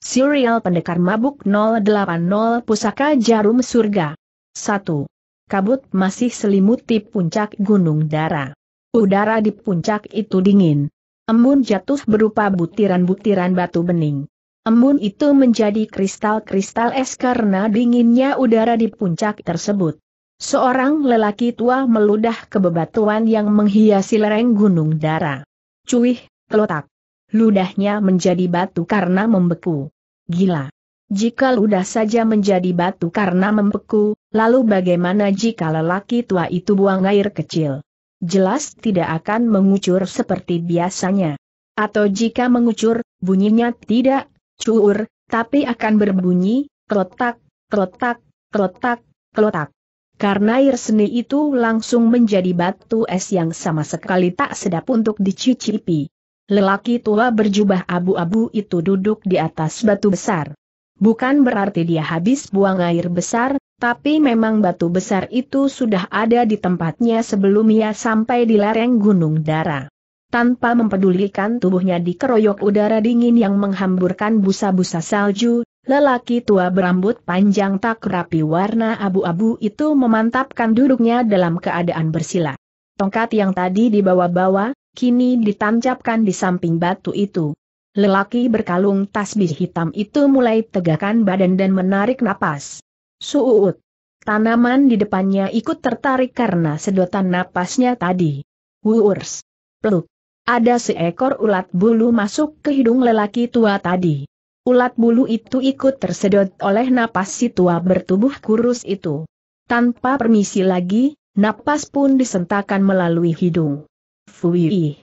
Serial Pendekar Mabuk 080 Pusaka Jarum Surga 1. Kabut masih selimuti puncak Gunung Darah. Udara di puncak itu dingin. Embun jatuh berupa butiran-butiran batu bening. Embun itu menjadi kristal-kristal es karena dinginnya udara di puncak tersebut. Seorang lelaki tua meludah ke bebatuan yang menghiasi lereng Gunung Darah. Cuih, kelotak. Ludahnya menjadi batu karena membeku. Gila. Jika ludah saja menjadi batu karena membeku, lalu bagaimana jika lelaki tua itu buang air kecil? Jelas tidak akan mengucur seperti biasanya. Atau jika mengucur, bunyinya tidak cuur, tapi akan berbunyi kelotak, kelotak, kelotak, kelotak. Karena air seni itu langsung menjadi batu es yang sama sekali tak sedap untuk dicicipi. Lelaki tua berjubah abu-abu itu duduk di atas batu besar. Bukan berarti dia habis buang air besar, tapi memang batu besar itu sudah ada di tempatnya sebelum ia sampai di lereng Gunung Darah. Tanpa mempedulikan tubuhnya dikeroyok udara dingin yang menghamburkan busa-busa salju, lelaki tua berambut panjang tak rapi warna abu-abu itu memantapkan duduknya dalam keadaan bersila. Tongkat yang tadi dibawa-bawa, kini ditancapkan di samping batu itu. Lelaki berkalung tasbih hitam itu mulai tegakkan badan dan menarik napas. Suut. Tanaman di depannya ikut tertarik karena sedotan napasnya tadi. Wuurs. Peluk. Ada seekor ulat bulu masuk ke hidung lelaki tua tadi. Ulat bulu itu ikut tersedot oleh napas si tua bertubuh kurus itu. Tanpa permisi lagi, napas pun disentakan melalui hidung. Fuih.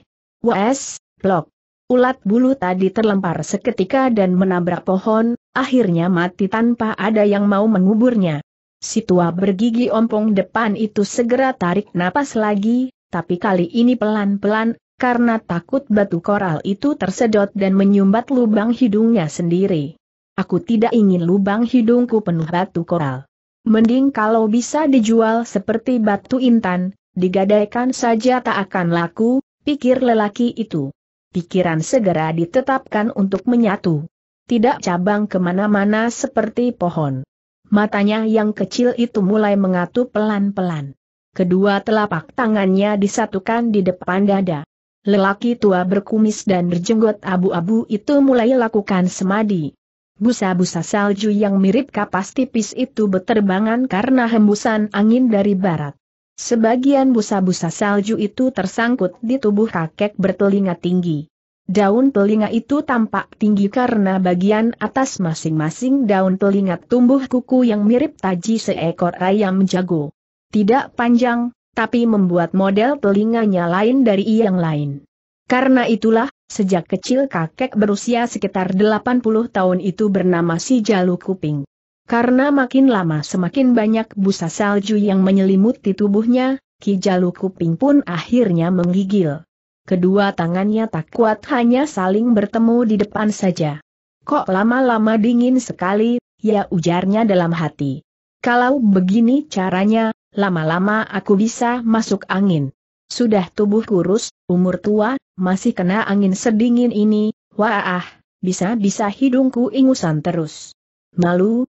Wes, plok. Ulat bulu tadi terlempar seketika dan menabrak pohon, akhirnya mati tanpa ada yang mau menguburnya. Si tua bergigi ompong depan itu segera tarik napas lagi, tapi kali ini pelan-pelan, karena takut batu koral itu tersedot dan menyumbat lubang hidungnya sendiri. Aku tidak ingin lubang hidungku penuh batu koral. Mending kalau bisa dijual seperti batu intan. Digadaikan saja tak akan laku, pikir lelaki itu. Pikiran segera ditetapkan untuk menyatu. Tidak cabang kemana-mana seperti pohon. Matanya yang kecil itu mulai mengatu pelan-pelan. Kedua telapak tangannya disatukan di depan dada. Lelaki tua berkumis dan berjenggot abu-abu itu mulai lakukan semadi. Busa-busa salju yang mirip kapas tipis itu berterbangan karena hembusan angin dari barat. Sebagian busa-busa salju itu tersangkut di tubuh kakek bertelinga tinggi. Daun telinga itu tampak tinggi karena bagian atas masing-masing daun telinga tumbuh kuku yang mirip taji seekor ayam jago. Tidak panjang, tapi membuat model telinganya lain dari yang lain. Karena itulah, sejak kecil kakek berusia sekitar 80 tahun itu bernama Ki Jalu Kuping. Karena makin lama semakin banyak busa salju yang menyelimuti tubuhnya, Ki Jalu Kuping pun akhirnya menggigil. Kedua tangannya tak kuat hanya saling bertemu di depan saja. Kok lama-lama dingin sekali, ya ujarnya dalam hati. Kalau begini caranya, lama-lama aku bisa masuk angin. Sudah tubuh kurus, umur tua, masih kena angin sedingin ini, wah, bisa-bisa hidungku ingusan terus. Malu,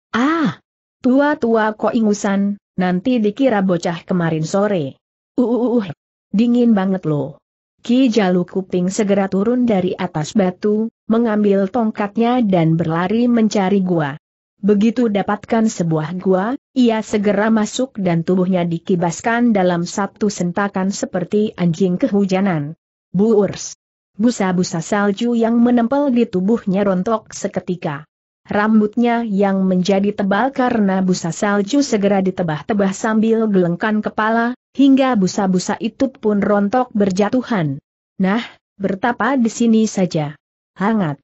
tua-tua kok ingusan, nanti dikira bocah kemarin sore. Dingin banget loh. Ki Jalu Kuping segera turun dari atas batu, mengambil tongkatnya dan berlari mencari gua. Begitu dapatkan sebuah gua, ia segera masuk dan tubuhnya dikibaskan dalam satu sentakan seperti anjing kehujanan. Buurs. Busa-busa salju yang menempel di tubuhnya rontok seketika. Rambutnya yang menjadi tebal karena busa salju segera ditebah-tebah sambil gelengkan kepala, hingga busa-busa itu pun rontok berjatuhan. Nah, bertapa di sini saja. Hangat.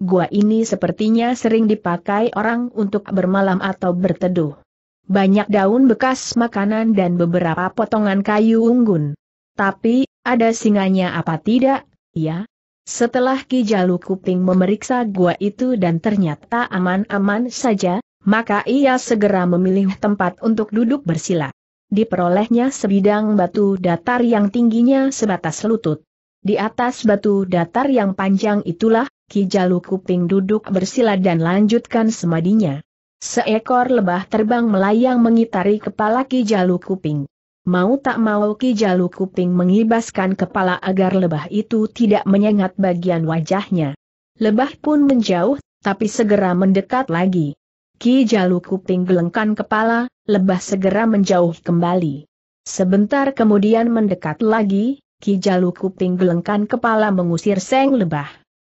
Gua ini sepertinya sering dipakai orang untuk bermalam atau berteduh. Banyak daun bekas makanan dan beberapa potongan kayu unggun. Tapi, ada singanya apa tidak, ya? Setelah Ki Jalu Kuping memeriksa gua itu dan ternyata aman-aman saja, maka ia segera memilih tempat untuk duduk bersila. Diperolehnya sebidang batu datar yang tingginya sebatas lutut. Di atas batu datar yang panjang itulah, Ki Jalu Kuping duduk bersila dan lanjutkan semadinya. Seekor lebah terbang melayang mengitari kepala Ki Jalu Kuping. Mau tak mau Ki Jalu Kuping mengibaskan kepala agar lebah itu tidak menyengat bagian wajahnya. Lebah pun menjauh, tapi segera mendekat lagi. Ki Jalu Kuping gelengkan kepala, lebah segera menjauh kembali. Sebentar kemudian mendekat lagi, Ki Jalu Kuping gelengkan kepala mengusir seng lebah.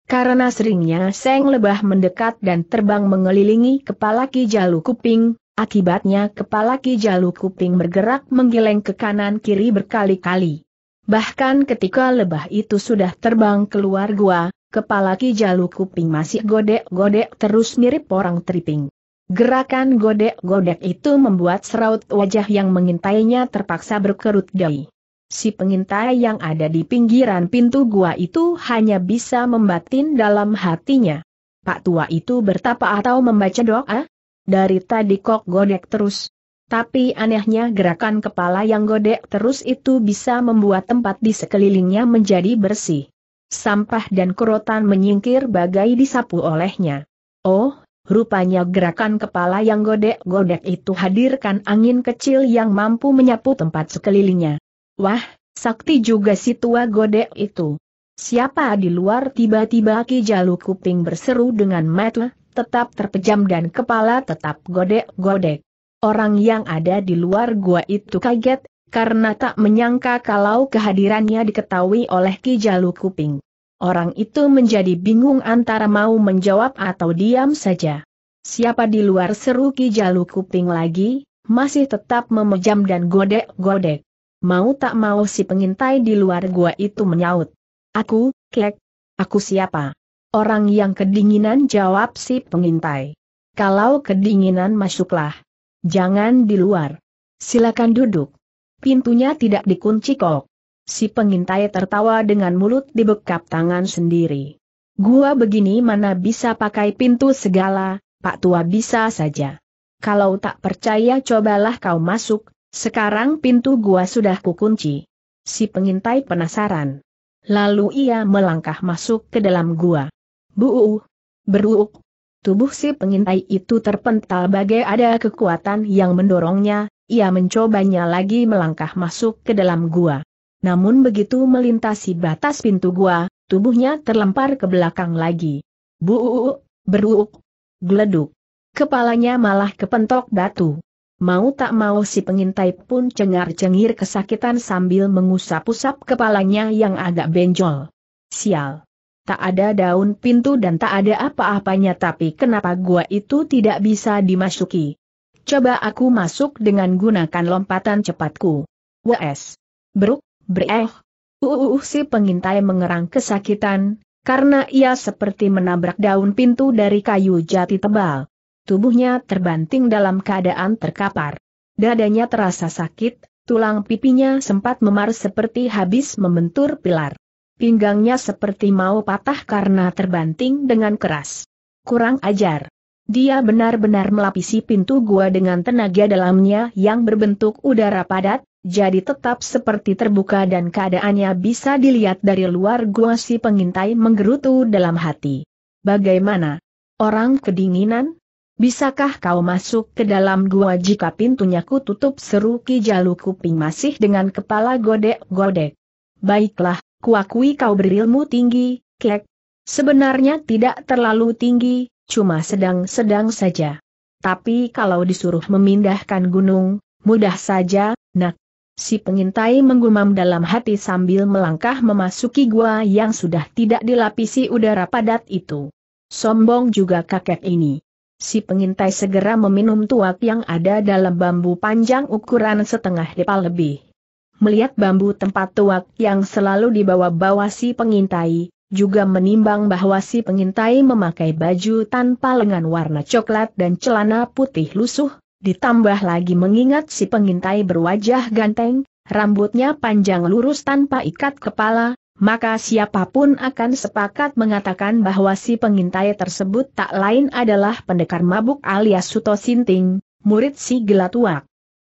Karena seringnya seng lebah mendekat dan terbang mengelilingi kepala Ki Jalu Kuping, akibatnya kepala Ki Jalu Kuping bergerak menggeleng ke kanan kiri berkali-kali. Bahkan ketika lebah itu sudah terbang keluar gua, kepala Ki Jalu Kuping masih godek-godek terus mirip orang triping. Gerakan godek-godek itu membuat seraut wajah yang mengintainya terpaksa berkerut dahi. Si pengintai yang ada di pinggiran pintu gua itu hanya bisa membatin dalam hatinya. Pak tua itu bertapa atau membaca doa? Dari tadi kok godek terus. Tapi anehnya gerakan kepala yang godek terus itu bisa membuat tempat di sekelilingnya menjadi bersih. Sampah dan kerotan menyingkir bagai disapu olehnya. Oh, rupanya gerakan kepala yang godek-godek itu hadirkan angin kecil yang mampu menyapu tempat sekelilingnya. Wah, sakti juga si tua godek itu. Siapa di luar? Tiba-tiba Ki Jalu Kuping berseru dengan mata tetap terpejam dan kepala tetap godek-godek. Orang yang ada di luar gua itu kaget, karena tak menyangka kalau kehadirannya diketahui oleh Ki Jalu Kuping. Orang itu menjadi bingung antara mau menjawab atau diam saja. Siapa di luar? Seru Ki Jalu Kuping lagi, masih tetap memejam dan godek-godek. Mau tak mau si pengintai di luar gua itu menyaut. Aku, Klek. Aku siapa? Orang yang kedinginan, jawab si pengintai. Kalau kedinginan masuklah. Jangan di luar. Silakan duduk. Pintunya tidak dikunci kok. Si pengintai tertawa dengan mulut dibekap tangan sendiri. Gua begini mana bisa pakai pintu segala, Pak Tua bisa saja. Kalau tak percaya cobalah kau masuk. Sekarang pintu gua sudah kukunci. Si pengintai penasaran. Lalu ia melangkah masuk ke dalam gua. Buuh, beruuk. Tubuh si pengintai itu terpental bagai ada kekuatan yang mendorongnya. Ia mencobanya lagi melangkah masuk ke dalam gua. Namun begitu melintasi batas pintu gua, tubuhnya terlempar ke belakang lagi. Buuh, beruuk. Geleduk. Kepalanya malah kepentok batu. Mau tak mau si pengintai pun cengar-cengir kesakitan sambil mengusap-usap kepalanya yang agak benjol. Sial. Tak ada daun pintu dan tak ada apa-apanya, tapi kenapa gua itu tidak bisa dimasuki? Coba aku masuk dengan gunakan lompatan cepatku. Wes. Bruk, breeh. Si pengintai mengerang kesakitan, karena ia seperti menabrak daun pintu dari kayu jati tebal. Tubuhnya terbanting dalam keadaan terkapar. Dadanya terasa sakit, tulang pipinya sempat memar seperti habis membentur pilar. Pinggangnya seperti mau patah karena terbanting dengan keras. Kurang ajar. Dia benar-benar melapisi pintu gua dengan tenaga dalamnya yang berbentuk udara padat, jadi tetap seperti terbuka dan keadaannya bisa dilihat dari luar gua. Si pengintai menggerutu dalam hati. Bagaimana? Orang kedinginan? Bisakah kau masuk ke dalam gua jika pintunya ku tutup? Seru Ki Jalu Kuping masih dengan kepala godek-godek. Baiklah, kuakui kau berilmu tinggi, Klek. Sebenarnya tidak terlalu tinggi, cuma sedang-sedang saja. Tapi kalau disuruh memindahkan gunung, mudah saja, nak. Si pengintai menggumam dalam hati sambil melangkah memasuki gua yang sudah tidak dilapisi udara padat itu. Sombong juga kakek ini. Si pengintai segera meminum tuak yang ada dalam bambu panjang ukuran setengah depa lebih. Melihat bambu tempat tuak yang selalu dibawa-bawa si pengintai, juga menimbang bahwa si pengintai memakai baju tanpa lengan warna coklat dan celana putih lusuh, ditambah lagi mengingat si pengintai berwajah ganteng, rambutnya panjang lurus tanpa ikat kepala, maka siapapun akan sepakat mengatakan bahwa si pengintai tersebut tak lain adalah pendekar mabuk alias Suto Sinting, murid si Gelatua.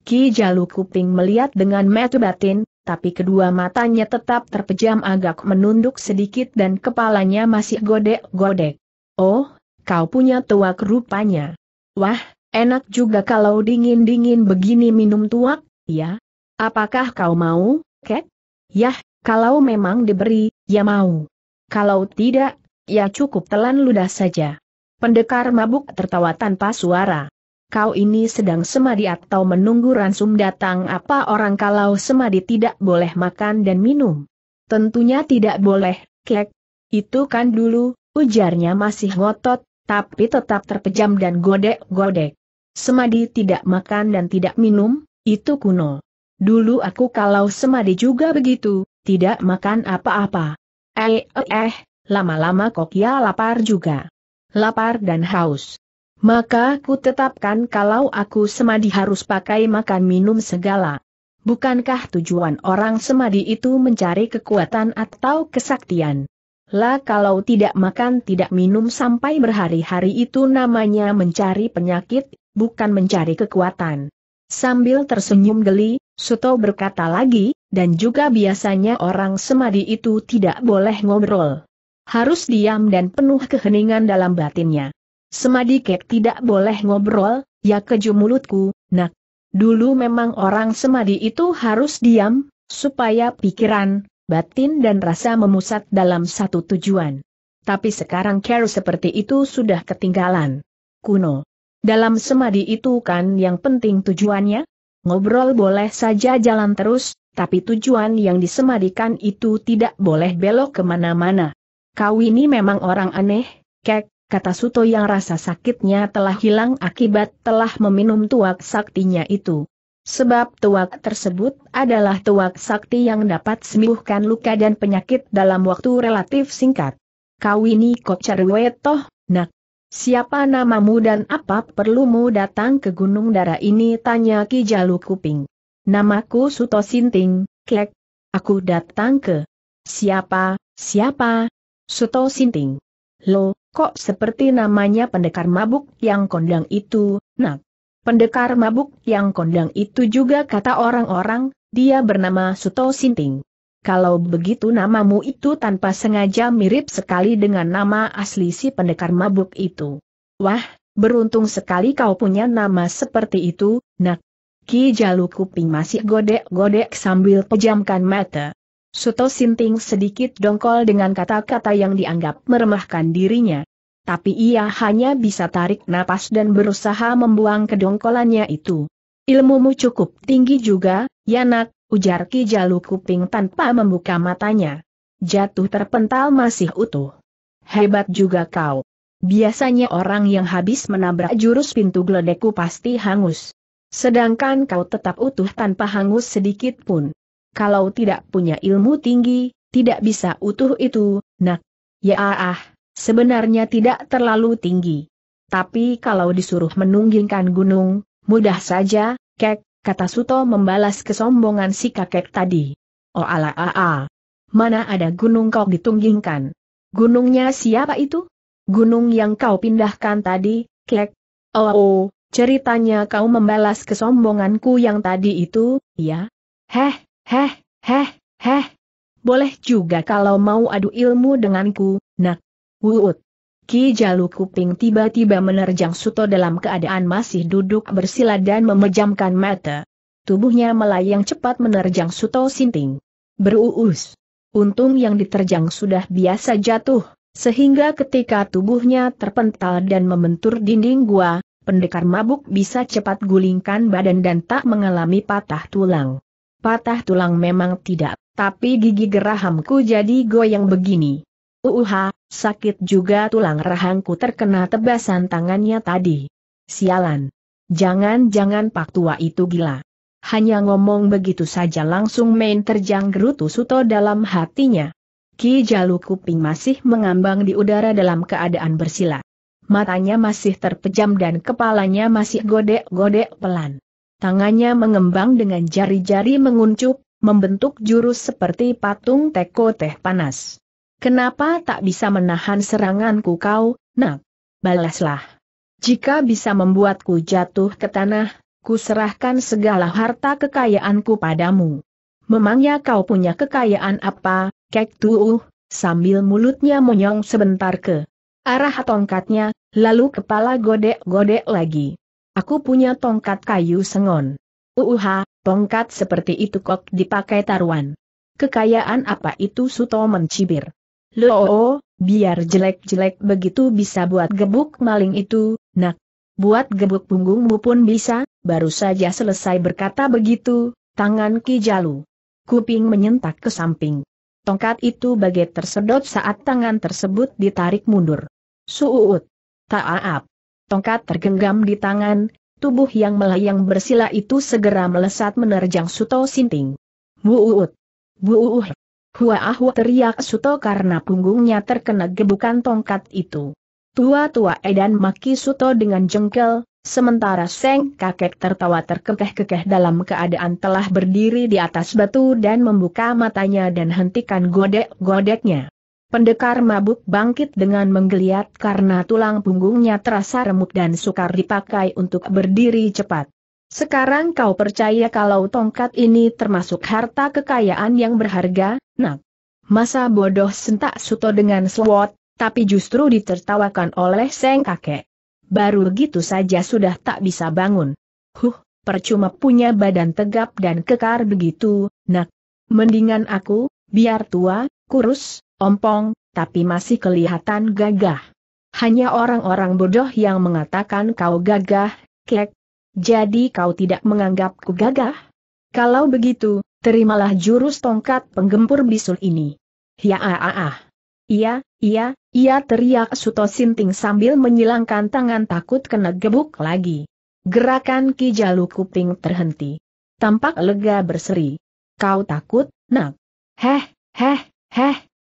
Ki Jalu Kuping melihat dengan mata batin, tapi kedua matanya tetap terpejam, agak menunduk sedikit dan kepalanya masih godek-godek. Oh, kau punya tuak rupanya. Wah, enak juga kalau dingin-dingin begini minum tuak, ya. Apakah kau mau, Kek? Yah, kalau memang diberi, ya mau. Kalau tidak, ya cukup telan ludah saja. Pendekar mabuk tertawa tanpa suara. Kau ini sedang semadi atau menunggu ransum datang? Apa orang kalau semadi tidak boleh makan dan minum? Tentunya tidak boleh, Kek. Itu kan dulu, ujarnya masih ngotot, tapi tetap terpejam dan godek-godek. Semadi tidak makan dan tidak minum, itu kuno. Dulu aku kalau semadi juga begitu, tidak makan apa-apa. Lama-lama kok ya lapar juga. Lapar dan haus. Maka ku tetapkan kalau aku semadi harus pakai makan minum segala. Bukankah tujuan orang semadi itu mencari kekuatan atau kesaktian? Lah kalau tidak makan tidak minum sampai berhari-hari itu namanya mencari penyakit, bukan mencari kekuatan. Sambil tersenyum geli, Suto berkata lagi, dan juga biasanya orang semadi itu tidak boleh ngobrol. Harus diam dan penuh keheningan dalam batinnya. Semadi Kek tidak boleh ngobrol, ya keju mulutku, nak. Dulu memang orang semadi itu harus diam, supaya pikiran, batin dan rasa memusat dalam satu tujuan. Tapi sekarang care seperti itu sudah ketinggalan. Kuno. Dalam semadi itu kan yang penting tujuannya? Ngobrol boleh saja jalan terus, tapi tujuan yang disemadikan itu tidak boleh belok kemana-mana. Kau ini memang orang aneh, Kek. Kata Suto yang rasa sakitnya telah hilang akibat telah meminum tuak saktinya itu. Sebab tuak tersebut adalah tuak sakti yang dapat sembuhkan luka dan penyakit dalam waktu relatif singkat. Kau ini kok cerwetoh, nak. Siapa namamu dan apa perlumu datang ke Gunung Darah ini? Tanya Ki Jalu Kuping. Namaku Suto Sinting, Kek. Aku datang ke... Siapa? Suto Sinting. Loh, kok seperti namanya pendekar mabuk yang kondang itu, nak? Pendekar mabuk yang kondang itu juga kata orang-orang, dia bernama Suto Sinting. Kalau begitu namamu itu tanpa sengaja mirip sekali dengan nama asli si pendekar mabuk itu. Wah, beruntung sekali kau punya nama seperti itu, nak. Ki Jalu Kuping masih godek-godek sambil pejamkan mata. Suto Sinting sedikit dongkol dengan kata-kata yang dianggap meremahkan dirinya. Tapi ia hanya bisa tarik napas dan berusaha membuang kedongkolannya itu. Ilmumu cukup tinggi juga, ya nak, ujar Ki Jalu Kuping tanpa membuka matanya. Jatuh terpental masih utuh. Hebat juga kau. Biasanya orang yang habis menabrak jurus pintu gledekku pasti hangus. Sedangkan kau tetap utuh tanpa hangus sedikit pun. Kalau tidak punya ilmu tinggi, tidak bisa utuh itu, nak. Ya sebenarnya tidak terlalu tinggi. Tapi kalau disuruh menunggingkan gunung, mudah saja, Kek, kata Suto membalas kesombongan si kakek tadi. Oh mana ada gunung kau ditunggingkan? Gunungnya siapa itu? Gunung yang kau pindahkan tadi, Kek. Oh, ceritanya kau membalas kesombonganku yang tadi itu, ya? Heh. Boleh juga kalau mau adu ilmu denganku, nak. Wuut. Ki Jalu Kuping tiba-tiba menerjang Suto dalam keadaan masih duduk bersila dan memejamkan mata. Tubuhnya melayang cepat menerjang Suto Sinting. Beruus. Untung yang diterjang sudah biasa jatuh, sehingga ketika tubuhnya terpental dan membentur dinding gua, pendekar mabuk bisa cepat gulingkan badan dan tak mengalami patah tulang. Patah tulang memang tidak, tapi gigi gerahamku jadi goyang begini. Sakit juga tulang rahangku terkena tebasan tangannya tadi. Sialan. Jangan-jangan pak tua itu gila. Hanya ngomong begitu saja langsung main terjang, gerutu Suto dalam hatinya. Ki Jalu Kuping masih mengambang di udara dalam keadaan bersila. Matanya masih terpejam dan kepalanya masih godek-godek pelan. Tangannya mengembang dengan jari-jari menguncup, membentuk jurus seperti patung teko teh panas. Kenapa tak bisa menahan seranganku kau, nak? Balaslah. Jika bisa membuatku jatuh ke tanah, ku serahkan segala harta kekayaanku padamu. Memangnya kau punya kekayaan apa, Kek Tuuh? Sambil mulutnya monyong sebentar ke arah tongkatnya, lalu kepala godek-godek lagi. Aku punya tongkat kayu sengon. Uuha, tongkat seperti itu kok dipakai taruhan. Kekayaan apa itu? Suto mencibir. Loo, biar jelek-jelek begitu bisa buat gebuk maling itu, nak. Buat gebuk punggungmu pun bisa. Baru saja selesai berkata begitu, tangan Ki Jalu Kuping menyentak ke samping. Tongkat itu bagai tersedot saat tangan tersebut ditarik mundur. Suut. Taap. Tongkat tergenggam di tangan, tubuh yang melayang bersila itu segera melesat menerjang Suto Sinting. Buut. Buuh. Huah-huah teriak Suto karena punggungnya terkena gebukan tongkat itu. Tua-tua edan maki Suto dengan jengkel, sementara Seng Kakek tertawa terkekeh-kekeh dalam keadaan telah berdiri di atas batu dan membuka matanya dan hentikan godek-godeknya. Pendekar mabuk bangkit dengan menggeliat karena tulang punggungnya terasa remuk dan sukar dipakai untuk berdiri cepat. Sekarang kau percaya kalau tongkat ini termasuk harta kekayaan yang berharga, nak? Masa bodoh, sentak Suto dengan slewot, tapi justru ditertawakan oleh Seng Kakek. Baru begitu saja sudah tak bisa bangun. Huh, percuma punya badan tegap dan kekar begitu, nak. Mendingan aku, biar tua, kurus, ompong, tapi masih kelihatan gagah. Hanya orang-orang bodoh yang mengatakan kau gagah, Kek. Jadi kau tidak menganggapku gagah? Kalau begitu, terimalah jurus tongkat penggempur bisul ini. Ya. Iya, teriak Suto Sinting sambil menyilangkan tangan takut kena gebuk lagi. Gerakan Ki Jalu Kuping terhenti. Tampak lega berseri. Kau takut, nak? Heh.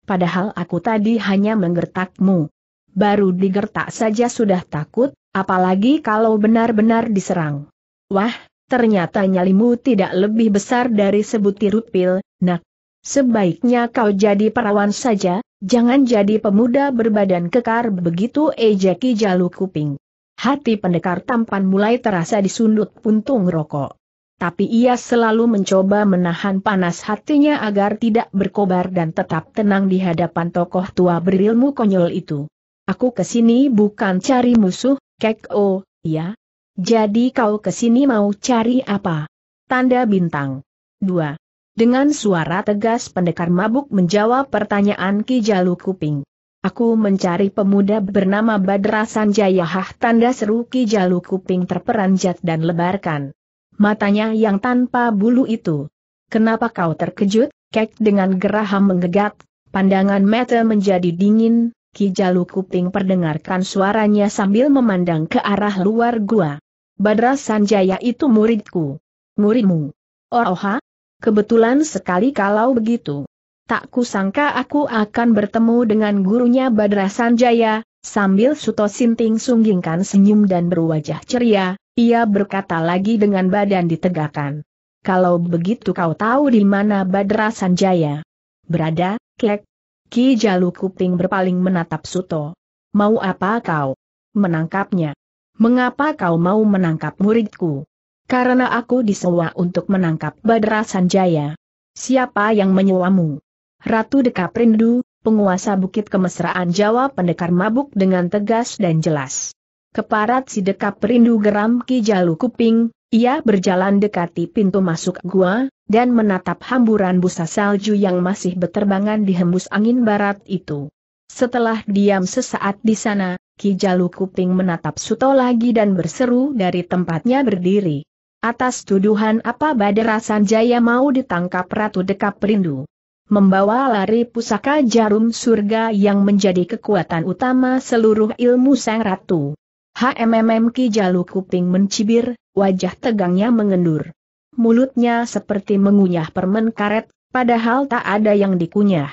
Padahal aku tadi hanya menggertakmu. Baru digertak saja sudah takut, apalagi kalau benar-benar diserang. Wah, ternyata nyalimu tidak lebih besar dari sebutir pil, nak. Sebaiknya kau jadi perawan saja. Jangan jadi pemuda berbadan kekar begitu, ejeki Jalu Kuping. Hati pendekar tampan mulai terasa disundut puntung rokok. Tapi ia selalu mencoba menahan panas hatinya agar tidak berkobar dan tetap tenang di hadapan tokoh tua berilmu konyol itu. Aku kesini bukan cari musuh, Kek. Oh, ya. Jadi kau kesini mau cari apa? Tanda bintang. 2. Dengan suara tegas pendekar mabuk menjawab pertanyaan Ki Jalu Kuping. Aku mencari pemuda bernama Badra Sanjaya. Hah, tanda seru Ki Jalu Kuping terperanjat dan lebarkan matanya yang tanpa bulu itu. Kenapa kau terkejut, Kek? Dengan geraham menggegat, pandangan mata menjadi dingin. Ki Jalu Kuping perdengarkan suaranya sambil memandang ke arah luar gua. Badra Sanjaya itu muridku. Muridmu? Oha. Kebetulan sekali kalau begitu. Tak kusangka aku akan bertemu dengan gurunya Badra Sanjaya. Sambil Suto Sinting sunggingkan senyum dan berwajah ceria, ia berkata lagi dengan badan ditegakkan. Kalau begitu kau tahu di mana Badra Sanjaya berada, Kek? Ki Jalu Kuping berpaling menatap Suto. Mau apa kau? Menangkapnya. Mengapa kau mau menangkap muridku? Karena aku disewa untuk menangkap Badra Sanjaya. Siapa yang menyewamu? Ratu Dekap Rindu, penguasa Bukit Kemesraan, jawab pendekar mabuk dengan tegas dan jelas. Keparat si Dekap Rindu, geram Ki Jalu Kuping. Ia berjalan dekati pintu masuk gua, dan menatap hamburan busa salju yang masih berterbangan dihembus angin barat itu. Setelah diam sesaat di sana, Ki Jalu Kuping menatap Suto lagi dan berseru dari tempatnya berdiri. Atas tuduhan apa Badra Sanjaya mau ditangkap Ratu Dekap Rindu? Membawa lari pusaka jarum surga yang menjadi kekuatan utama seluruh ilmu sang ratu. Ki Jalu Kuping mencibir, wajah tegangnya mengendur. Mulutnya seperti mengunyah permen karet, padahal tak ada yang dikunyah.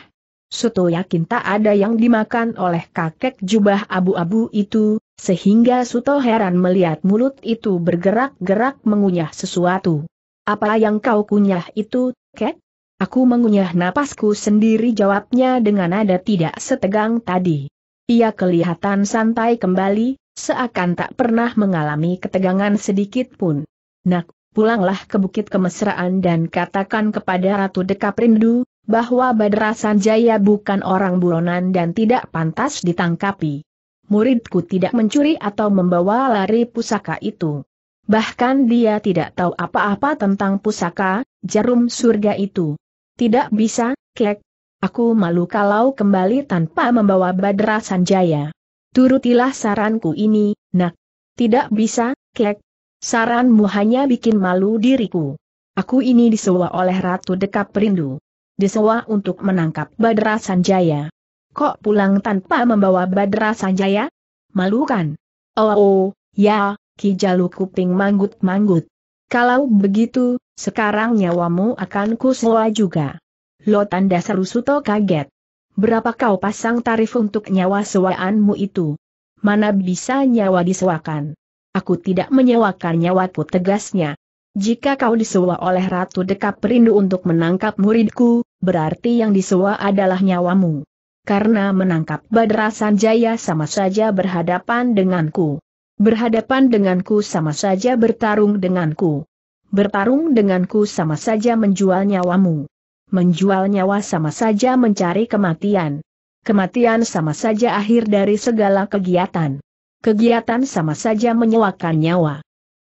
Suto yakin tak ada yang dimakan oleh kakek jubah abu-abu itu, sehingga Suto heran melihat mulut itu bergerak-gerak mengunyah sesuatu. Apa yang kau kunyah itu, Kek? Aku mengunyah napasku sendiri, jawabnya dengan nada tidak setegang tadi. Ia kelihatan santai kembali, seakan tak pernah mengalami ketegangan sedikit pun. Nak, pulanglah ke Bukit Kemesraan dan katakan kepada Ratu Dekap Rindu, bahwa Badra Sanjaya bukan orang buronan dan tidak pantas ditangkapi. Muridku tidak mencuri atau membawa lari pusaka itu. Bahkan dia tidak tahu apa-apa tentang pusaka jarum surga itu. Tidak bisa, Kek. Aku malu kalau kembali tanpa membawa Badra Sanjaya. Turutilah saranku ini, nak. Tidak bisa, Kek. Saranmu hanya bikin malu diriku. Aku ini disewa oleh Ratu Dekap Rindu. Disewa untuk menangkap Badra Sanjaya. Kok pulang tanpa membawa Badra Sanjaya? Malu kan? Oh, ya. Ki Jalu Kuping manggut-manggut. Kalau begitu, sekarang nyawamu akan kusewa juga. Lo tanda seru Suto kaget. Berapa kau pasang tarif untuk nyawa sewaanmu itu? Mana bisa nyawa disewakan? Aku tidak menyewakan nyawaku, tegasnya. Jika kau disewa oleh Ratu Dekap Rindu untuk menangkap muridku, berarti yang disewa adalah nyawamu. Karena menangkap Badra Sanjaya sama saja berhadapan denganku. Berhadapan denganku sama saja bertarung denganku. Bertarung denganku sama saja menjual nyawamu. Menjual nyawa sama saja mencari kematian. Kematian sama saja akhir dari segala kegiatan. Kegiatan sama saja menyewakan nyawa.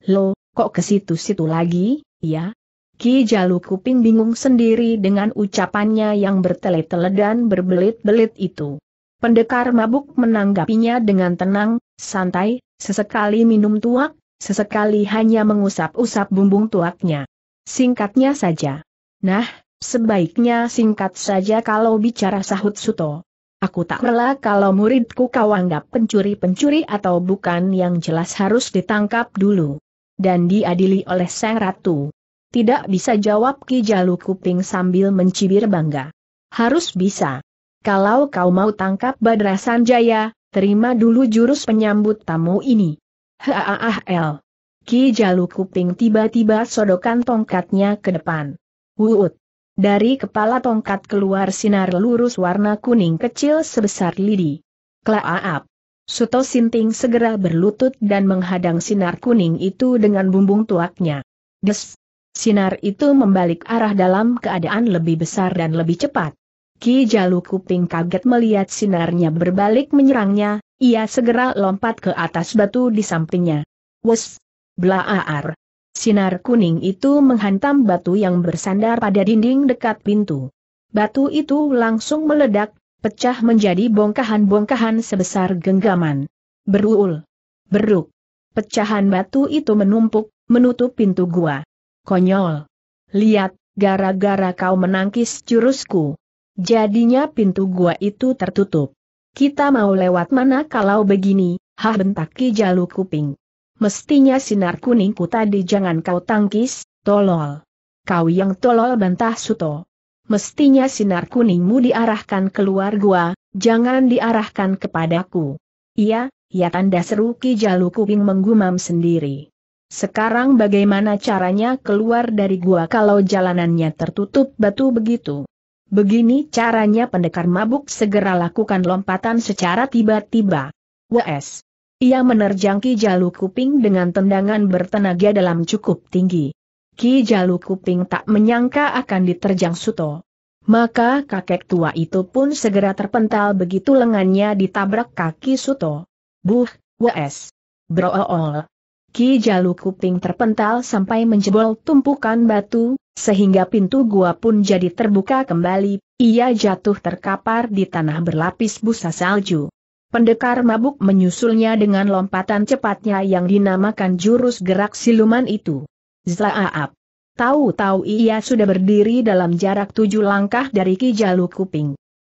Loh, kok ke situ-situ lagi, ya? Ki Jalu Kuping bingung sendiri dengan ucapannya yang bertele-tele dan berbelit-belit itu. Pendekar Mabuk menanggapinya dengan tenang, santai, sesekali minum tuak, sesekali hanya mengusap-usap bumbung tuaknya. Singkatnya saja. Nah, sebaiknya singkat saja kalau bicara, sahut Suto. Aku tak rela kalau muridku kau anggap pencuri-pencuri atau bukan, yang jelas harus ditangkap dulu. Dan diadili oleh sang ratu. Tidak bisa, jawab Ki Jalu Kuping sambil mencibir bangga. Harus bisa. Kalau kau mau tangkap Badra Sanjaya, terima dulu jurus penyambut tamu ini. Haahal. Ki Jalu Kuping tiba-tiba sodokan tongkatnya ke depan. Wuut. Dari kepala tongkat keluar sinar lurus warna kuning kecil sebesar lidi. Klaap. Suto Sinting segera berlutut dan menghadang sinar kuning itu dengan bumbung tuaknya. Des. Sinar itu membalik arah dalam keadaan lebih besar dan lebih cepat. Ki Jalu Kuping kaget melihat sinarnya berbalik menyerangnya, ia segera lompat ke atas batu di sampingnya. Wes! Blaar! Sinar kuning itu menghantam batu yang bersandar pada dinding dekat pintu. Batu itu langsung meledak, pecah menjadi bongkahan-bongkahan sebesar genggaman. Berul! Beruk! Pecahan batu itu menumpuk, menutup pintu gua. Konyol! Lihat, gara-gara kau menangkis jurusku. Jadinya pintu gua itu tertutup. Kita mau lewat mana kalau begini, hah, bentak Ki Jalu Kuping. Mestinya sinar kuningku tadi jangan kau tangkis, tolol. Kau yang tolol, bantah Suto. Mestinya sinar kuningmu diarahkan keluar gua, jangan diarahkan kepadaku. Iya, ya, tanda seru Ki Jalu Kuping menggumam sendiri. Sekarang bagaimana caranya keluar dari gua kalau jalanannya tertutup batu begitu? Begini caranya, pendekar Mabuk segera lakukan lompatan secara tiba-tiba. Wes! Ia menerjang Ki Jalu Kuping dengan tendangan bertenaga dalam cukup tinggi. Ki Jalu Kuping tak menyangka akan diterjang Suto. Maka kakek tua itu pun segera terpental begitu lengannya ditabrak kaki Suto. Buh! Wes! Brool! Ki Jalu Kuping terpental sampai menjebol tumpukan batu, sehingga pintu gua pun jadi terbuka kembali, ia jatuh terkapar di tanah berlapis busa salju. Pendekar Mabuk menyusulnya dengan lompatan cepatnya yang dinamakan jurus gerak siluman itu. Zlaap! Tahu-tahu ia sudah berdiri dalam jarak 7 langkah dari Ki Jalu Kuping.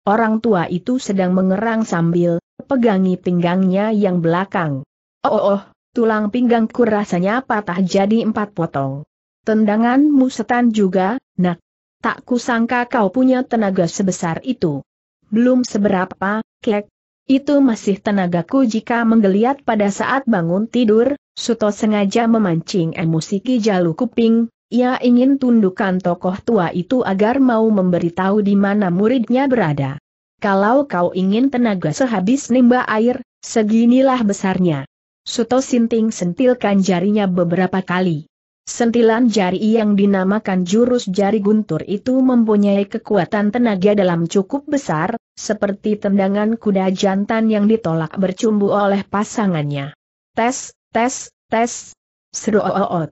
Orang tua itu sedang mengerang sambil pegangi pinggangnya yang belakang. Oh! Tulang pinggangku rasanya patah jadi 4 potong. Tendanganmu setan juga, nak. Tak kusangka kau punya tenaga sebesar itu. Belum seberapa, Kek. Itu masih tenagaku jika menggeliat pada saat bangun tidur. Suto sengaja memancing emosi Ki Jalu Kuping. Ia ingin tundukkan tokoh tua itu agar mau memberitahu di mana muridnya berada. Kalau kau ingin tenaga sehabis nimba air, seginilah besarnya. Suto Sinting sentilkan jarinya beberapa kali. Sentilan jari yang dinamakan jurus jari guntur itu mempunyai kekuatan tenaga dalam cukup besar, seperti tendangan kuda jantan yang ditolak bercumbu oleh pasangannya. Tes, tes, tes. Seru-o-o-ot.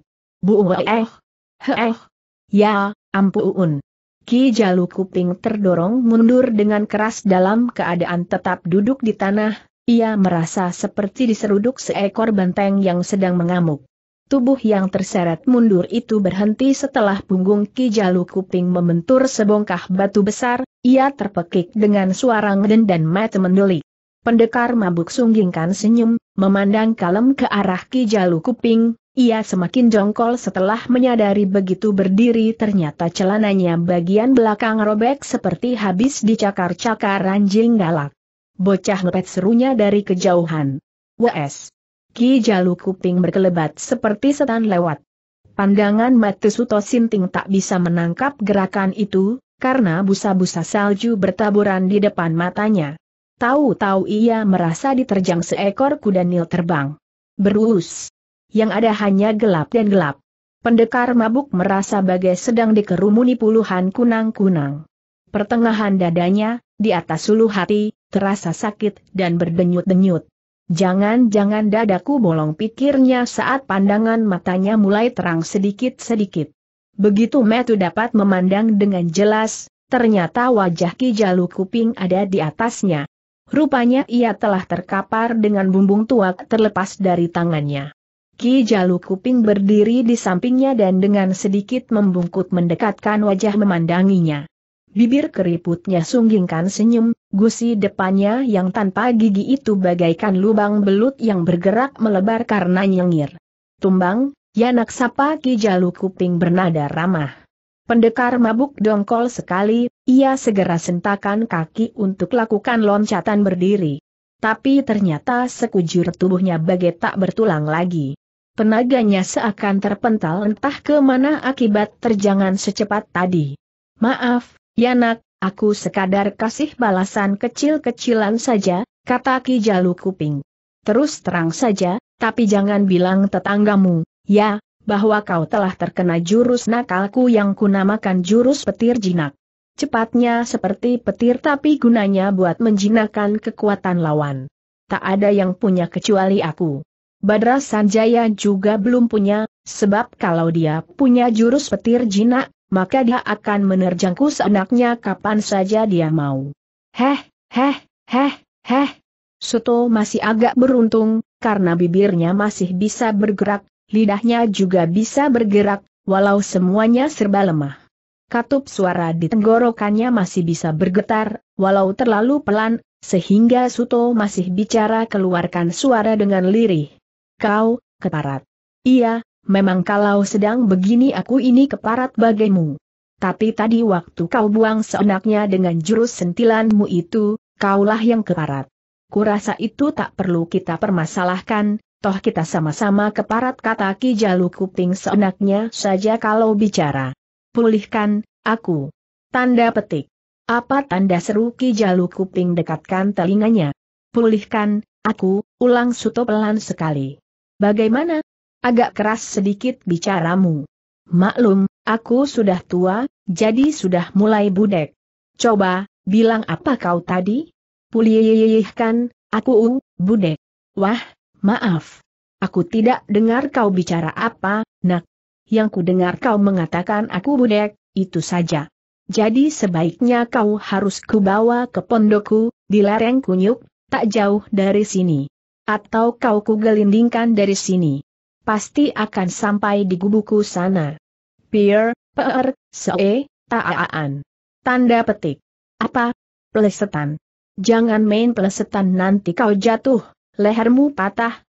Ya, ampun. Ki Jalu Kuping terdorong mundur dengan keras dalam keadaan tetap duduk di tanah, ia merasa seperti diseruduk seekor banteng yang sedang mengamuk. Tubuh yang terseret mundur itu berhenti setelah punggung Ki Jalu Kuping membentur sebongkah batu besar, ia terpekik dengan suara ngeden dan mata mendelik. Pendekar mabuk sunggingkan senyum, memandang kalem ke arah Ki Jalu Kuping. Ia semakin jongkol setelah menyadari begitu berdiri ternyata celananya bagian belakang robek seperti habis dicakar-cakar anjing galak. Bocah ngepet, serunya dari kejauhan. Wes. Ki Jalu Kuping berkelebat seperti setan lewat. Pandangan mata Suto Sinting tak bisa menangkap gerakan itu, karena busa-busa salju bertaburan di depan matanya. Tahu-tahu ia merasa diterjang seekor kuda nil terbang. Berus. Yang ada hanya gelap dan gelap. Pendekar mabuk merasa bagai sedang dikerumuni puluhan kunang-kunang. Pertengahan dadanya, di atas ulu hati, terasa sakit dan berdenyut-denyut. Jangan-jangan dadaku bolong, pikirnya saat pandangan matanya mulai terang sedikit-sedikit. Begitu metu dapat memandang dengan jelas, ternyata wajah Ki Jalu Kuping ada di atasnya. Rupanya ia telah terkapar dengan bumbung tuak terlepas dari tangannya. Ki Jalu Kuping berdiri di sampingnya dan dengan sedikit membungkuk mendekatkan wajah memandanginya. Bibir keriputnya sunggingkan senyum, gusi depannya yang tanpa gigi itu bagaikan lubang belut yang bergerak melebar karena nyengir. Tumbang, yanak, sapa Ki Jalu Kuping bernada ramah. Pendekar mabuk dongkol sekali, ia segera sentakan kaki untuk lakukan loncatan berdiri. Tapi ternyata sekujur tubuhnya bagai tak bertulang lagi. Tenaganya seakan terpental entah ke mana akibat terjangan secepat tadi. Maaf, Yanak, aku sekadar kasih balasan kecil-kecilan saja, kata Ki Jalu Kuping. Terus terang saja, tapi jangan bilang tetanggamu, ya, bahwa kau telah terkena jurus nakalku yang kunamakan jurus petir jinak. Cepatnya seperti petir tapi gunanya buat menjinakkan kekuatan lawan. Tak ada yang punya kecuali aku. Badra Sanjaya juga belum punya, sebab kalau dia punya jurus petir jinak, maka dia akan menerjangku seenaknya kapan saja dia mau. Suto masih agak beruntung, karena bibirnya masih bisa bergerak, lidahnya juga bisa bergerak, walau semuanya serba lemah. Katup suara di tenggorokannya masih bisa bergetar, walau terlalu pelan, sehingga Suto masih bicara keluarkan suara dengan lirih. Kau, keparat. Iya, memang kalau sedang begini aku ini keparat bagimu. Tapi tadi waktu kau buang seenaknya dengan jurus sentilanmu itu, kaulah yang keparat. Kurasa itu tak perlu kita permasalahkan, toh kita sama-sama keparat, kata Ki Jalu Kuping seenaknya saja kalau bicara. Pulihkan, aku. Tanda petik. Apa tanda, seru Ki Jalu Kuping dekatkan telinganya. Pulihkan, aku, ulang Suto pelan sekali. Bagaimana? Agak keras sedikit bicaramu. Maklum, aku sudah tua, jadi sudah mulai budek. Coba, bilang apa kau tadi? Pulihkan, aku, budek. Wah, maaf. Aku tidak dengar kau bicara apa, nak. Yang ku dengar kau mengatakan aku budek, itu saja. Jadi sebaiknya kau harus kubawa ke pondokku, di lereng Kunyuk, tak jauh dari sini. Atau kau kugelindingkan dari sini. Pasti akan sampai di gubuku sana. Taaan. Tanda petik. Apa? Pelesetan. Jangan main pelesetan, nanti kau jatuh, lehermu patah,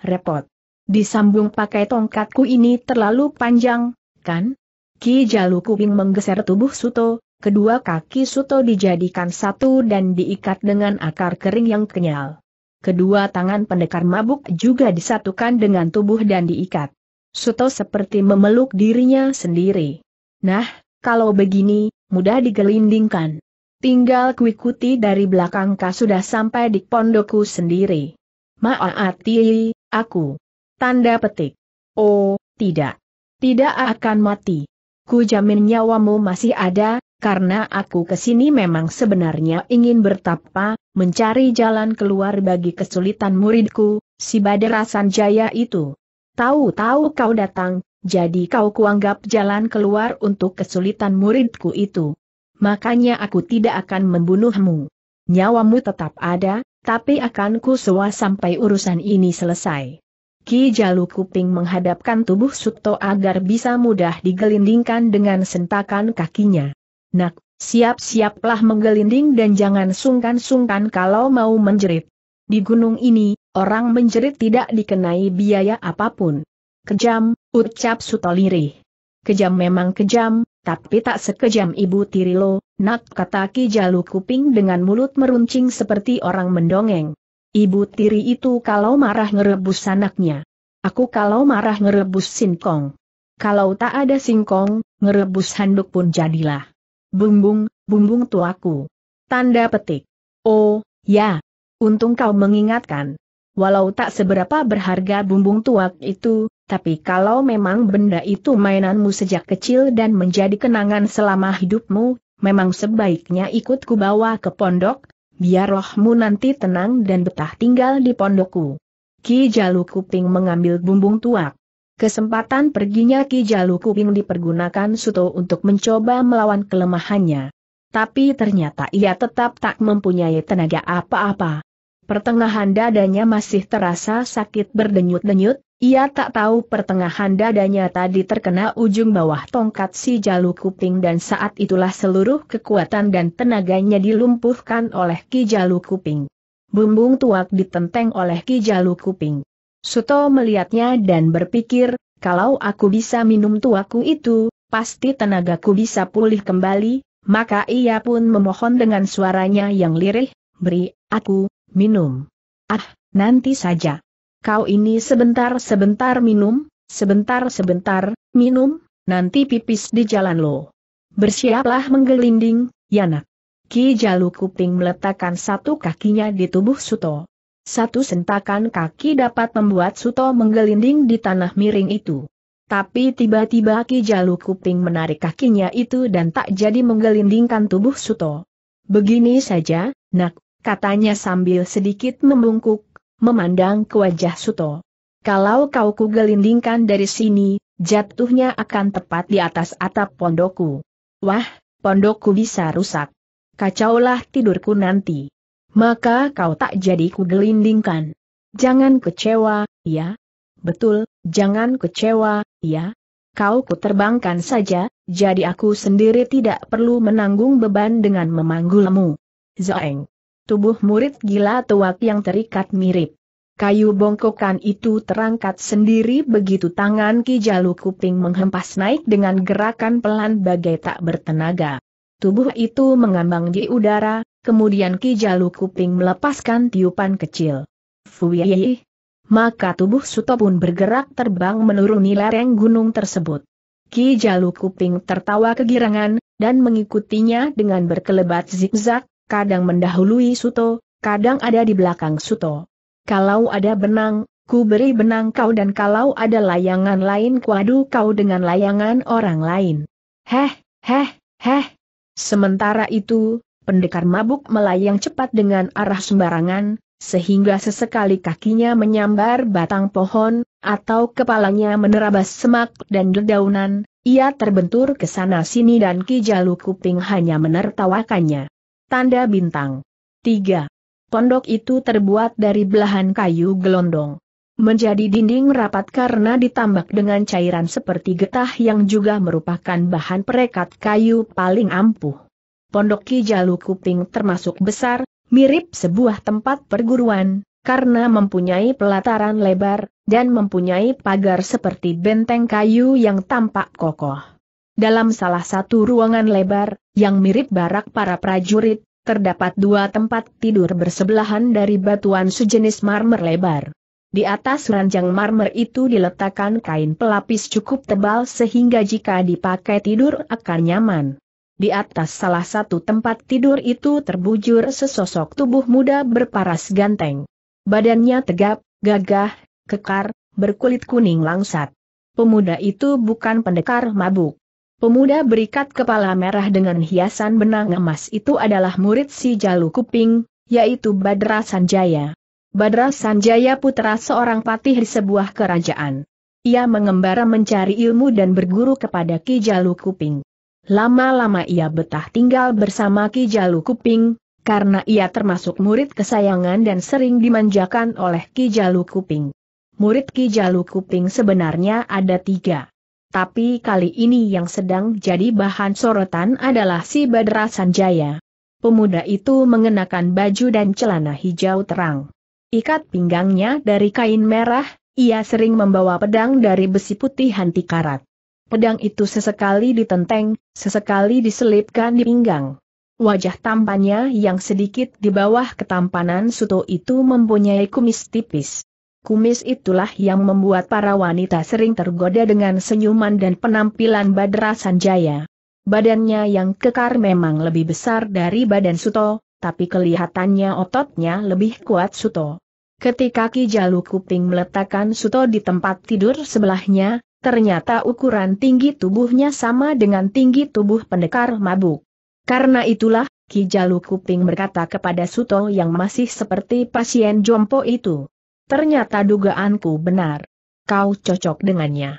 repot. Disambung pakai tongkatku ini terlalu panjang, kan? Ki Jalu Kuping menggeser tubuh Suto, kedua kaki Suto dijadikan satu dan diikat dengan akar kering yang kenyal. Kedua tangan pendekar mabuk juga disatukan dengan tubuh dan diikat. Suto seperti memeluk dirinya sendiri. Nah, kalau begini, mudah digelindingkan. Tinggal kuikuti dari belakang, kau sudah sampai di pondokku sendiri. Maaf, aku. Tanda petik. Oh, Tidak. Tidak akan mati. Ku jamin nyawamu masih ada, karena aku kesini memang sebenarnya ingin bertapa, mencari jalan keluar bagi kesulitan muridku, si Badra Sanjaya itu. Tahu-tahu kau datang, jadi kau kuanggap jalan keluar untuk kesulitan muridku itu. Makanya aku tidak akan membunuhmu. Nyawamu tetap ada, tapi akan ku sewa sampai urusan ini selesai. Ki Jalu Kuping menghadapkan tubuh Suto agar bisa mudah digelindingkan dengan sentakan kakinya. Nak, siap-siaplah menggelinding dan jangan sungkan-sungkan kalau mau menjerit. Di gunung ini, orang menjerit tidak dikenai biaya apapun. Kejam, ucap Suto lirih. Kejam memang kejam, tapi tak sekejam Ibu Tirilo, nak, kata Ki Jalu Kuping dengan mulut meruncing seperti orang mendongeng. Ibu tiri itu kalau marah ngerebus anaknya. Aku kalau marah ngerebus singkong. Kalau tak ada singkong, ngerebus handuk pun jadilah. Bumbung, bumbung tuaku. Tanda petik. Oh, ya. Untung kau mengingatkan. Walau tak seberapa berharga bumbung tuak itu, tapi kalau memang benda itu mainanmu sejak kecil dan menjadi kenangan selama hidupmu, memang sebaiknya ikut ku bawa ke pondok. Biar rohmu nanti tenang dan betah tinggal di pondokku. Ki Jalu Kuping mengambil bumbung tuak. Kesempatan perginya Ki Jalu Kuping dipergunakan Suto untuk mencoba melawan kelemahannya. Tapi ternyata ia tetap tak mempunyai tenaga apa-apa. Pertengahan dadanya masih terasa sakit berdenyut-denyut, ia tak tahu pertengahan dadanya tadi terkena ujung bawah tongkat si Jalu Kuping dan saat itulah seluruh kekuatan dan tenaganya dilumpuhkan oleh Ki Jalu Kuping. Bumbung tuak ditenteng oleh Ki Jalu Kuping. Suto melihatnya dan berpikir, kalau aku bisa minum tuaku itu, pasti tenagaku bisa pulih kembali, maka ia pun memohon dengan suaranya yang lirih, beri aku minum. Ah, nanti saja. Kau ini sebentar-sebentar minum, sebentar-sebentar minum, nanti pipis di jalan lo. Bersiaplah menggelinding, Yana. Ki Jalu Kuping meletakkan satu kakinya di tubuh Suto. Satu sentakan kaki dapat membuat Suto menggelinding di tanah miring itu. Tapi tiba-tiba Ki Jalu Kuping menarik kakinya itu dan tak jadi menggelindingkan tubuh Suto. Begini saja, nak, katanya sambil sedikit membungkuk, memandang ke wajah Suto. Kalau kau kugelindingkan dari sini, jatuhnya akan tepat di atas atap pondokku. Wah, pondokku bisa rusak. Kacaulah tidurku nanti. Maka kau tak jadi kugelindingkan. Jangan kecewa, ya. Betul, jangan kecewa, ya. Kau kuterbangkan saja, jadi aku sendiri tidak perlu menanggung beban dengan memanggulmu. Zoeng. Tubuh murid gila tuak yang terikat mirip kayu bongkokan itu terangkat sendiri begitu tangan Ki Jalu Kuping menghempas naik dengan gerakan pelan bagai tak bertenaga. Tubuh itu mengambang di udara, kemudian Ki Jalu Kuping melepaskan tiupan kecil. Fuih! Maka tubuh Suto pun bergerak terbang menuruni lereng gunung tersebut. Ki Jalu Kuping tertawa kegirangan, dan mengikutinya dengan berkelebat zigzag. Kadang mendahului Suto, kadang ada di belakang Suto. Kalau ada benang, ku beri benang kau dan kalau ada layangan lain ku adu kau dengan layangan orang lain. Heh, heh, heh. Sementara itu, pendekar mabuk melayang cepat dengan arah sembarangan, sehingga sesekali kakinya menyambar batang pohon, atau kepalanya menerabas semak dan dedaunan, ia terbentur ke sana-sini dan Ki Jalu Kuping hanya menertawakannya. Tanda bintang. 3. Pondok itu terbuat dari belahan kayu gelondong. Menjadi dinding rapat karena ditambak dengan cairan seperti getah yang juga merupakan bahan perekat kayu paling ampuh. Pondok Ki Jalu Kuping termasuk besar, mirip sebuah tempat perguruan, karena mempunyai pelataran lebar, dan mempunyai pagar seperti benteng kayu yang tampak kokoh. Dalam salah satu ruangan lebar, yang mirip barak para prajurit, terdapat dua tempat tidur bersebelahan dari batuan sejenis marmer lebar. Di atas ranjang marmer itu diletakkan kain pelapis cukup tebal sehingga jika dipakai tidur akan nyaman. Di atas salah satu tempat tidur itu terbujur sesosok tubuh muda berparas ganteng. Badannya tegap, gagah, kekar, berkulit kuning langsat. pemuda itu bukan pendekar mabuk. Pemuda berikat kepala merah dengan hiasan benang emas itu adalah murid Si Jalu Kuping, yaitu Badra Sanjaya. Badra Sanjaya putra seorang patih di sebuah kerajaan. Ia mengembara mencari ilmu dan berguru kepada Ki Jalu Kuping. Lama-lama ia betah tinggal bersama Ki Jalu Kuping, karena ia termasuk murid kesayangan dan sering dimanjakan oleh Ki Jalu Kuping. Murid Ki Jalu Kuping sebenarnya ada 3. Tapi kali ini yang sedang jadi bahan sorotan adalah si Badra Sanjaya. Pemuda itu mengenakan baju dan celana hijau terang. Ikat pinggangnya dari kain merah, ia sering membawa pedang dari besi putih hanti karat. Pedang itu sesekali ditenteng, sesekali diselipkan di pinggang. Wajah tampannya yang sedikit di bawah ketampanan suto itu mempunyai kumis tipis. Kumis itulah yang membuat para wanita sering tergoda dengan senyuman dan penampilan Badra Sanjaya. Badannya yang kekar memang lebih besar dari badan Suto, tapi kelihatannya ototnya lebih kuat Suto. Ketika Ki Jalu Kuping meletakkan Suto di tempat tidur sebelahnya, ternyata ukuran tinggi tubuhnya sama dengan tinggi tubuh pendekar mabuk. Karena itulah, Ki Jalu Kuping berkata kepada Suto yang masih seperti pasien jompo itu, "Ternyata dugaanku benar. Kau cocok dengannya.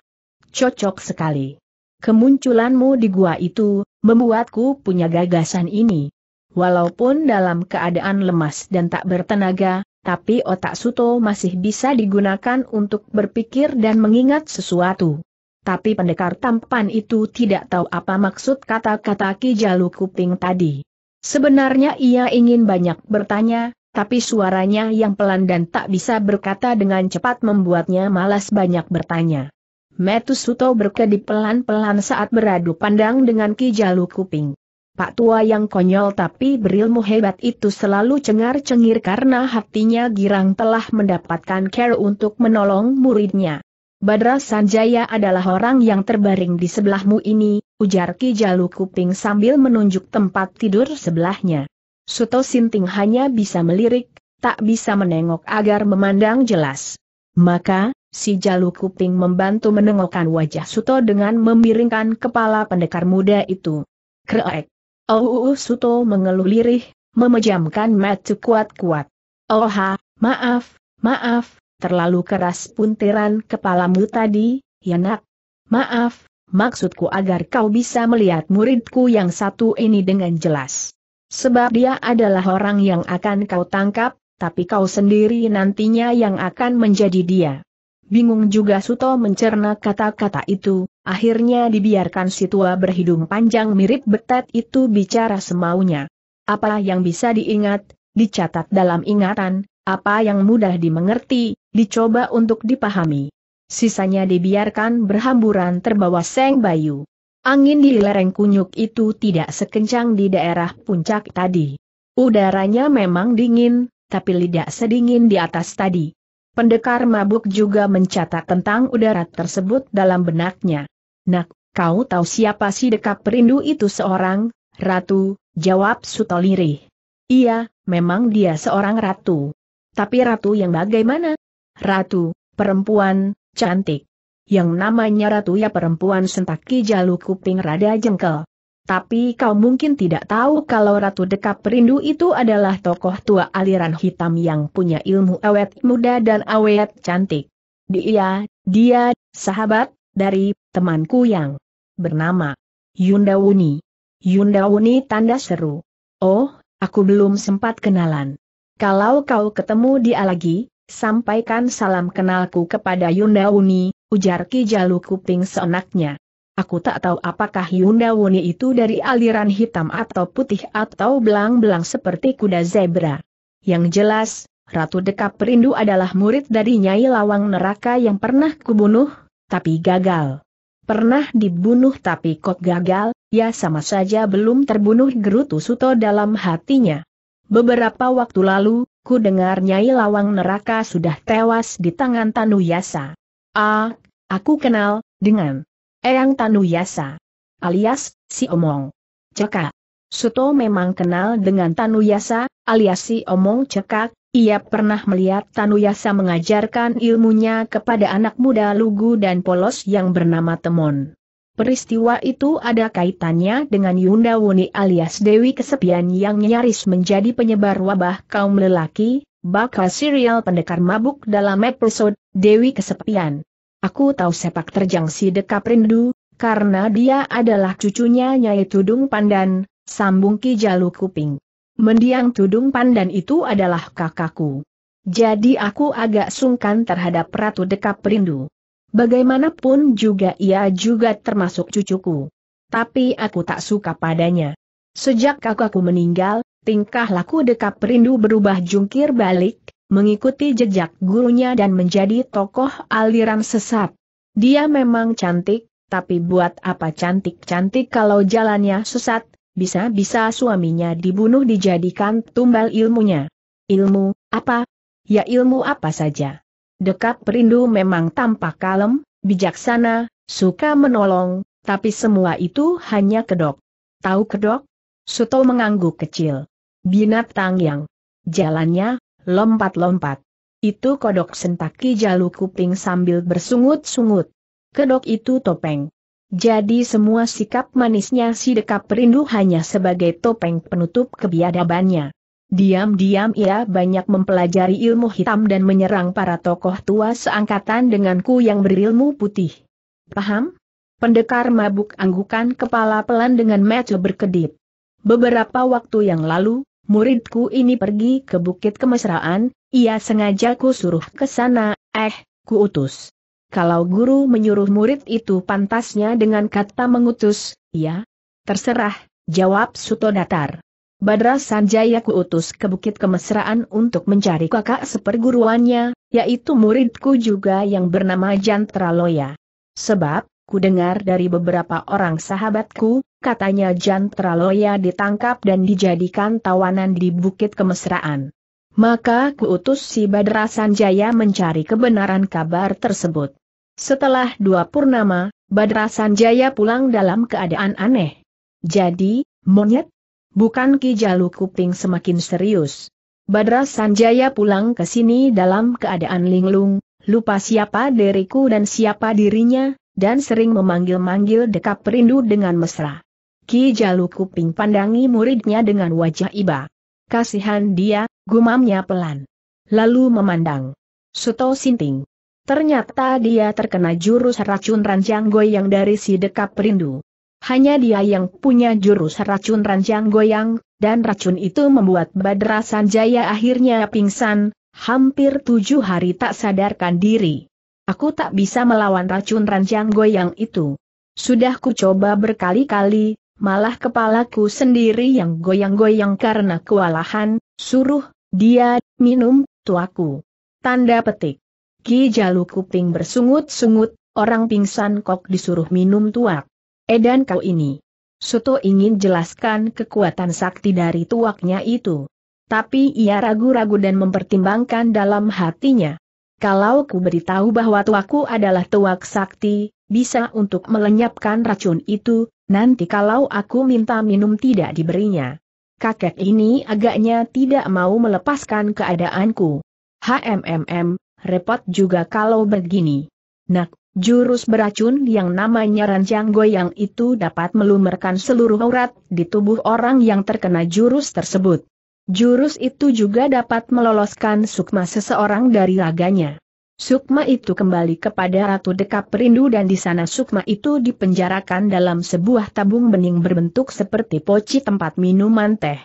Cocok sekali. Kemunculanmu di gua itu, membuatku punya gagasan ini." Walaupun dalam keadaan lemas dan tak bertenaga, tapi otak Suto masih bisa digunakan untuk berpikir dan mengingat sesuatu. Tapi pendekar tampan itu tidak tahu apa maksud kata-kata Ki Jalu Kuping tadi. Sebenarnya ia ingin banyak bertanya, tapi suaranya yang pelan dan tak bisa berkata dengan cepat membuatnya malas banyak bertanya. Metu Suto berkedip pelan-pelan saat beradu pandang dengan Ki Jalu Kuping. Pak tua yang konyol tapi berilmu hebat itu selalu cengar-cengir karena hatinya girang telah mendapatkan care untuk menolong muridnya. "Badra Sanjaya adalah orang yang terbaring di sebelahmu ini," ujar Ki Jalu Kuping sambil menunjuk tempat tidur sebelahnya. Suto Sinting hanya bisa melirik, tak bisa menengok agar memandang jelas. Maka, si Jalu Kuping membantu menengokkan wajah Suto dengan memiringkan kepala pendekar muda itu. "Kreek. Oh, Suto mengeluh lirih, memejamkan mata kuat-kuat. "Oha, maaf, terlalu keras puntiran kepalamu tadi, Yanak. Maaf, maksudku agar kau bisa melihat muridku yang satu ini dengan jelas. Sebab dia adalah orang yang akan kau tangkap, tapi kau sendiri nantinya yang akan menjadi dia." Bingung juga Suto mencerna kata-kata itu, akhirnya dibiarkan si tua berhidung panjang mirip betet itu bicara semaunya. Apa yang bisa diingat, dicatat dalam ingatan, apa yang mudah dimengerti, dicoba untuk dipahami. Sisanya dibiarkan berhamburan terbawa sang bayu. Angin di lereng Kunyuk itu tidak sekencang di daerah puncak tadi. Udaranya memang dingin, tapi tidak sedingin di atas tadi. Pendekar mabuk juga mencatat tentang udara tersebut dalam benaknya. "Nak, kau tahu siapa si Dekap Rindu itu seorang ratu?" jawab Suto lirih. "Iya, memang dia seorang ratu. Tapi ratu yang bagaimana?" "Ratu, perempuan, cantik. Yang namanya ratu ya perempuan," sentak Ki Jalu Kuping rada jengkel. "Tapi kau mungkin tidak tahu kalau Ratu Dekap Rindu itu adalah tokoh tua aliran hitam yang punya ilmu awet muda dan awet cantik. Dia, sahabat, dari temanku yang bernama Yunda Wuni." "Yunda Wuni?" tanda seru. "Oh, aku belum sempat kenalan. Kalau kau ketemu dia lagi, sampaikan salam kenalku kepada Yunda Wuni," ujar Ki Jalu Kuping seenaknya. "Aku tak tahu apakah Yunda Wuni itu dari aliran hitam atau putih atau belang-belang seperti kuda zebra. Yang jelas, Ratu Dekap Rindu adalah murid dari Nyai Lawang Neraka yang pernah kubunuh, tapi gagal. Pernah dibunuh tapi kok gagal, ya sama saja belum terbunuh," gerutu Suto dalam hatinya. "Beberapa waktu lalu, ku dengar Nyai Lawang Neraka sudah tewas di tangan Tanuyasa." "Ah, aku kenal dengan Eyang Tanuyasa, alias si Omong Cekak." Suto memang kenal dengan Tanuyasa, alias si Omong Cekak, Ia pernah melihat Tanuyasa mengajarkan ilmunya kepada anak muda lugu dan polos yang bernama Temon. Peristiwa itu ada kaitannya dengan Yunda Wuni alias Dewi Kesepian yang nyaris menjadi penyebar wabah kaum lelaki, bakal serial Pendekar Mabuk dalam episode Dewi Kesepian. Aku tahu sepak terjang si Dekap Rindu, karena dia adalah cucunya Nyai Tudung Pandan, sambung Ki Jalu Kuping. Mendiang Tudung Pandan itu adalah kakakku. Jadi aku agak sungkan terhadap Ratu Dekap Rindu. Bagaimanapun juga ia juga termasuk cucuku. Tapi aku tak suka padanya. Sejak kakakku meninggal, tingkah laku Dekap Rindu berubah jungkir balik, mengikuti jejak gurunya dan menjadi tokoh aliran sesat. Dia memang cantik, tapi buat apa cantik-cantik kalau jalannya sesat? Bisa-bisa suaminya dibunuh dijadikan tumbal ilmunya. Ilmu, apa? Ya ilmu apa saja. Dekap Rindu memang tampak kalem, bijaksana, suka menolong, tapi semua itu hanya kedok. Tahu kedok? Suto mengangguk kecil. Binatang yang jalannya lompat-lompat. Itu kodok, sentaki Jalu Kuping sambil bersungut-sungut. Kedok itu topeng. Jadi semua sikap manisnya si Dekap Rindu hanya sebagai topeng penutup kebiadabannya. Diam-diam ia banyak mempelajari ilmu hitam dan menyerang para tokoh tua seangkatan denganku yang berilmu putih. Paham? Pendekar Mabuk anggukan kepala pelan dengan mata berkedip. Beberapa waktu yang lalu, muridku ini pergi ke Bukit Kemesraan, ia sengaja ku suruh ke sana, ku utus. Kalau guru menyuruh murid itu pantasnya dengan kata mengutus, ya? Terserah, jawab Suto datar. Badra Sanjaya kuutus ke Bukit Kemesraan untuk mencari kakak seperguruannya, yaitu muridku juga yang bernama Jantraloya. Sebab, ku dengar dari beberapa orang sahabatku, katanya Jantraloya ditangkap dan dijadikan tawanan di Bukit Kemesraan. Maka kuutus si Badra Sanjaya mencari kebenaran kabar tersebut. Setelah 2 purnama, Badra Sanjaya pulang dalam keadaan aneh. Jadi, monyet? Bukan? Ki Jalu Kuping semakin serius. Badra Sanjaya pulang ke sini dalam keadaan linglung, lupa siapa diriku dan siapa dirinya, dan sering memanggil-manggil Dekap Rindu dengan mesra. Ki Jalu Kuping pandangi muridnya dengan wajah iba. Kasihan dia, gumamnya pelan. Lalu memandang Suto Sinting. Ternyata dia terkena jurus racun ranjang goyang dari si Dekap Rindu. Hanya dia yang punya jurus racun ranjang goyang, dan racun itu membuat Badra Sanjaya akhirnya pingsan, hampir 7 hari tak sadarkan diri. Aku tak bisa melawan racun ranjang goyang itu. Sudah ku coba berkali-kali, malah kepalaku sendiri yang goyang-goyang karena kewalahan. Suruh dia minum tuaku. Tanda petik. Ki Jalu Kuping bersungut-sungut. Orang pingsan kok disuruh minum tuak? Edan kau ini. Suto ingin jelaskan kekuatan sakti dari tuaknya itu, tapi ia ragu-ragu dan mempertimbangkan dalam hatinya. Kalau ku beritahu bahwa tuaku adalah tuak sakti, bisa untuk melenyapkan racun itu. Nanti kalau aku minta minum tidak diberinya. Kakek ini agaknya tidak mau melepaskan keadaanku. Repot juga kalau begini. Nak, jurus beracun yang namanya ranjang goyang itu dapat melumerkan seluruh urat di tubuh orang yang terkena jurus tersebut. Jurus itu juga dapat meloloskan sukma seseorang dari raganya. Sukma itu kembali kepada Ratu Dekap Rindu dan di sana sukma itu dipenjarakan dalam sebuah tabung bening berbentuk seperti poci tempat minuman teh.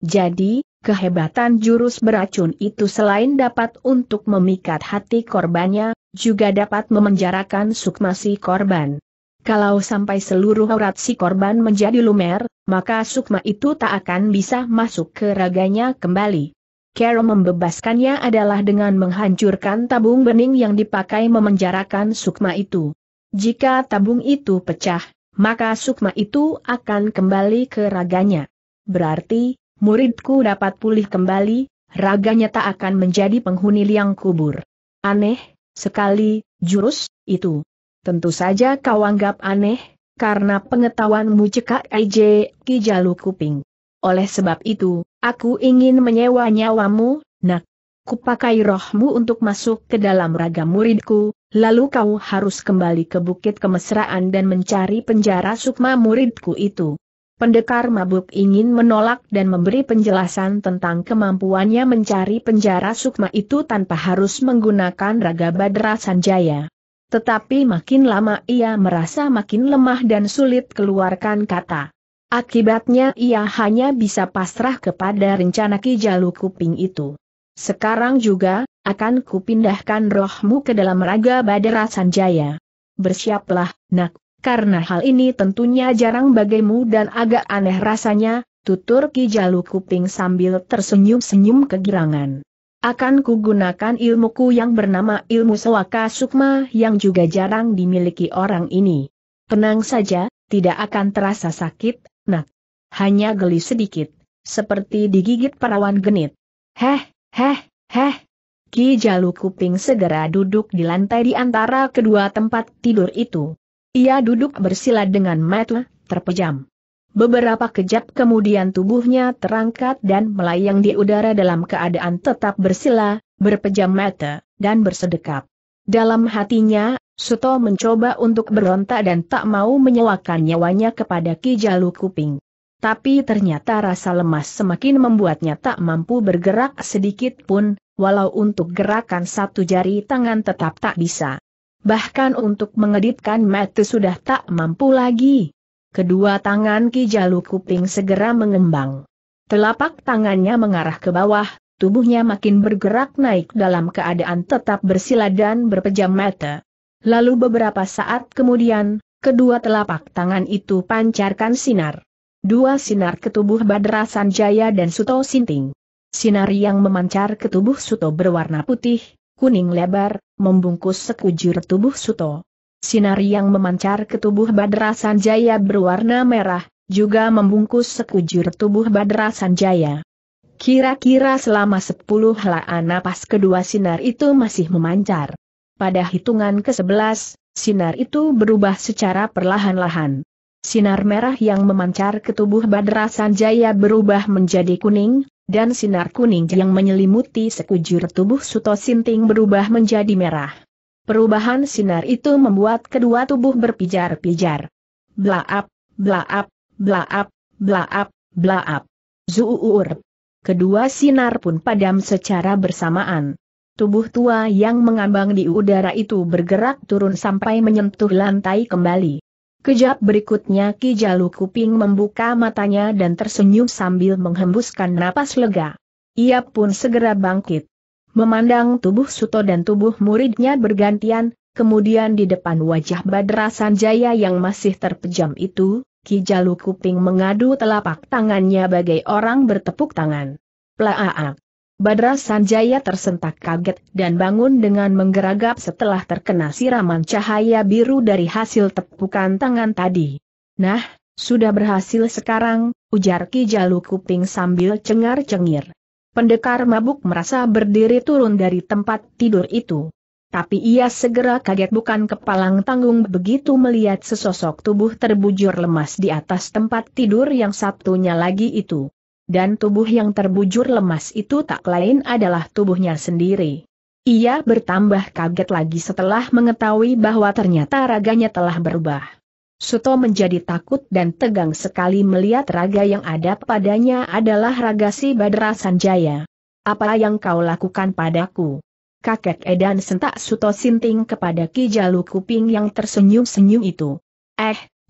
Jadi, kehebatan jurus beracun itu selain dapat untuk memikat hati korbannya, juga dapat memenjarakan sukma si korban. Kalau sampai seluruh urat si korban menjadi lumer, maka sukma itu tak akan bisa masuk ke raganya kembali. Cara membebaskannya adalah dengan menghancurkan tabung bening yang dipakai memenjarakan sukma itu. Jika tabung itu pecah, maka sukma itu akan kembali ke raganya. Berarti, muridku dapat pulih kembali, raganya tak akan menjadi penghuni liang kubur. Aneh sekali, jurus itu. Tentu saja kau anggap aneh, karena pengetahuanmu cekak IJ, Ki Jalu Kuping. Oleh sebab itu, aku ingin menyewa nyawamu, nak. kupakai rohmu untuk masuk ke dalam raga muridku, lalu kau harus kembali ke Bukit Kemesraan dan mencari penjara sukma muridku itu." Pendekar mabuk ingin menolak dan memberi penjelasan tentang kemampuannya mencari penjara sukma itu tanpa harus menggunakan raga Badra Sanjaya. Tetapi makin lama ia merasa makin lemah dan sulit keluarkan kata. Akibatnya ia hanya bisa pasrah kepada rencana Ki Jalu Kuping itu. "Sekarang juga, akan kupindahkan rohmu ke dalam raga Badra Sanjaya. Bersiaplah, nak. Karena hal ini tentunya jarang bagimu dan agak aneh rasanya," tutur Ki Jalu Kuping sambil tersenyum-senyum kegirangan. "Akan kugunakan ilmuku yang bernama ilmu sewaka sukma yang juga jarang dimiliki orang ini. Tenang saja, tidak akan terasa sakit, nak. Hanya geli sedikit, seperti digigit perawan genit." "Heh, heh, heh." Ki Jalu Kuping segera duduk di lantai di antara kedua tempat tidur itu. Ia duduk bersila dengan mata terpejam. Beberapa kejap kemudian tubuhnya terangkat dan melayang di udara dalam keadaan tetap bersila, berpejam mata, dan bersedekap. Dalam hatinya, Suto mencoba untuk berontak dan tak mau menyewakan nyawanya kepada Ki Jalu Kuping. Tapi ternyata rasa lemas semakin membuatnya tak mampu bergerak sedikit pun, walau untuk gerakan satu jari tangan tetap tak bisa. Bahkan untuk mengedipkan mata sudah tak mampu lagi. Kedua tangan Ki Jalu Kuping segera mengembang. Telapak tangannya mengarah ke bawah, tubuhnya makin bergerak naik dalam keadaan tetap bersila dan berpejam mata. Lalu beberapa saat kemudian, kedua telapak tangan itu pancarkan sinar. Dua sinar ke tubuh Badra Sanjaya dan Suto Sinting. Sinar yang memancar ke tubuh Suto berwarna putih, kuning lebar, membungkus sekujur tubuh Suto. Sinar yang memancar ke tubuh Badra Sanjaya berwarna merah, juga membungkus sekujur tubuh Badra Sanjaya. Kira-kira selama 10 helaan napas kedua sinar itu masih memancar. Pada hitungan ke-11, sinar itu berubah secara perlahan-lahan. Sinar merah yang memancar ke tubuh Badra Sanjaya berubah menjadi kuning, dan sinar kuning yang menyelimuti sekujur tubuh Suto Sinting berubah menjadi merah. Perubahan sinar itu membuat kedua tubuh berpijar-pijar. Blaap, blaap, blaap, blaap, blaap. Zuur. Kedua sinar pun padam secara bersamaan. Tubuh tua yang mengambang di udara itu bergerak turun sampai menyentuh lantai kembali. Kejap berikutnya Ki Jalu Kuping membuka matanya dan tersenyum sambil menghembuskan napas lega. Ia pun segera bangkit. Memandang tubuh Suto dan tubuh muridnya bergantian, kemudian di depan wajah Badra Sanjaya yang masih terpejam itu, Ki Jalu Kuping mengadu telapak tangannya bagai orang bertepuk tangan. Plaak! Badra Sanjaya tersentak kaget dan bangun dengan menggeragap setelah terkena siraman cahaya biru dari hasil tepukan tangan tadi. "Nah, sudah berhasil sekarang," ujar Ki Jalu Kuping sambil cengar-cengir. Pendekar mabuk merasa berdiri turun dari tempat tidur itu. Tapi ia segera kaget bukan kepalang tanggung begitu melihat sesosok tubuh terbujur lemas di atas tempat tidur yang satunya lagi itu. Dan tubuh yang terbujur lemas itu tak lain adalah tubuhnya sendiri. Ia bertambah kaget lagi setelah mengetahui bahwa ternyata raganya telah berubah. Suto menjadi takut dan tegang sekali melihat raga yang ada padanya adalah raga si Badra Sanjaya. "Apa yang kau lakukan padaku, kakek edan?" sentak Suto Sinting kepada Ki Jalu Kuping yang tersenyum-senyum itu.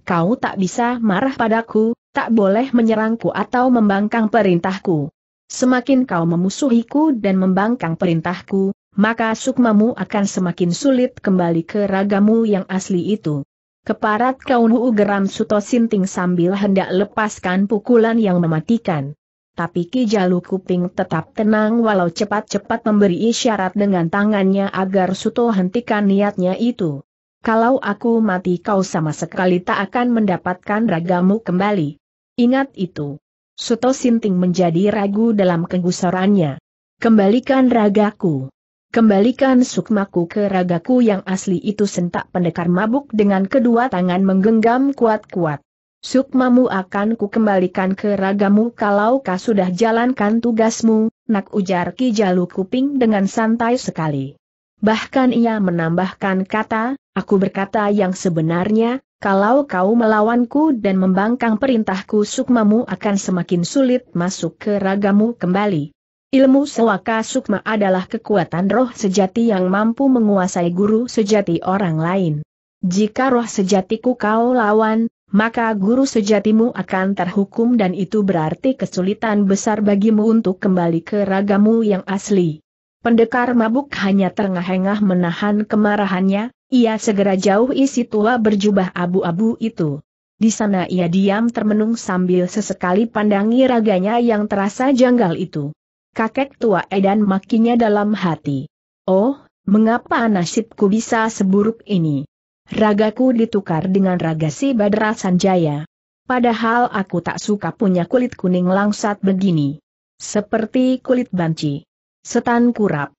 Kau tak bisa marah padaku, tak boleh menyerangku atau membangkang perintahku. Semakin kau memusuhiku dan membangkang perintahku, maka sukmamu akan semakin sulit kembali ke ragamu yang asli itu." "Keparat kau, nu," geram Suto Sinting sambil hendak lepaskan pukulan yang mematikan. Tapi Ki Jalu Kuping tetap tenang walau cepat-cepat memberi isyarat dengan tangannya agar Suto hentikan niatnya itu. "Kalau aku mati kau sama sekali tak akan mendapatkan ragamu kembali. Ingat itu." Suto Sinting menjadi ragu dalam kegusarannya. "Kembalikan ragaku. Kembalikan sukmaku ke ragaku yang asli itu," sentak pendekar mabuk dengan kedua tangan menggenggam kuat-kuat. Sukmamu akan kukembalikan ke ragamu kalau kau sudah jalankan tugasmu, nak, ujar Ki Jalu Kuping dengan santai sekali. Bahkan ia menambahkan kata, aku berkata yang sebenarnya, kalau kau melawanku dan membangkang perintahku, sukmamu akan semakin sulit masuk ke ragamu kembali. Ilmu Sewaka Sukma adalah kekuatan roh sejati yang mampu menguasai guru sejati orang lain. Jika roh sejatiku kau lawan, maka guru sejatimu akan terhukum dan itu berarti kesulitan besar bagimu untuk kembali ke ragamu yang asli. Pendekar Mabuk hanya terengah-engah menahan kemarahannya, ia segera jauhi si tua berjubah abu-abu itu. Di sana ia diam termenung sambil sesekali pandangi raganya yang terasa janggal itu. Kakek tua edan makinya dalam hati. Oh, mengapa nasibku bisa seburuk ini? Ragaku ditukar dengan raga si Badra Sanjaya. Padahal aku tak suka punya kulit kuning langsat begini. Seperti kulit banci. Setan kurap.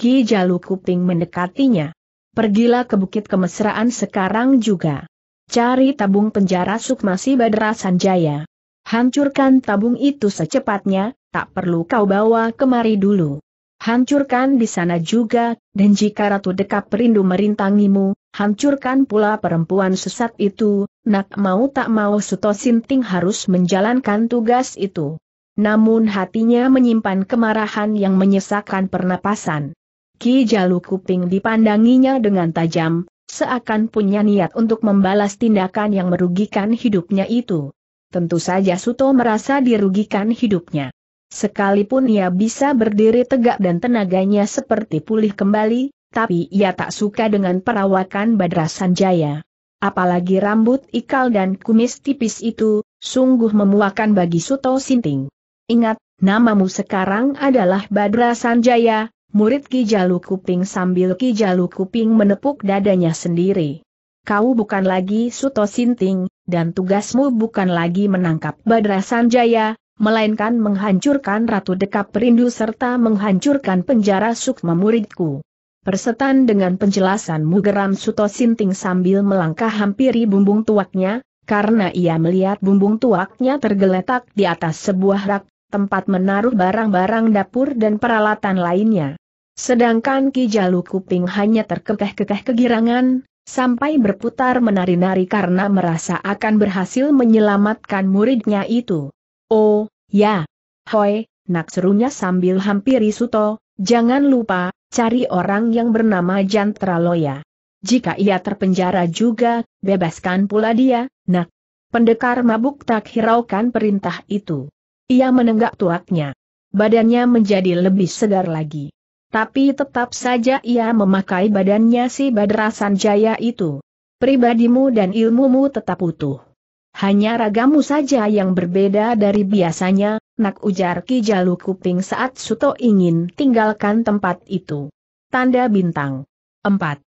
Ki Jalu Kuping mendekatinya. Pergilah ke Bukit Kemesraan sekarang juga. Cari tabung penjara sukma si Badra Sanjaya. Hancurkan tabung itu secepatnya. Tak perlu kau bawa kemari dulu. Hancurkan di sana juga, dan jika Ratu Dekap Rindu merintangimu, hancurkan pula perempuan sesat itu, nak. Mau tak mau Suto Sinting harus menjalankan tugas itu. Namun hatinya menyimpan kemarahan yang menyesakkan pernapasan. Ki Jalu Kuping dipandanginya dengan tajam, seakan punya niat untuk membalas tindakan yang merugikan hidupnya itu. Tentu saja Suto merasa dirugikan hidupnya. Sekalipun ia bisa berdiri tegak dan tenaganya seperti pulih kembali, tapi ia tak suka dengan perawakan Badra Sanjaya. Apalagi rambut ikal dan kumis tipis itu, sungguh memuakan bagi Suto Sinting. Ingat, namamu sekarang adalah Badra Sanjaya, murid Ki Jalu Kuping, sambil Ki Jalu Kuping menepuk dadanya sendiri. Kau bukan lagi Suto Sinting, dan tugasmu bukan lagi menangkap Badra Sanjaya, melainkan menghancurkan Ratu Dekap Rindu serta menghancurkan penjara sukma muridku. Persetan dengan penjelasanmu, geram Suto Sinting sambil melangkah hampiri bumbung tuaknya, karena ia melihat bumbung tuaknya tergeletak di atas sebuah rak, tempat menaruh barang-barang dapur dan peralatan lainnya. Sedangkan Ki Jalu Kuping hanya terkekeh-kekeh kegirangan, sampai berputar menari-nari karena merasa akan berhasil menyelamatkan muridnya itu. Oh, ya. Hoi, nak, serunya sambil hampiri Suto, jangan lupa, cari orang yang bernama Jantraloya. Jika ia terpenjara juga, bebaskan pula dia, nak. Pendekar Mabuk tak hiraukan perintah itu. Ia menenggak tuaknya. Badannya menjadi lebih segar lagi. Tapi tetap saja ia memakai badannya si Badra Sanjaya itu. Pribadimu dan ilmumu tetap utuh. Hanya ragamu saja yang berbeda dari biasanya, nak, ujar Ki Jalu Kuping saat Suto ingin tinggalkan tempat itu. Tanda bintang 4.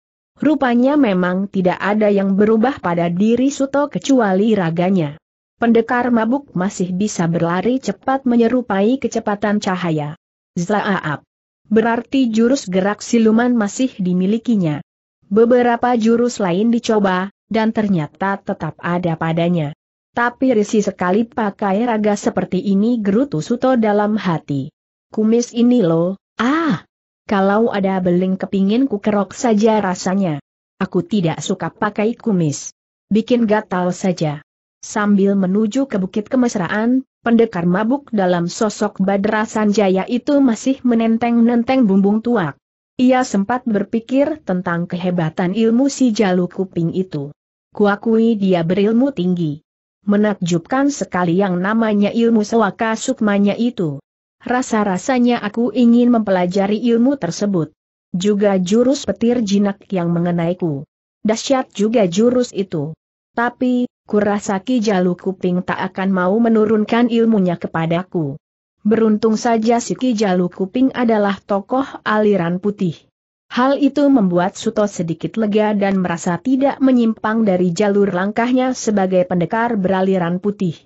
Rupanya memang tidak ada yang berubah pada diri Suto kecuali raganya. Pendekar Mabuk masih bisa berlari cepat menyerupai kecepatan cahaya. Zlaaap. Berarti jurus gerak siluman masih dimilikinya. Beberapa jurus lain dicoba, dan ternyata tetap ada padanya. Tapi risih sekali pakai raga seperti ini, gerutu Suto dalam hati. Kumis ini loh, ah! Kalau ada beling kepingin ku kerok saja rasanya. Aku tidak suka pakai kumis. Bikin gatal saja. Sambil menuju ke Bukit Kemesraan, Pendekar Mabuk dalam sosok Badra Sanjaya itu masih menenteng-nenteng bumbung tuak. Ia sempat berpikir tentang kehebatan ilmu si Jalu Kuping itu. Kuakui dia berilmu tinggi. Menakjubkan sekali yang namanya ilmu sewaka sukmanya itu. Rasa-rasanya aku ingin mempelajari ilmu tersebut. Juga jurus petir jinak yang mengenaiku. Dahsyat juga jurus itu. Tapi, kurasa Ki Jalu Kuping tak akan mau menurunkan ilmunya kepadaku. Beruntung saja si Ki Jalu Kuping adalah tokoh aliran putih. Hal itu membuat Suto sedikit lega dan merasa tidak menyimpang dari jalur langkahnya sebagai pendekar beraliran putih.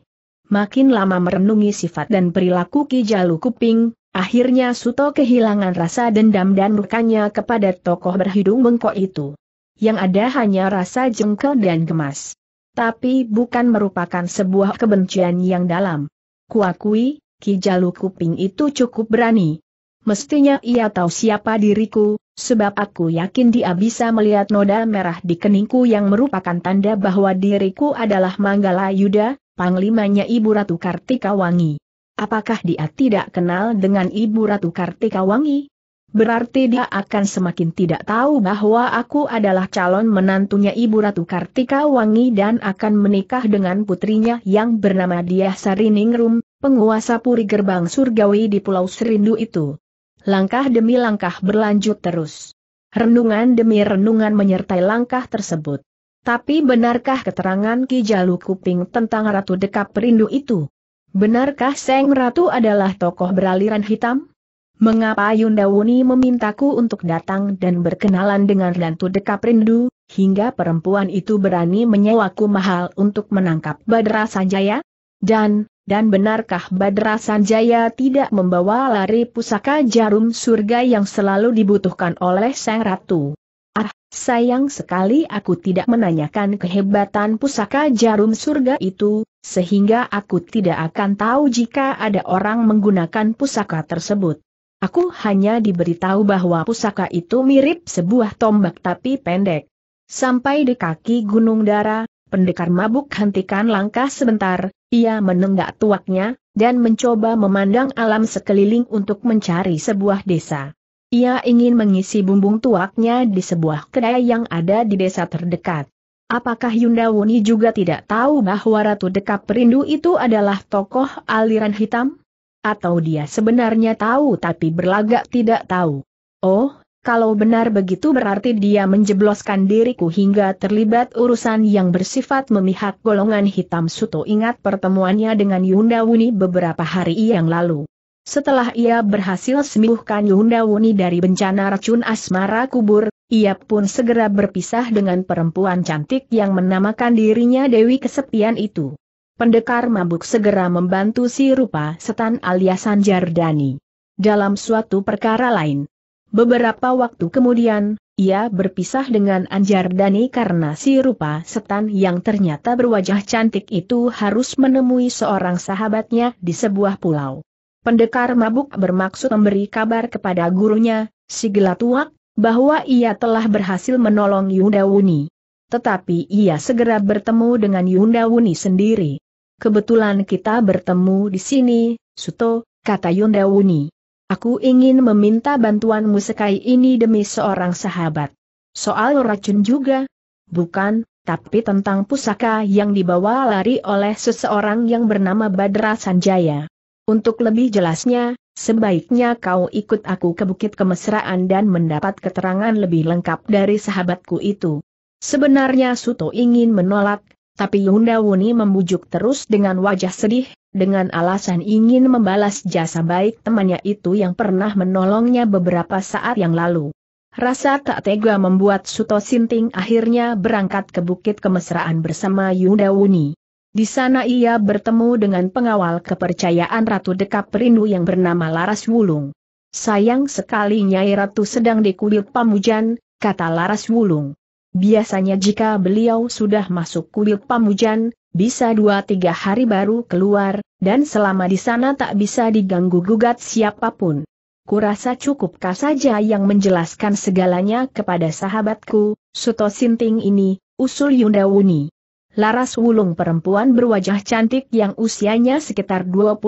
Makin lama merenungi sifat dan perilaku Ki Jalu Kuping, akhirnya Suto kehilangan rasa dendam dan murkanya kepada tokoh berhidung bengkok itu. Yang ada hanya rasa jengkel dan gemas. tapi bukan merupakan sebuah kebencian yang dalam. Kuakui, Ki Jalu Kuping itu cukup berani. Mestinya ia tahu siapa diriku, sebab aku yakin dia bisa melihat noda merah di keningku yang merupakan tanda bahwa diriku adalah Manggala Yuda, panglimanya Ibu Ratu Kartika Wangi. Apakah dia tidak kenal dengan Ibu Ratu Kartika Wangi? Berarti dia akan semakin tidak tahu bahwa aku adalah calon menantunya Ibu Ratu Kartika Wangi dan akan menikah dengan putrinya yang bernama Dyah Sariningrum, penguasa Puri Gerbang Surgawi di Pulau Serindu itu. Langkah demi langkah berlanjut terus. Renungan demi renungan menyertai langkah tersebut. Tapi benarkah keterangan Ki Jalu Kuping tentang Ratu Dekap Rindu itu? Benarkah Seng Ratu adalah tokoh beraliran hitam? Mengapa Yunda Wuni memintaku untuk datang dan berkenalan dengan Ratu Dekap Rindu, hingga perempuan itu berani menyewaku mahal untuk menangkap Badra Sanjaya? Dan benarkah Badra Sanjaya tidak membawa lari pusaka jarum surga yang selalu dibutuhkan oleh Sang Ratu? Ah, sayang sekali aku tidak menanyakan kehebatan pusaka jarum surga itu, sehingga aku tidak akan tahu jika ada orang menggunakan pusaka tersebut. Aku hanya diberitahu bahwa pusaka itu mirip sebuah tombak tapi pendek. Sampai di kaki Gunung Darah, Pendekar Mabuk hentikan langkah sebentar, ia menenggak tuaknya, dan mencoba memandang alam sekeliling untuk mencari sebuah desa. Ia ingin mengisi bumbung tuaknya di sebuah kedai yang ada di desa terdekat. Apakah Yunda Wuni juga tidak tahu bahwa Ratu Dekap Rindu itu adalah tokoh aliran hitam? Atau dia sebenarnya tahu tapi berlagak tidak tahu? Oh, kalau benar begitu berarti dia menjebloskan diriku hingga terlibat urusan yang bersifat memihak golongan hitam suto. Ingat pertemuannya dengan Yunda Wuni beberapa hari yang lalu. Setelah ia berhasil sembuhkan Yunda Wuni dari bencana racun asmara kubur, ia pun segera berpisah dengan perempuan cantik yang menamakan dirinya Dewi Kesepian itu. Pendekar Mabuk segera membantu si rupa setan alias Sanjardani dalam suatu perkara lain. Beberapa waktu kemudian, ia berpisah dengan Anjardani karena si rupa setan yang ternyata berwajah cantik itu harus menemui seorang sahabatnya di sebuah pulau. Pendekar Mabuk bermaksud memberi kabar kepada gurunya, si Gelatua, bahwa ia telah berhasil menolong Yunda Wuni. Tetapi ia segera bertemu dengan Yunda Wuni sendiri. Kebetulan kita bertemu di sini, Suto, kata Yunda Wuni. Aku ingin meminta bantuanmu sekali ini demi seorang sahabat. Soal racun juga? Bukan, tapi tentang pusaka yang dibawa lari oleh seseorang yang bernama Badra Sanjaya. Untuk lebih jelasnya, sebaiknya kau ikut aku ke Bukit Kemesraan dan mendapat keterangan lebih lengkap dari sahabatku itu. Sebenarnya Suto ingin menolak, tapi Yunda Wuni membujuk terus dengan wajah sedih, dengan alasan ingin membalas jasa baik temannya itu yang pernah menolongnya beberapa saat yang lalu. Rasa tak tega membuat Suto Sinting akhirnya berangkat ke Bukit Kemesraan bersama Yunda Wuni. Di sana ia bertemu dengan pengawal kepercayaan Ratu Dekap Rindu yang bernama Laras Wulung. Sayang sekali Nyai Ratu sedang dikuil Pamujan, kata Laras Wulung. Biasanya jika beliau sudah masuk kuil Pamujan, bisa 2-3 hari baru keluar, dan selama di sana tak bisa diganggu-gugat siapapun. Kurasa cukupkah saja yang menjelaskan segalanya kepada sahabatku, Suto Sinting ini, usul Yunda Wuni. Laras Wulung perempuan berwajah cantik yang usianya sekitar 25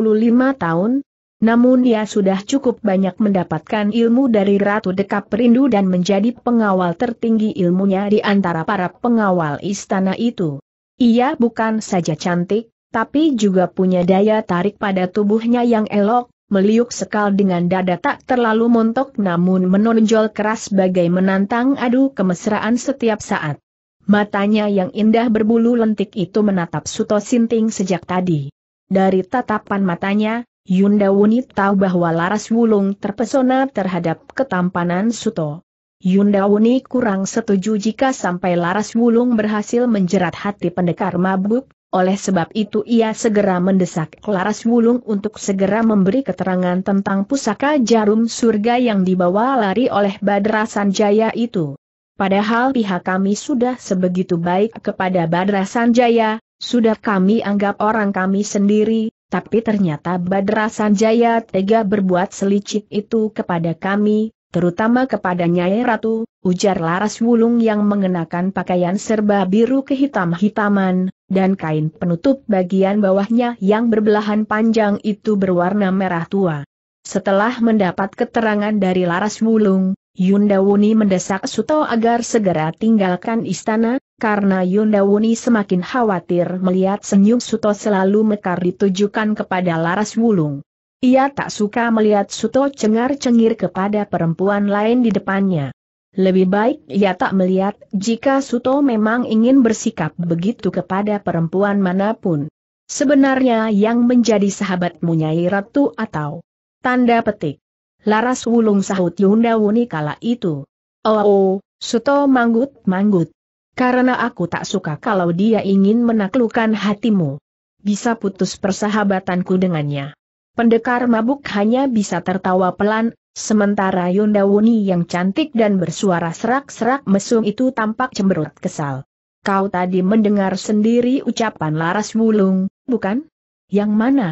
tahun, namun dia sudah cukup banyak mendapatkan ilmu dari Ratu Dekap Rindu dan menjadi pengawal tertinggi ilmunya di antara para pengawal istana itu. Ia bukan saja cantik, tapi juga punya daya tarik pada tubuhnya yang elok, meliuk sekal dengan dada tak terlalu montok namun menonjol keras bagai menantang adu kemesraan setiap saat. Matanya yang indah berbulu lentik itu menatap Suto Sinting sejak tadi. Dari tatapan matanya, Yunda Wuni tahu bahwa Laras Wulung terpesona terhadap ketampanan Suto. Yunda Wuni kurang setuju jika sampai Laras Wulung berhasil menjerat hati Pendekar Mabuk, oleh sebab itu ia segera mendesak Laras Wulung untuk segera memberi keterangan tentang pusaka jarum surga yang dibawa lari oleh Badra Sanjaya itu. Padahal pihak kami sudah sebegitu baik kepada Badra Sanjaya, sudah kami anggap orang kami sendiri, tapi ternyata Badra Sanjaya tega berbuat selicik itu kepada kami, terutama kepada Nyai Ratu," ujar Laras Wulung yang mengenakan pakaian serba biru kehitam-hitaman, dan kain penutup bagian bawahnya yang berbelahan panjang itu berwarna merah tua. Setelah mendapat keterangan dari Laras Wulung, Yunda Wuni mendesak Suto agar segera tinggalkan istana, karena Yunda Wuni semakin khawatir melihat senyum Suto selalu mekar ditujukan kepada Laras Wulung. Ia tak suka melihat Suto cengar-cengir kepada perempuan lain di depannya. Lebih baik ia tak melihat, jika Suto memang ingin bersikap begitu kepada perempuan manapun. Sebenarnya yang menjadi sahabatmu Nyai Ratu atau tanda petik. Laras Wulung, sahut Yunda Wuni kala itu. Oh, Suto manggut-manggut. Karena aku tak suka kalau dia ingin menaklukkan hatimu. Bisa putus persahabatanku dengannya. Pendekar mabuk hanya bisa tertawa pelan, sementara Yunda Wuni yang cantik dan bersuara serak-serak mesum itu tampak cemberut kesal. Kau tadi mendengar sendiri ucapan Laras Wulung, bukan? Yang mana?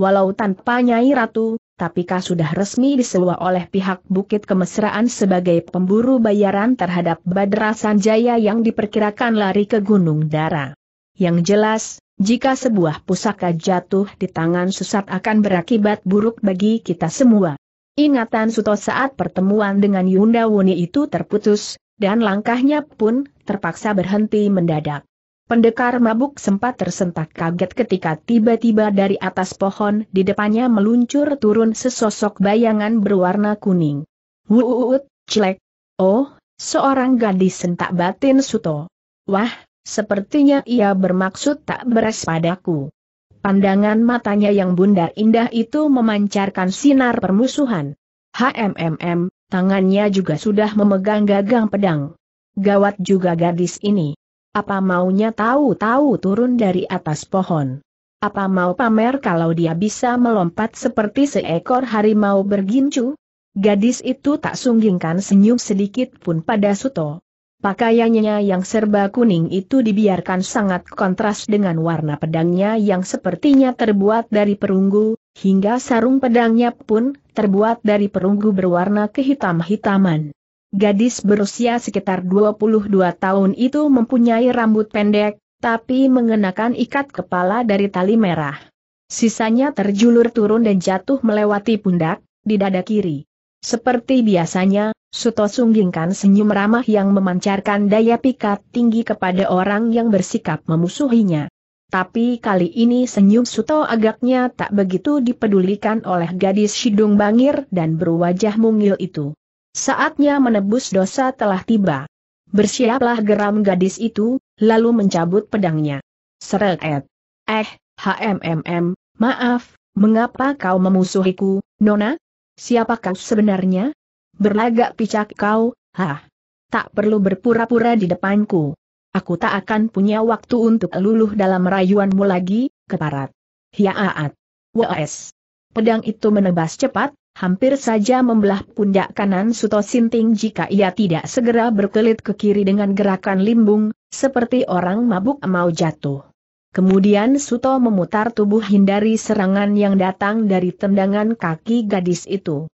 Walau tanpa Nyai Ratu, tapi kau sudah resmi disewa oleh pihak Bukit Kemesraan sebagai pemburu bayaran terhadap Badra Sanjaya yang diperkirakan lari ke Gunung Darah. Yang jelas, jika sebuah pusaka jatuh di tangan sesat akan berakibat buruk bagi kita semua. Ingatan Suto saat pertemuan dengan Yunda Wuni itu terputus, dan langkahnya pun terpaksa berhenti mendadak. Pendekar mabuk sempat tersentak kaget ketika tiba-tiba dari atas pohon di depannya meluncur turun sesosok bayangan berwarna kuning. "Wuut, jelek. Oh, seorang gadis," sentak batin Suto. "Wah, sepertinya ia bermaksud tak beres padaku." Pandangan matanya yang bundar indah itu memancarkan sinar permusuhan. Tangannya juga sudah memegang gagang pedang. Gawat juga gadis ini. Apa maunya tahu-tahu turun dari atas pohon? Apa mau pamer kalau dia bisa melompat seperti seekor harimau bergincu? Gadis itu tak sunggingkan senyum sedikit pun pada Suto. Pakaiannya yang serba kuning itu dibiarkan sangat kontras dengan warna pedangnya yang sepertinya terbuat dari perunggu, hingga sarung pedangnya pun terbuat dari perunggu berwarna kehitam-hitaman. Gadis berusia sekitar 22 tahun itu mempunyai rambut pendek, tapi mengenakan ikat kepala dari tali merah. Sisanya terjulur turun dan jatuh melewati pundak, di dada kiri. Seperti biasanya, Suto sunggingkan senyum ramah yang memancarkan daya pikat tinggi kepada orang yang bersikap memusuhinya. Tapi kali ini senyum Suto agaknya tak begitu dipedulikan oleh gadis hidung bangir dan berwajah mungil itu. Saatnya menebus dosa telah tiba. "Bersiaplah," geram gadis itu, lalu mencabut pedangnya. Seret. Maaf, mengapa kau memusuhiku, Nona? Siapa kau sebenarnya? Berlagak picak kau, hah? Tak perlu berpura-pura di depanku. Aku tak akan punya waktu untuk luluh dalam rayuanmu lagi, keparat. Hiaat. Wes. Pedang itu menebas cepat, hampir saja membelah pundak kanan Suto Sinting jika ia tidak segera berkelit ke kiri dengan gerakan limbung, seperti orang mabuk mau jatuh. Kemudian Suto memutar tubuh hindari serangan yang datang dari tendangan kaki gadis itu.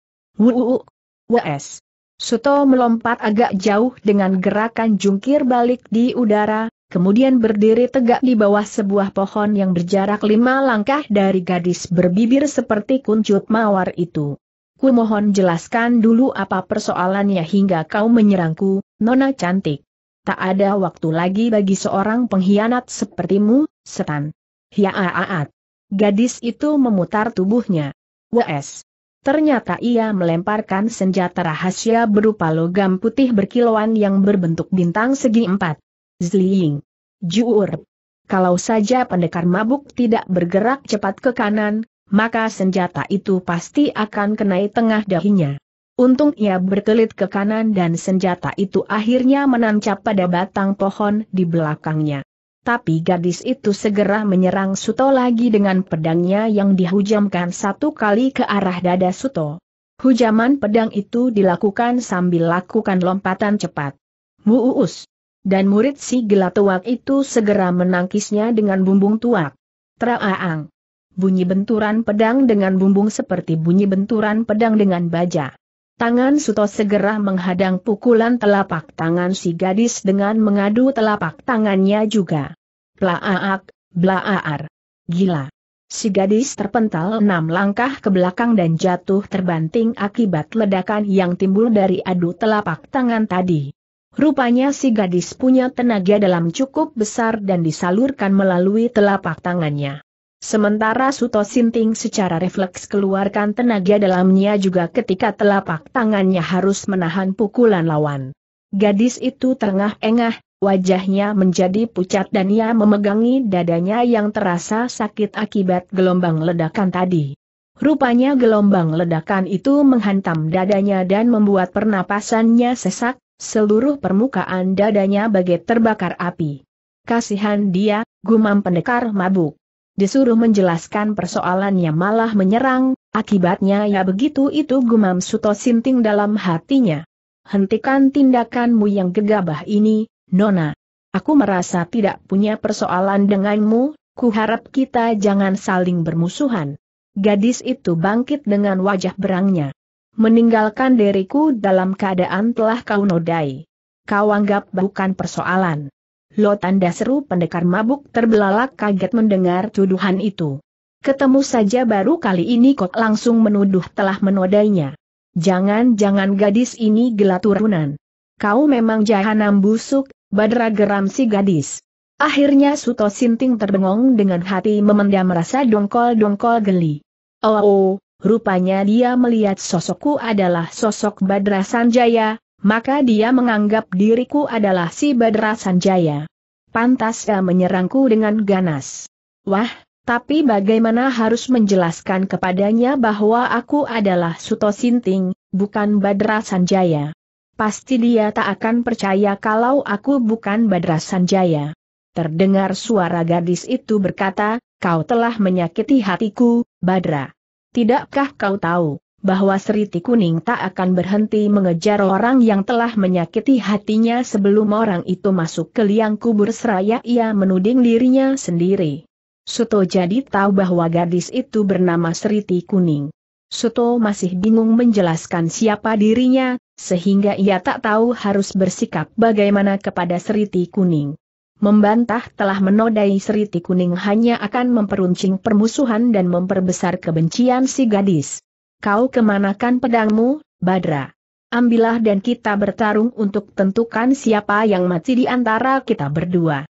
Wes. Suto melompat agak jauh dengan gerakan jungkir balik di udara, kemudian berdiri tegak di bawah sebuah pohon yang berjarak 5 langkah dari gadis berbibir seperti kuncup mawar itu. "Ku mohon jelaskan dulu apa persoalannya hingga kau menyerangku, Nona cantik. Tak ada waktu lagi bagi seorang pengkhianat sepertimu, setan." "Hiaat." Gadis itu memutar tubuhnya. Wes. Ternyata ia melemparkan senjata rahasia berupa logam putih berkilauan yang berbentuk bintang segi 4. Zling. Juur. Kalau saja pendekar mabuk tidak bergerak cepat ke kanan, maka senjata itu pasti akan kenai tengah dahinya. Untung ia berkelit ke kanan dan senjata itu akhirnya menancap pada batang pohon di belakangnya. Tapi gadis itu segera menyerang Suto lagi dengan pedangnya yang dihujamkan 1 kali ke arah dada Suto. Hujaman pedang itu dilakukan sambil lakukan lompatan cepat. Wuus. Dan murid si Gelatua itu segera menangkisnya dengan bumbung tuak. Traaang. Bunyi benturan pedang dengan bumbung seperti bunyi benturan pedang dengan baja. Tangan Suto segera menghadang pukulan telapak tangan si gadis dengan mengadu telapak tangannya juga. Blaaak, blaaar. Gila. Si gadis terpental 6 langkah ke belakang dan jatuh terbanting akibat ledakan yang timbul dari adu telapak tangan tadi. Rupanya si gadis punya tenaga dalam cukup besar dan disalurkan melalui telapak tangannya. Sementara Suto Sinting secara refleks keluarkan tenaga dalamnya juga ketika telapak tangannya harus menahan pukulan lawan. Gadis itu terengah-engah. Wajahnya menjadi pucat dan ia memegangi dadanya yang terasa sakit akibat gelombang ledakan tadi. Rupanya gelombang ledakan itu menghantam dadanya dan membuat pernapasannya sesak, seluruh permukaan dadanya bagai terbakar api. Kasihan dia, gumam pendekar mabuk. Disuruh menjelaskan persoalannya malah menyerang, akibatnya ya begitu itu gumam Suto Sinting dalam hatinya. Hentikan tindakanmu yang gegabah ini. Nona, aku merasa tidak punya persoalan denganmu, kuharap kita jangan saling bermusuhan. Gadis itu bangkit dengan wajah berangnya. Meninggalkan diriku dalam keadaan telah kau nodai. Kau anggap bukan persoalan. Lo tanda seru pendekar mabuk terbelalak kaget mendengar tuduhan itu. Ketemu saja baru kali ini kok langsung menuduh telah menodainya. Jangan-jangan gadis ini gelaturunan. Kau memang jahanam busuk. Badra geram si gadis. Akhirnya Suto Sinting terbengong dengan hati memendam rasa dongkol-dongkol geli. Oh, rupanya dia melihat sosokku adalah sosok Badra Sanjaya, maka dia menganggap diriku adalah si Badra Sanjaya. Pantas dia menyerangku dengan ganas. Wah, tapi bagaimana harus menjelaskan kepadanya bahwa aku adalah Suto Sinting, bukan Badra Sanjaya. Pasti dia tak akan percaya kalau aku bukan Badra Sanjaya. Terdengar suara gadis itu berkata, kau telah menyakiti hatiku, Badra. Tidakkah kau tahu, bahwa Sriti Kuning tak akan berhenti mengejar orang yang telah menyakiti hatinya sebelum orang itu masuk ke liang kubur seraya ia menuding dirinya sendiri. Suto jadi tahu bahwa gadis itu bernama Sriti Kuning. Suto masih bingung menjelaskan siapa dirinya, sehingga ia tak tahu harus bersikap bagaimana kepada Sriti Kuning. Membantah telah menodai Sriti Kuning hanya akan memperuncing permusuhan dan memperbesar kebencian si gadis. Kau kemanakan pedangmu, Badra? Ambillah dan kita bertarung untuk tentukan siapa yang mati di antara kita berdua.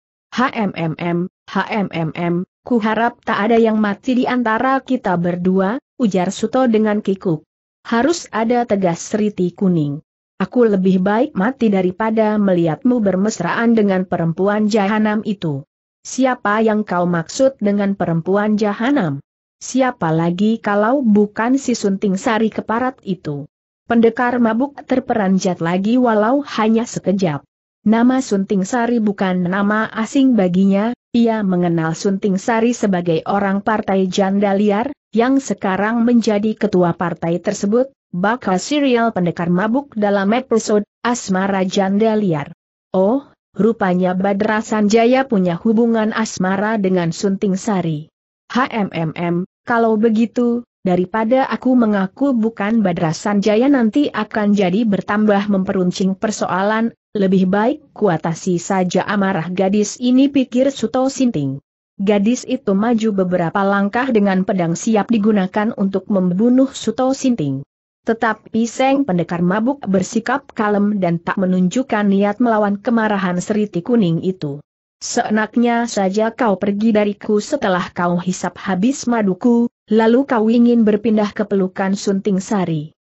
Kuharap tak ada yang mati di antara kita berdua, ujar Suto dengan kikuk. Harus ada, tegas Sriti Kuning. Aku lebih baik mati daripada melihatmu bermesraan dengan perempuan jahanam itu. Siapa yang kau maksud dengan perempuan jahanam? Siapa lagi kalau bukan si Sunting Sari keparat itu? Pendekar mabuk terperanjat lagi walau hanya sekejap. Nama Sunting Sari bukan nama asing baginya, ia mengenal Sunting Sari sebagai orang partai janda liar, yang sekarang menjadi ketua partai tersebut, bakal serial pendekar mabuk dalam episode Asmara Janda Liar. Oh, rupanya Badra Sanjaya punya hubungan asmara dengan Sunting Sari. Kalau begitu, daripada aku mengaku bukan Badra Sanjaya nanti akan jadi bertambah memperuncing persoalan, lebih baik kuatasi saja amarah gadis ini, pikir Suto Sinting. Gadis itu maju beberapa langkah dengan pedang siap digunakan untuk membunuh Suto Sinting. Tetapi Seng pendekar mabuk bersikap kalem dan tak menunjukkan niat melawan kemarahan Sriti Kuning itu. Seenaknya saja kau pergi dariku setelah kau hisap habis maduku, lalu kau ingin berpindah ke pelukan Sunting Sari.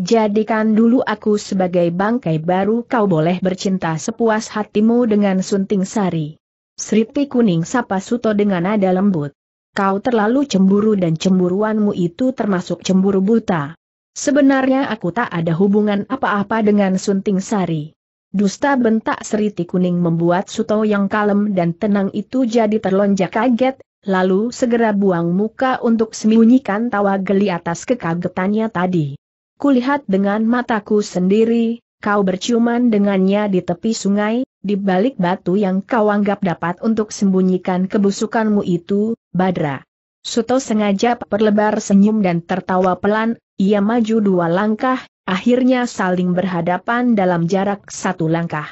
Jadikan dulu aku sebagai bangkai baru kau boleh bercinta sepuas hatimu dengan Sunting Sari. Sriti Kuning sapa Suto dengan nada lembut. Kau terlalu cemburu dan cemburuanmu itu termasuk cemburu buta. Sebenarnya aku tak ada hubungan apa-apa dengan Sunting Sari. Dusta, bentak Sriti Kuning membuat Suto yang kalem dan tenang itu jadi terlonjak kaget, lalu segera buang muka untuk sembunyikan tawa geli atas kekagetannya tadi. Kulihat dengan mataku sendiri, Kau berciuman dengannya di tepi sungai, di balik batu yang kau anggap dapat untuk sembunyikan kebusukanmu itu, Badra. Suto sengaja perlebar senyum dan tertawa pelan, ia maju dua langkah, akhirnya saling berhadapan dalam jarak satu langkah.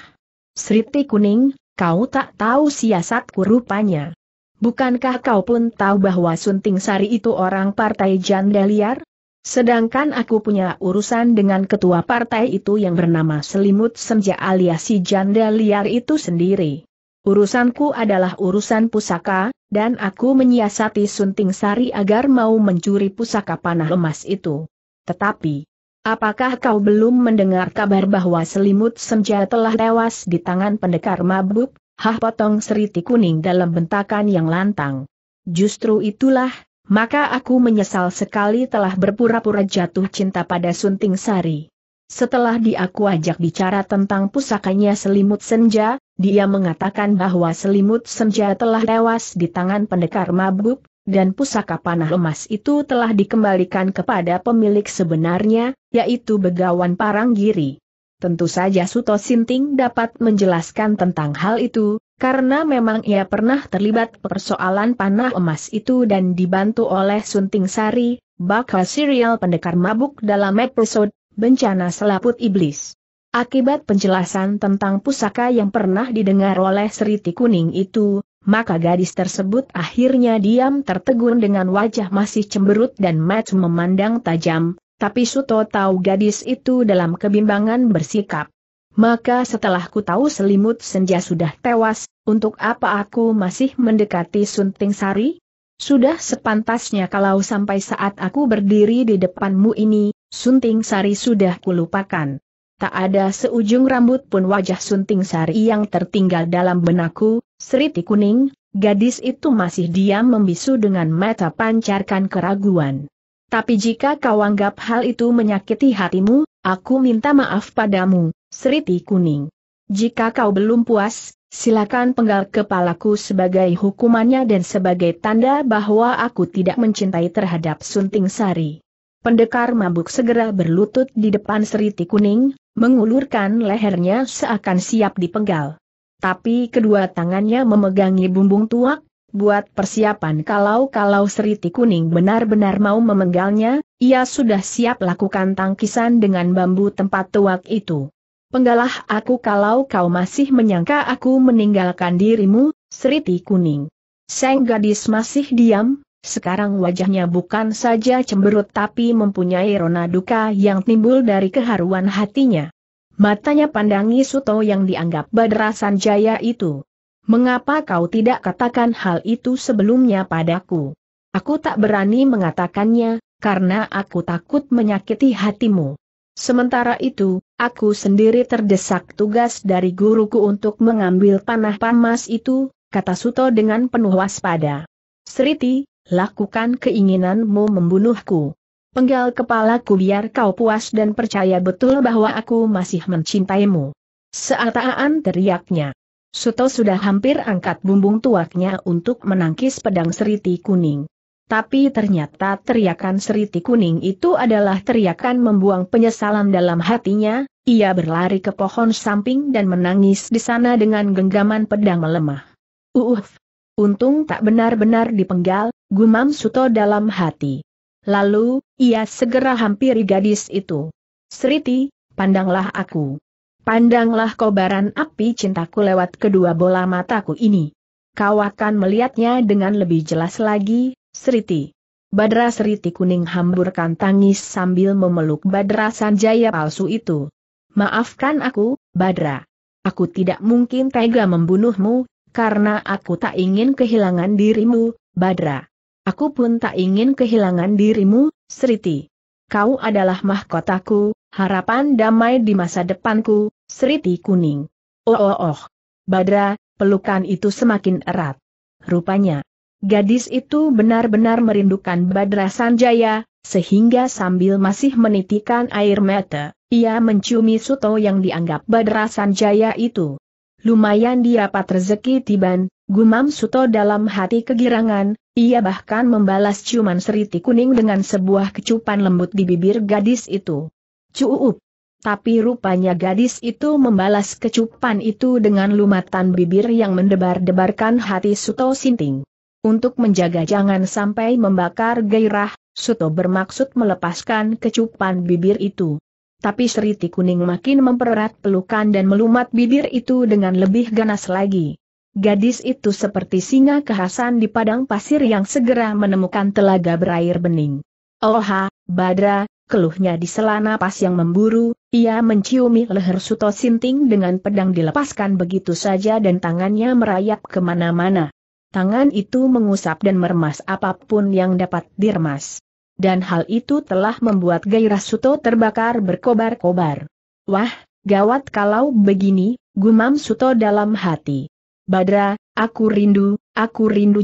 Sriti Kuning, kau tak tahu siasatku rupanya. Bukankah kau pun tahu bahwa Sunting Sari itu orang partai janda liar? Sedangkan aku punya urusan dengan ketua partai itu yang bernama Selimut Senja alias si janda liar itu sendiri. Urusanku adalah urusan pusaka, dan aku menyiasati Sunting Sari agar mau mencuri pusaka panah emas itu. Tetapi, apakah kau belum mendengar kabar bahwa Selimut Senja telah tewas di tangan pendekar mabuk? Hah, potong Sriti Kuning dalam bentakan yang lantang. Justru itulah. Maka aku menyesal sekali telah berpura-pura jatuh cinta pada Sunting Sari. Setelah aku ajak bicara tentang pusakanya Selimut Senja, dia mengatakan bahwa Selimut Senja telah tewas di tangan pendekar mabuk, dan pusaka panah emas itu telah dikembalikan kepada pemilik sebenarnya, yaitu Begawan Paranggiri. Tentu saja Suto Sinting dapat menjelaskan tentang hal itu, karena memang ia pernah terlibat persoalan panah emas itu dan dibantu oleh Sunting Sari, bakal serial pendekar mabuk dalam episode Bencana Selaput Iblis. Akibat penjelasan tentang pusaka yang pernah didengar oleh Sriti Kuning itu, maka gadis tersebut akhirnya diam tertegun dengan wajah masih cemberut dan mata memandang tajam, tapi Suto tahu gadis itu dalam kebimbangan bersikap. Maka setelah ku tahu Selimut Senja sudah tewas, untuk apa aku masih mendekati Sunting Sari? Sudah sepantasnya kalau sampai saat aku berdiri di depanmu ini, Sunting Sari sudah kulupakan. Tak ada seujung rambut pun wajah Sunting Sari yang tertinggal dalam benakku. Sriti Kuning, gadis itu masih diam membisu dengan mata pancarkan keraguan. Tapi jika kau anggap hal itu menyakiti hatimu, aku minta maaf padamu. Sriti Kuning, jika kau belum puas, silakan penggal kepalaku sebagai hukumannya dan sebagai tanda bahwa aku tidak mencintai terhadap Sunting Sari. Pendekar mabuk segera berlutut di depan Sriti Kuning, mengulurkan lehernya seakan siap dipenggal. Tapi kedua tangannya memegangi bumbung tuak, buat persiapan kalau Sriti Kuning benar-benar mau memenggalnya, ia sudah siap lakukan tangkisan dengan bambu tempat tuak itu. Penggalah aku kalau kau masih menyangka aku meninggalkan dirimu, Sriti Kuning. Sang gadis masih diam, sekarang wajahnya bukan saja cemberut tapi mempunyai rona duka yang timbul dari keharuan hatinya. Matanya pandangi Suto yang dianggap Badra Sanjaya itu. Mengapa kau tidak katakan hal itu sebelumnya padaku? Aku tak berani mengatakannya, karena aku takut menyakiti hatimu. Sementara itu, aku sendiri terdesak tugas dari guruku untuk mengambil panah emas itu, kata Suto dengan penuh waspada. Sriti, lakukan keinginanmu membunuhku. Penggal kepalaku biar kau puas dan percaya betul bahwa aku masih mencintaimu. Seataan teriaknya. Suto sudah hampir angkat bumbung tuaknya untuk menangkis pedang Sriti Kuning. Tapi ternyata teriakan Sriti Kuning itu adalah teriakan membuang penyesalan dalam hatinya, ia berlari ke pohon samping dan menangis di sana dengan genggaman pedang melemah. Uff, untung tak benar-benar dipenggal, gumam Suto dalam hati. Lalu, ia segera hampiri gadis itu. Sriti, pandanglah aku. Pandanglah kobaran api cintaku lewat kedua bola mataku ini. Kau akan melihatnya dengan lebih jelas lagi. Sriti. Badra Sriti Kuning hamburkan tangis sambil memeluk Badra Sanjaya palsu itu. Maafkan aku, Badra. Aku tidak mungkin tega membunuhmu, karena aku tak ingin kehilangan dirimu, Badra. Aku pun tak ingin kehilangan dirimu, Sriti. Kau adalah mahkotaku, harapan damai di masa depanku, Sriti Kuning. Oh. Badra, pelukan itu semakin erat. Rupanya. Gadis itu benar-benar merindukan Badra Sanjaya, sehingga sambil masih menitikkan air mata, ia menciumi Suto yang dianggap Badra Sanjaya itu. Lumayan didapat rezeki tiban, gumam Suto dalam hati kegirangan, ia bahkan membalas ciuman Sriti Kuning dengan sebuah kecupan lembut di bibir gadis itu. Cuup! Tapi rupanya gadis itu membalas kecupan itu dengan lumatan bibir yang mendebar-debarkan hati Suto Sinting. Untuk menjaga jangan sampai membakar gairah, Suto bermaksud melepaskan kecupan bibir itu. Tapi Sriti Kuning makin mempererat pelukan dan melumat bibir itu dengan lebih ganas lagi. Gadis itu seperti singa kehasan di padang pasir yang segera menemukan telaga berair bening. "Oha, Badra," keluhnya di sela napas yang memburu. Ia menciumi leher Suto Sinting dengan pedang dilepaskan begitu saja dan tangannya merayap kemana-mana. Tangan itu mengusap dan meremas apapun yang dapat diremas. Dan hal itu telah membuat gairah Suto terbakar berkobar-kobar. "Wah, gawat kalau begini," gumam Suto dalam hati. "Badra, aku rindu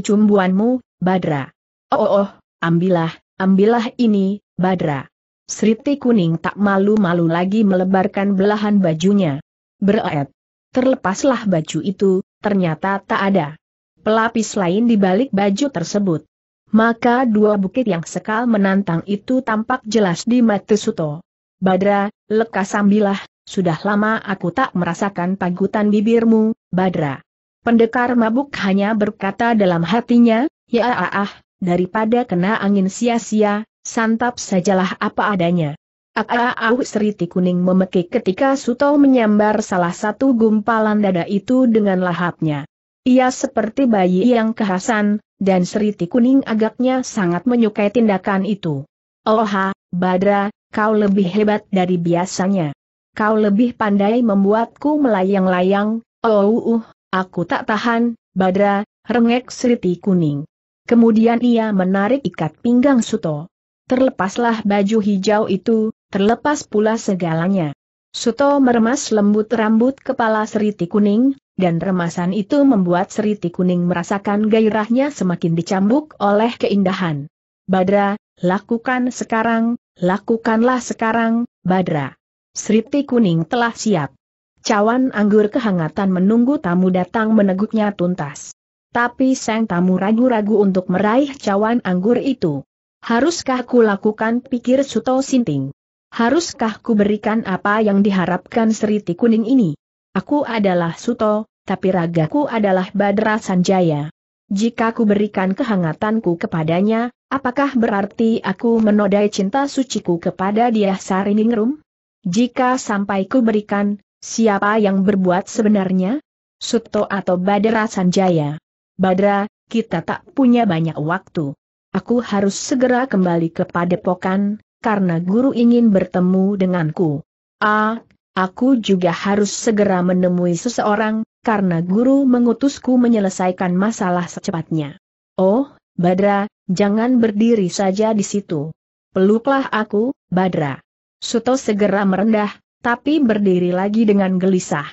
cumbuanmu, Badra. Oh, ambillah ini, Badra." Sriti Kuning tak malu-malu lagi melebarkan belahan bajunya. Bereet. Terlepaslah baju itu, ternyata tak ada pelapis lain di balik baju tersebut. Maka dua bukit yang sekal menantang itu tampak jelas di mata Suto. "Badra, lekas ambillah, sudah lama aku tak merasakan pagutan bibirmu, Badra." Pendekar mabuk hanya berkata dalam hatinya, "Ya daripada kena angin sia-sia, santap sajalah apa adanya." Sriti Kuning memekik ketika Suto menyambar salah satu gumpalan dada itu dengan lahapnya. Ia seperti bayi yang kehasan, dan Sriti Kuning agaknya sangat menyukai tindakan itu. "Oha, Badra, kau lebih hebat dari biasanya. Kau lebih pandai membuatku melayang-layang." "Aku tak tahan, Badra," rengek Sriti Kuning. Kemudian ia menarik ikat pinggang Suto. Terlepaslah baju hijau itu, terlepas pula segalanya. Suto meremas lembut rambut kepala Sriti Kuning, dan remasan itu membuat Sriti Kuning merasakan gairahnya semakin dicambuk oleh keindahan. "Badra, lakukanlah sekarang, Badra." Sriti Kuning telah siap. Cawan anggur kehangatan menunggu tamu datang meneguknya tuntas. Tapi sang tamu ragu-ragu untuk meraih cawan anggur itu. "Haruskah ku lakukan?" pikir Suto Sinting. "Haruskah ku berikan apa yang diharapkan Sriti Kuning ini? Aku adalah Suto, tapi ragaku adalah Badra Sanjaya. Jika ku berikan kehangatanku kepadanya, apakah berarti aku menodai cinta suciku kepada dia Sariningrum? Jika sampai ku berikan, siapa yang berbuat sebenarnya? Suto atau Badra Sanjaya? Badra, kita tak punya banyak waktu. Aku harus segera kembali ke padepokan, karena guru ingin bertemu denganku. Aku juga harus segera menemui seseorang, karena guru mengutusku menyelesaikan masalah secepatnya. Oh, Badra, jangan berdiri saja di situ. Peluklah aku, Badra." Suto segera merendah, tapi berdiri lagi dengan gelisah.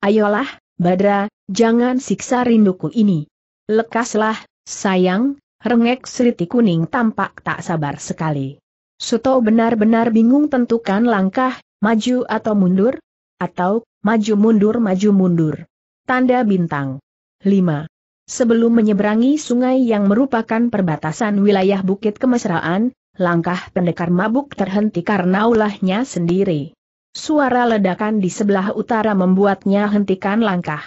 "Ayolah, Badra, jangan siksa rinduku ini. Lekaslah, sayang," rengek Sriti Kuning tampak tak sabar sekali. Suto benar-benar bingung tentukan langkah, maju atau mundur? Atau, maju mundur. Tanda bintang. 5. Sebelum menyeberangi sungai yang merupakan perbatasan wilayah Bukit Kemesraan, langkah pendekar mabuk terhenti karena ulahnya sendiri. Suara ledakan di sebelah utara membuatnya hentikan langkah.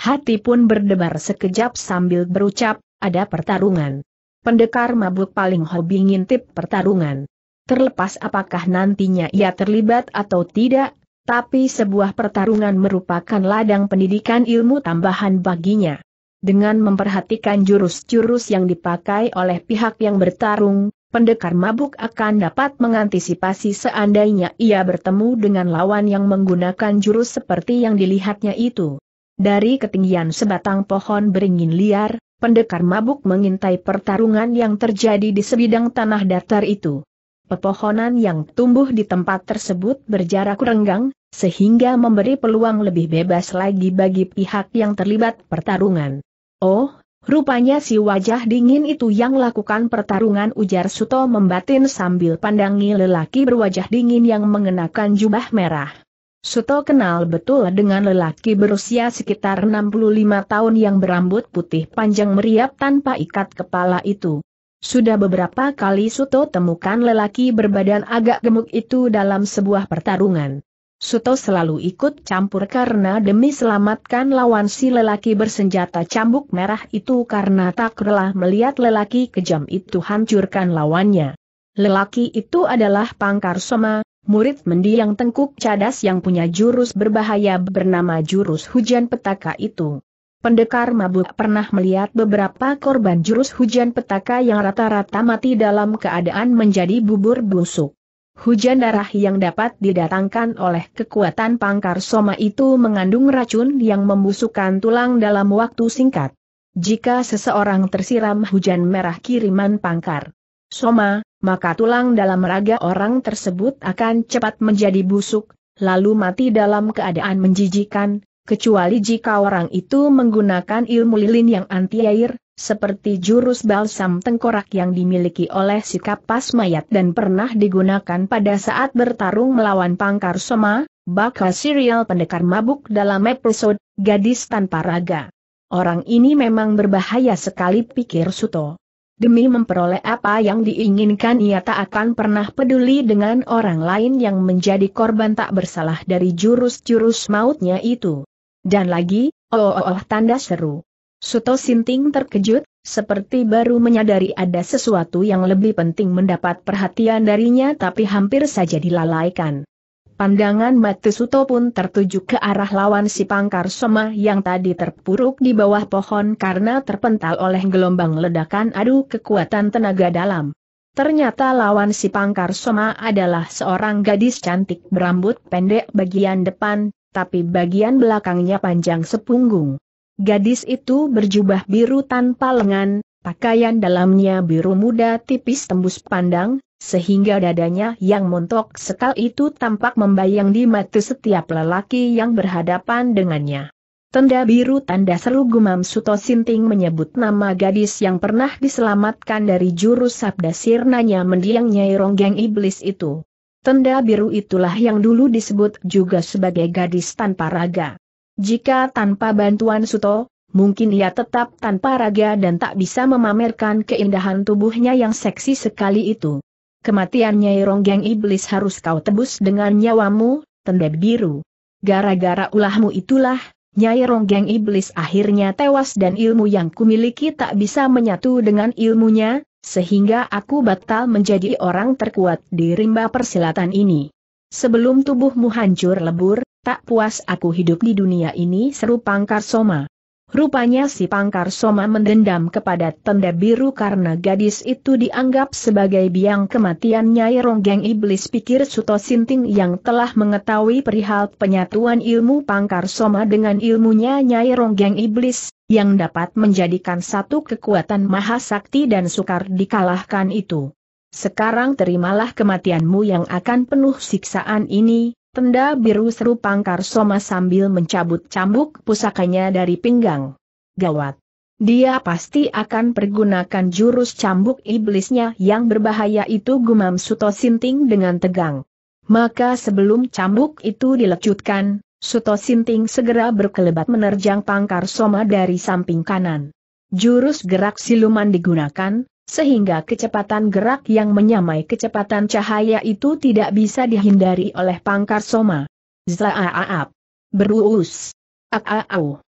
Hati pun berdebar sekejap sambil berucap, "Ada pertarungan." Pendekar mabuk paling hobi ngintip pertarungan. Terlepas apakah nantinya ia terlibat atau tidak, tapi sebuah pertarungan merupakan ladang pendidikan ilmu tambahan baginya. Dengan memperhatikan jurus-jurus yang dipakai oleh pihak yang bertarung, pendekar mabuk akan dapat mengantisipasi seandainya ia bertemu dengan lawan yang menggunakan jurus seperti yang dilihatnya itu. Dari ketinggian sebatang pohon beringin liar, pendekar mabuk mengintai pertarungan yang terjadi di sebidang tanah datar itu. Pepohonan yang tumbuh di tempat tersebut berjarak renggang, sehingga memberi peluang lebih bebas lagi bagi pihak yang terlibat pertarungan. "Oh, rupanya si wajah dingin itu yang lakukan pertarungan," ujar Suto membatin sambil pandangi lelaki berwajah dingin yang mengenakan jubah merah. Suto kenal betul dengan lelaki berusia sekitar 65 tahun yang berambut putih panjang meriap tanpa ikat kepala itu. Sudah beberapa kali Suto temukan lelaki berbadan agak gemuk itu dalam sebuah pertarungan. Suto selalu ikut campur karena demi selamatkan lawan si lelaki bersenjata cambuk merah itu, karena tak rela melihat lelaki kejam itu hancurkan lawannya. Lelaki itu adalah Pangkar Soma, murid mendiang Tengkuk Cadas yang punya jurus berbahaya bernama Jurus Hujan Petaka itu. Pendekar Mabuk pernah melihat beberapa korban Jurus Hujan Petaka yang rata-rata mati dalam keadaan menjadi bubur busuk. Hujan darah yang dapat didatangkan oleh kekuatan Pangkar Soma itu mengandung racun yang membusukkan tulang dalam waktu singkat. Jika seseorang tersiram hujan merah kiriman Pangkar Soma, maka tulang dalam raga orang tersebut akan cepat menjadi busuk, lalu mati dalam keadaan menjijikan, kecuali jika orang itu menggunakan ilmu lilin yang anti air, seperti jurus balsam tengkorak yang dimiliki oleh si kapas mayat dan pernah digunakan pada saat bertarung melawan Pangkar Soma, bakal serial Pendekar Mabuk dalam episode Gadis Tanpa Raga. Orang ini memang berbahaya sekali, pikir Suto. Demi memperoleh apa yang diinginkan, ia tak akan pernah peduli dengan orang lain yang menjadi korban tak bersalah dari jurus-jurus mautnya itu. Dan lagi, tanda seru. Suto Sinting terkejut, seperti baru menyadari ada sesuatu yang lebih penting mendapat perhatian darinya, tapi hampir saja dilalaikan. Pandangan mata Suto pun tertuju ke arah lawan si Pangkar Soma yang tadi terpuruk di bawah pohon karena terpental oleh gelombang ledakan adu kekuatan tenaga dalam. Ternyata lawan si Pangkar Soma adalah seorang gadis cantik berambut pendek bagian depan, tapi bagian belakangnya panjang sepunggung. Gadis itu berjubah biru tanpa lengan, pakaian dalamnya biru muda tipis tembus pandang, sehingga dadanya yang montok sekal itu tampak membayang di mata setiap lelaki yang berhadapan dengannya. Tenda biru tanda seru, gumam Suto Sinting menyebut nama gadis yang pernah diselamatkan dari jurus sabda sirnanya mendiang Nyai Ronggeng Iblis itu. Tenda biru itulah yang dulu disebut juga sebagai gadis tanpa raga. Jika tanpa bantuan Suto, mungkin ia tetap tanpa raga dan tak bisa memamerkan keindahan tubuhnya yang seksi sekali itu. Kematiannya Ronggeng Iblis harus kau tebus dengan nyawamu, Tenda Biru. Gara-gara ulahmu itulah, Nyai Ronggeng Iblis akhirnya tewas dan ilmu yang kumiliki tak bisa menyatu dengan ilmunya, sehingga aku batal menjadi orang terkuat di rimba persilatan ini. Sebelum tubuhmu hancur lebur, tak puas aku hidup di dunia ini, seru Pangkar Soma. Rupanya si Pangkar Soma mendendam kepada Tenda Biru karena gadis itu dianggap sebagai biang kematian Nyai Ronggeng Iblis, pikir Suto Sinting yang telah mengetahui perihal penyatuan ilmu Pangkar Soma dengan ilmunya Nyai Ronggeng Iblis, yang dapat menjadikan satu kekuatan mahasakti dan sukar dikalahkan itu. Sekarang terimalah kematianmu yang akan penuh siksaan ini, Tenda Biru, seru Pangkar Soma sambil mencabut cambuk pusakanya dari pinggang. Gawat. Dia pasti akan pergunakan jurus cambuk iblisnya yang berbahaya itu, gumam Suto Sinting dengan tegang. Maka sebelum cambuk itu dilecutkan, Suto Sinting segera berkelebat menerjang Pangkar Soma dari samping kanan. Jurus gerak siluman digunakan, sehingga kecepatan gerak yang menyamai kecepatan cahaya itu tidak bisa dihindari oleh Pangkar Soma. Zlaaap. Beruus. Aau.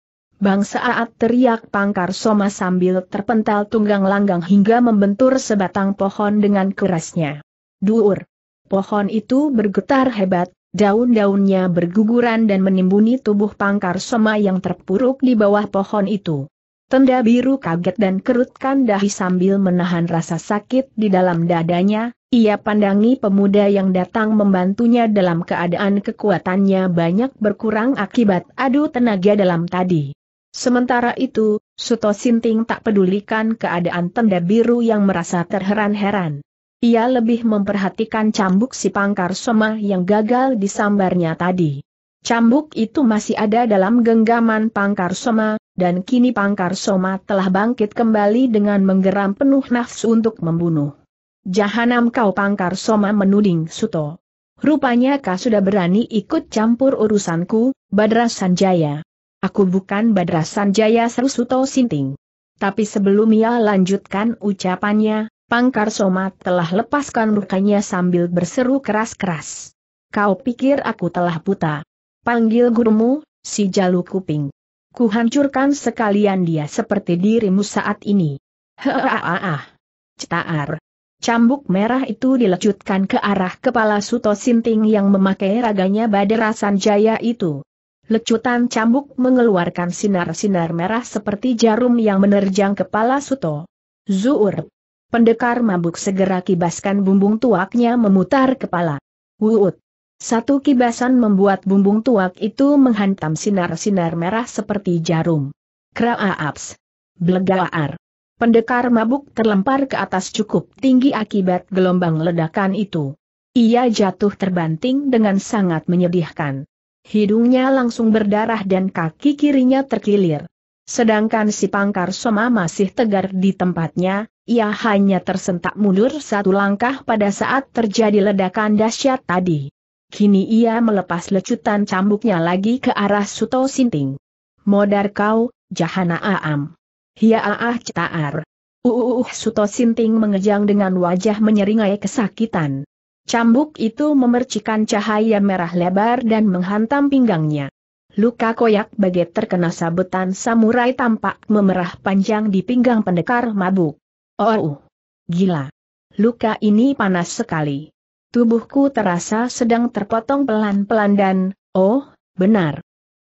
Bang saat, teriak Pangkar Soma sambil terpental tunggang langgang hingga membentur sebatang pohon dengan kerasnya. Duur. Pohon itu bergetar hebat, daun-daunnya berguguran dan menimbuni tubuh Pangkar Soma yang terpuruk di bawah pohon itu. Tenda biru kaget dan kerutkan dahi sambil menahan rasa sakit di dalam dadanya, ia pandangi pemuda yang datang membantunya dalam keadaan kekuatannya banyak berkurang akibat adu tenaga dalam tadi. Sementara itu, Suto Sinting tak pedulikan keadaan Tenda Biru yang merasa terheran-heran. Ia lebih memperhatikan cambuk si Pangkar Soma yang gagal disambarnya tadi. Cambuk itu masih ada dalam genggaman Pangkar Soma, dan kini Pangkar Soma telah bangkit kembali dengan menggeram penuh nafsu untuk membunuh. Jahanam kau, Pangkar Soma, menuding Suto. Rupanya kau sudah berani ikut campur urusanku, Badra Sanjaya. Aku bukan Badra Sanjaya, seru Suto Sinting. Tapi sebelum ia lanjutkan ucapannya, Pangkar Soma telah lepaskan rukanya sambil berseru keras-keras. Kau pikir aku telah buta? Panggil gurumu, si Jalu Kuping. Kuhancurkan sekalian dia seperti dirimu saat ini. Cetaar. Cambuk merah itu dilecutkan ke arah kepala Suto Sinting yang memakai raganya Badra Sanjaya itu. Lecutan cambuk mengeluarkan sinar-sinar merah seperti jarum yang menerjang kepala Suto. Zuur! Pendekar mabuk segera kibaskan bumbung tuaknya memutar kepala. Wuut! Satu kibasan membuat bumbung tuak itu menghantam sinar-sinar merah seperti jarum. Kraaps! Blegaar! Pendekar mabuk terlempar ke atas cukup tinggi akibat gelombang ledakan itu. Ia jatuh terbanting dengan sangat menyedihkan. Hidungnya langsung berdarah dan kaki kirinya terkilir. Sedangkan si Pangkar Soma masih tegar di tempatnya, ia hanya tersentak mundur satu langkah pada saat terjadi ledakan dahsyat tadi. Kini ia melepas lecutan cambuknya lagi ke arah Suto Sinting. Modar kau, Jahana Aam. Hiya aah cetaar. Suto Sinting mengejang dengan wajah menyeringai kesakitan. Cambuk itu memercikan cahaya merah lebar dan menghantam pinggangnya. Luka koyak bagai terkena sabetan samurai tampak memerah panjang di pinggang pendekar mabuk. Oh, gila. Luka ini panas sekali. Tubuhku terasa sedang terpotong pelan-pelan dan, oh, benar.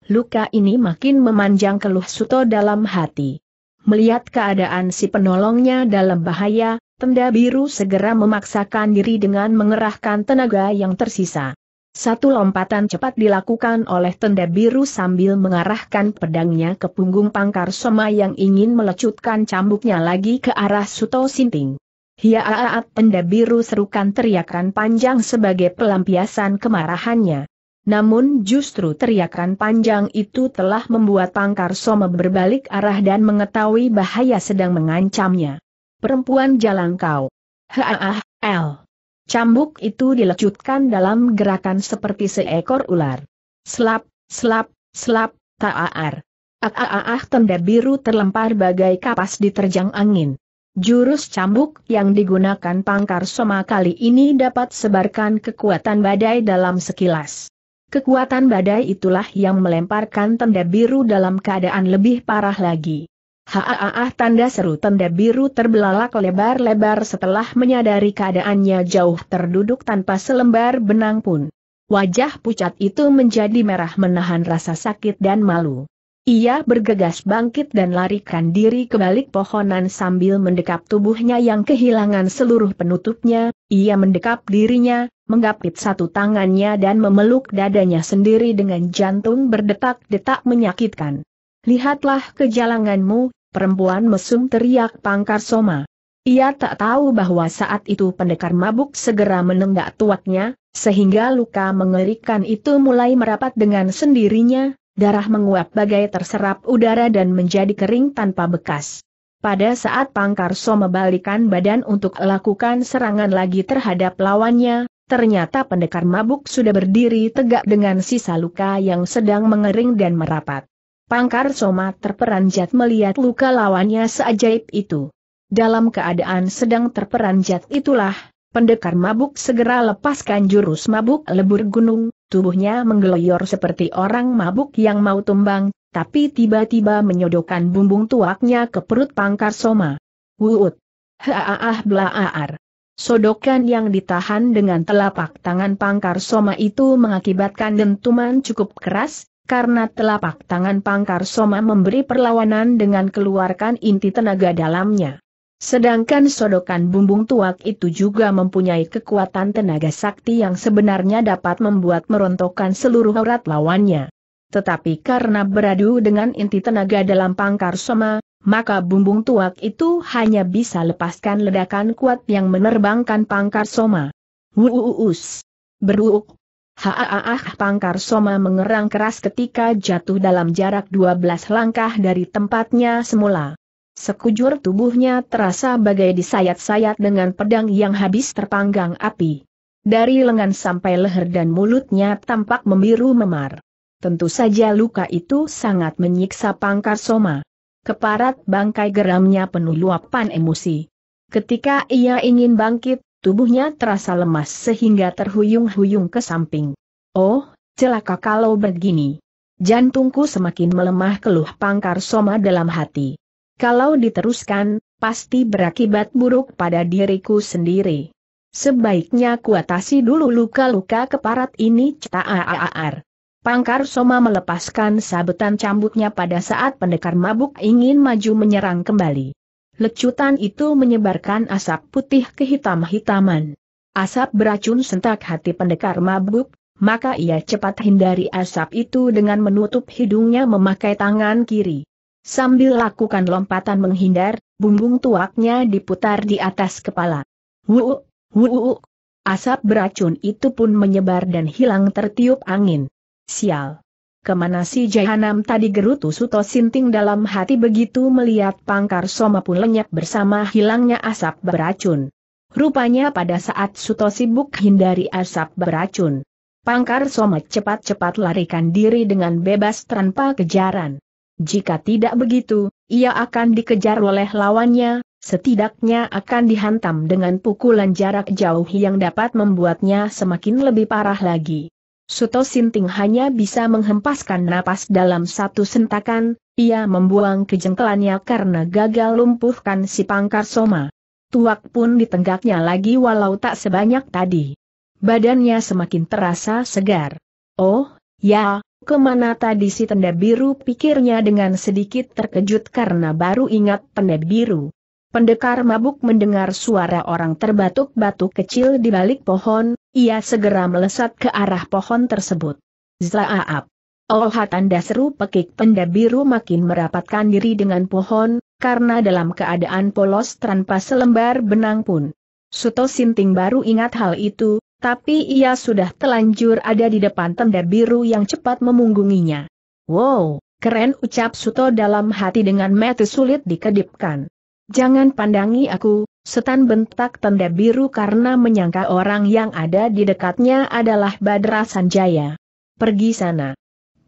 Luka ini makin memanjang keluh Suto dalam hati. Melihat keadaan si penolongnya dalam bahaya, Tenda Biru segera memaksakan diri dengan mengerahkan tenaga yang tersisa. Satu lompatan cepat dilakukan oleh Tenda Biru sambil mengarahkan pedangnya ke punggung Pangkar Soma yang ingin melecutkan cambuknya lagi ke arah Suto Sinting. Hiaaat! Tenda Biru serukan teriakan panjang sebagai pelampiasan kemarahannya. Namun justru teriakan panjang itu telah membuat Pangkar Soma berbalik arah dan mengetahui bahaya sedang mengancamnya. Perempuan jalan kau. Haah, el. Cambuk itu dilecutkan dalam gerakan seperti seekor ular. Slap, slap, slap, taar. Aah, Tenda Biru terlempar bagai kapas diterjang angin. Jurus cambuk yang digunakan Pangkar Soma kali ini dapat sebarkan kekuatan badai dalam sekilas. Kekuatan badai itulah yang melemparkan Tenda Biru dalam keadaan lebih parah lagi. Haah, tanda seru Tenda Biru terbelalak lebar-lebar setelah menyadari keadaannya jauh terduduk tanpa selembar benang pun. Wajah pucat itu menjadi merah menahan rasa sakit dan malu. Ia bergegas bangkit dan larikan diri ke balik pohonan sambil mendekap tubuhnya yang kehilangan seluruh penutupnya. Ia mendekap dirinya, menggapit satu tangannya dan memeluk dadanya sendiri dengan jantung berdetak-detak menyakitkan. Lihatlah kejalanganmu, perempuan mesum, teriak Pangkar Soma. Ia tak tahu bahwa saat itu pendekar mabuk segera menenggak tuaknya, sehingga luka mengerikan itu mulai merapat dengan sendirinya, darah menguap bagai terserap udara dan menjadi kering tanpa bekas. Pada saat Pangkar Soma membalikan badan untuk lakukan serangan lagi terhadap lawannya, ternyata pendekar mabuk sudah berdiri tegak dengan sisa luka yang sedang mengering dan merapat. Pangkar Soma terperanjat melihat luka lawannya seajaib itu. Dalam keadaan sedang terperanjat itulah, pendekar mabuk segera lepaskan jurus mabuk lebur gunung, tubuhnya menggeloyor seperti orang mabuk yang mau tumbang. Tapi tiba-tiba menyodokkan bumbung tuaknya ke perut Pangkar Soma. Wuut! Haaah blaaar! Sodokan yang ditahan dengan telapak tangan Pangkar Soma itu mengakibatkan dentuman cukup keras, karena telapak tangan Pangkar Soma memberi perlawanan dengan keluarkan inti tenaga dalamnya. Sedangkan sodokan bumbung tuak itu juga mempunyai kekuatan tenaga sakti yang sebenarnya dapat membuat merontokkan seluruh urat lawannya. Tetapi karena beradu dengan inti tenaga dalam Pangkar Soma, maka bumbung tuak itu hanya bisa lepaskan ledakan kuat yang menerbangkan Pangkar Soma. Wuuus! Beruuk! Haaah! Pangkar Soma mengerang keras ketika jatuh dalam jarak 12 langkah dari tempatnya semula. Sekujur tubuhnya terasa bagai disayat-sayat dengan pedang yang habis terpanggang api. Dari lengan sampai leher dan mulutnya tampak membiru memar. Tentu saja luka itu sangat menyiksa Pangkar Soma. Keparat bangkai geramnya penuh luapan emosi. Ketika ia ingin bangkit, tubuhnya terasa lemas sehingga terhuyung-huyung ke samping. Oh, celaka kalau begini. Jantungku semakin melemah, keluh Pangkar Soma dalam hati. Kalau diteruskan, pasti berakibat buruk pada diriku sendiri. Sebaiknya kuatasi dulu luka-luka keparat ini, cetaar. Pangkar Soma melepaskan sabetan cambuknya pada saat pendekar mabuk ingin maju menyerang kembali. Lecutan itu menyebarkan asap putih kehitam-hitaman. Asap beracun sentak hati pendekar mabuk, maka ia cepat hindari asap itu dengan menutup hidungnya memakai tangan kiri. Sambil lakukan lompatan menghindar, bumbung tuaknya diputar di atas kepala. Wuuk, wuuk. Asap beracun itu pun menyebar dan hilang tertiup angin. Sial. Kemana si jahanam tadi, gerutu Suto Sinting dalam hati begitu melihat Pangkar Soma pun lenyap bersama hilangnya asap beracun. Rupanya pada saat Suto sibuk hindari asap beracun, Pangkar Soma cepat-cepat larikan diri dengan bebas tanpa kejaran. Jika tidak begitu, ia akan dikejar oleh lawannya, setidaknya akan dihantam dengan pukulan jarak jauh yang dapat membuatnya semakin lebih parah lagi. Suto Sinting hanya bisa menghempaskan napas dalam satu sentakan, ia membuang kejengkelannya karena gagal lumpuhkan si Pangkar Soma. Tuak pun ditenggaknya lagi walau tak sebanyak tadi. Badannya semakin terasa segar. Oh, ya. Kemana tadi si Tenda Biru, pikirnya dengan sedikit terkejut karena baru ingat Tenda Biru. Pendekar mabuk mendengar suara orang terbatuk-batuk kecil di balik pohon, ia segera melesat ke arah pohon tersebut. Zlaap! Oh, tanda seru pekik Tenda Biru makin merapatkan diri dengan pohon, karena dalam keadaan polos tanpa selembar benang pun. Suto Sinting baru ingat hal itu. Tapi ia sudah telanjur ada di depan Tenda Biru yang cepat memunggunginya. Wow, keren, ucap Suto dalam hati dengan mata sulit dikedipkan. Jangan pandangi aku, setan, bentak Tenda Biru karena menyangka orang yang ada di dekatnya adalah Badra Sanjaya. Pergi sana.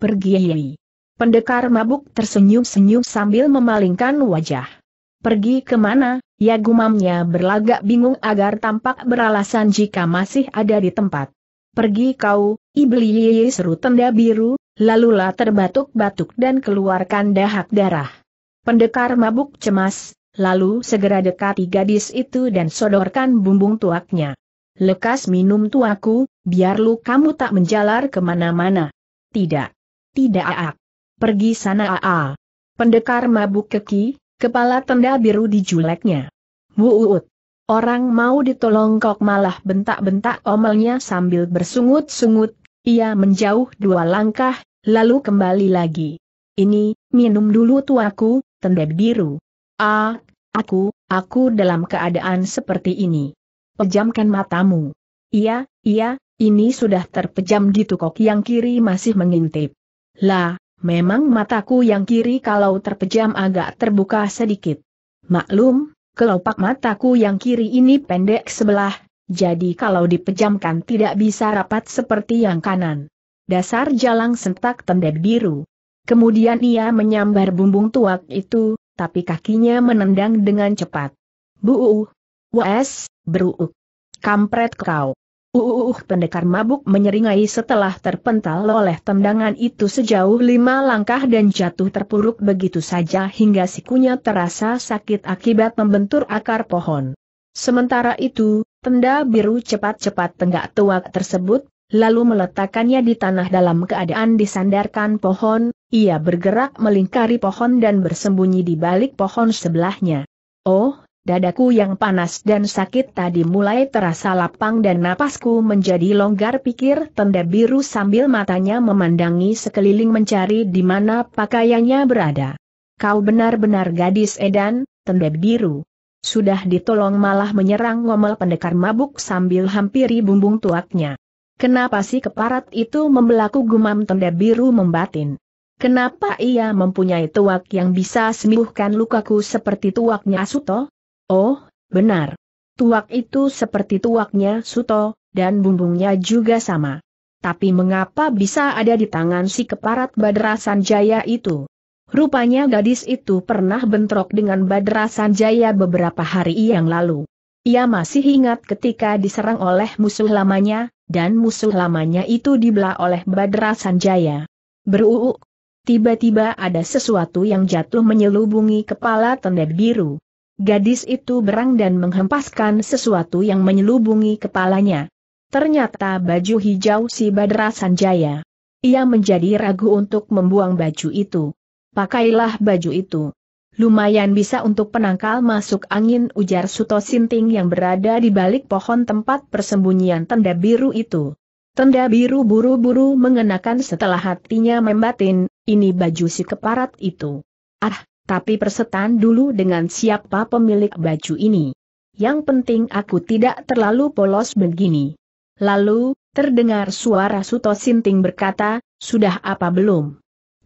Pergi. Pendekar mabuk tersenyum-senyum sambil memalingkan wajah. Pergi kemana? Ya, gumamnya berlagak bingung agar tampak beralasan jika masih ada di tempat. Pergi kau, iblis, seru Tenda Biru, lalulah terbatuk-batuk dan keluarkan dahak darah. Pendekar mabuk cemas, lalu segera dekati gadis itu dan sodorkan bumbung tuaknya. Lekas minum tuaku, biar lu kamu tak menjalar kemana-mana. Tidak. Pergi sana. Pendekar mabuk keki, kepala Tenda Biru dijuleknya. Wuut. Orang mau ditolong kok malah bentak-bentak, omelnya sambil bersungut-sungut. Ia menjauh dua langkah, lalu kembali lagi. Ini, minum dulu tuaku, Tenda Biru. Aku dalam keadaan seperti ini. Pejamkan matamu. Iya, ini sudah terpejam di tukok yang kiri masih mengintip. Lah, memang mataku yang kiri kalau terpejam agak terbuka sedikit. Maklum, kelopak mataku yang kiri ini pendek sebelah, jadi kalau dipejamkan tidak bisa rapat seperti yang kanan. Dasar jalang, sentak Tenda Biru. Kemudian ia menyambar bumbung tuak itu, tapi kakinya menendang dengan cepat. Buuh! Wes, beruuk! Kampret kau! Pendekar mabuk menyeringai setelah terpental oleh tendangan itu sejauh 5 langkah dan jatuh terpuruk begitu saja hingga sikunya terasa sakit akibat membentur akar pohon. Sementara itu, Tenda Biru cepat-cepat tenggak tuak tersebut, lalu meletakkannya di tanah dalam keadaan disandarkan pohon. Ia bergerak melingkari pohon dan bersembunyi di balik pohon sebelahnya. Oh, dadaku yang panas dan sakit tadi mulai terasa lapang dan napasku menjadi longgar, pikir Tenda Biru sambil matanya memandangi sekeliling mencari di mana pakaiannya berada. Kau benar-benar gadis edan, Tenda Biru. Sudah ditolong malah menyerang, ngomel pendekar mabuk sambil hampiri bumbung tuaknya. Kenapa sih keparat itu membelaku, gumam Tenda Biru membatin. Kenapa ia mempunyai tuak yang bisa sembuhkan lukaku seperti tuaknya Suto? Oh, benar. Tuak itu seperti tuaknya Suto, dan bumbungnya juga sama. Tapi mengapa bisa ada di tangan si keparat Badra Sanjaya itu? Rupanya gadis itu pernah bentrok dengan Badra Sanjaya beberapa hari yang lalu. Ia masih ingat ketika diserang oleh musuh lamanya, dan musuh lamanya itu dibelah oleh Badra Sanjaya. Beruuk. Tiba-tiba ada sesuatu yang jatuh menyelubungi kepala Tenda Biru. Gadis itu berang dan menghempaskan sesuatu yang menyelubungi kepalanya. Ternyata baju hijau si Badra Sanjaya. Ia menjadi ragu untuk membuang baju itu. Pakailah baju itu. Lumayan bisa untuk penangkal masuk angin, ujar Suto Sinting yang berada di balik pohon tempat persembunyian Tenda Biru itu. Tenda Biru buru-buru mengenakan setelah hatinya membatin, ini baju si keparat itu. Ah, tapi persetan dulu dengan siapa pemilik baju ini. Yang penting aku tidak terlalu polos begini. Lalu, terdengar suara Suto Sinting berkata, sudah apa belum?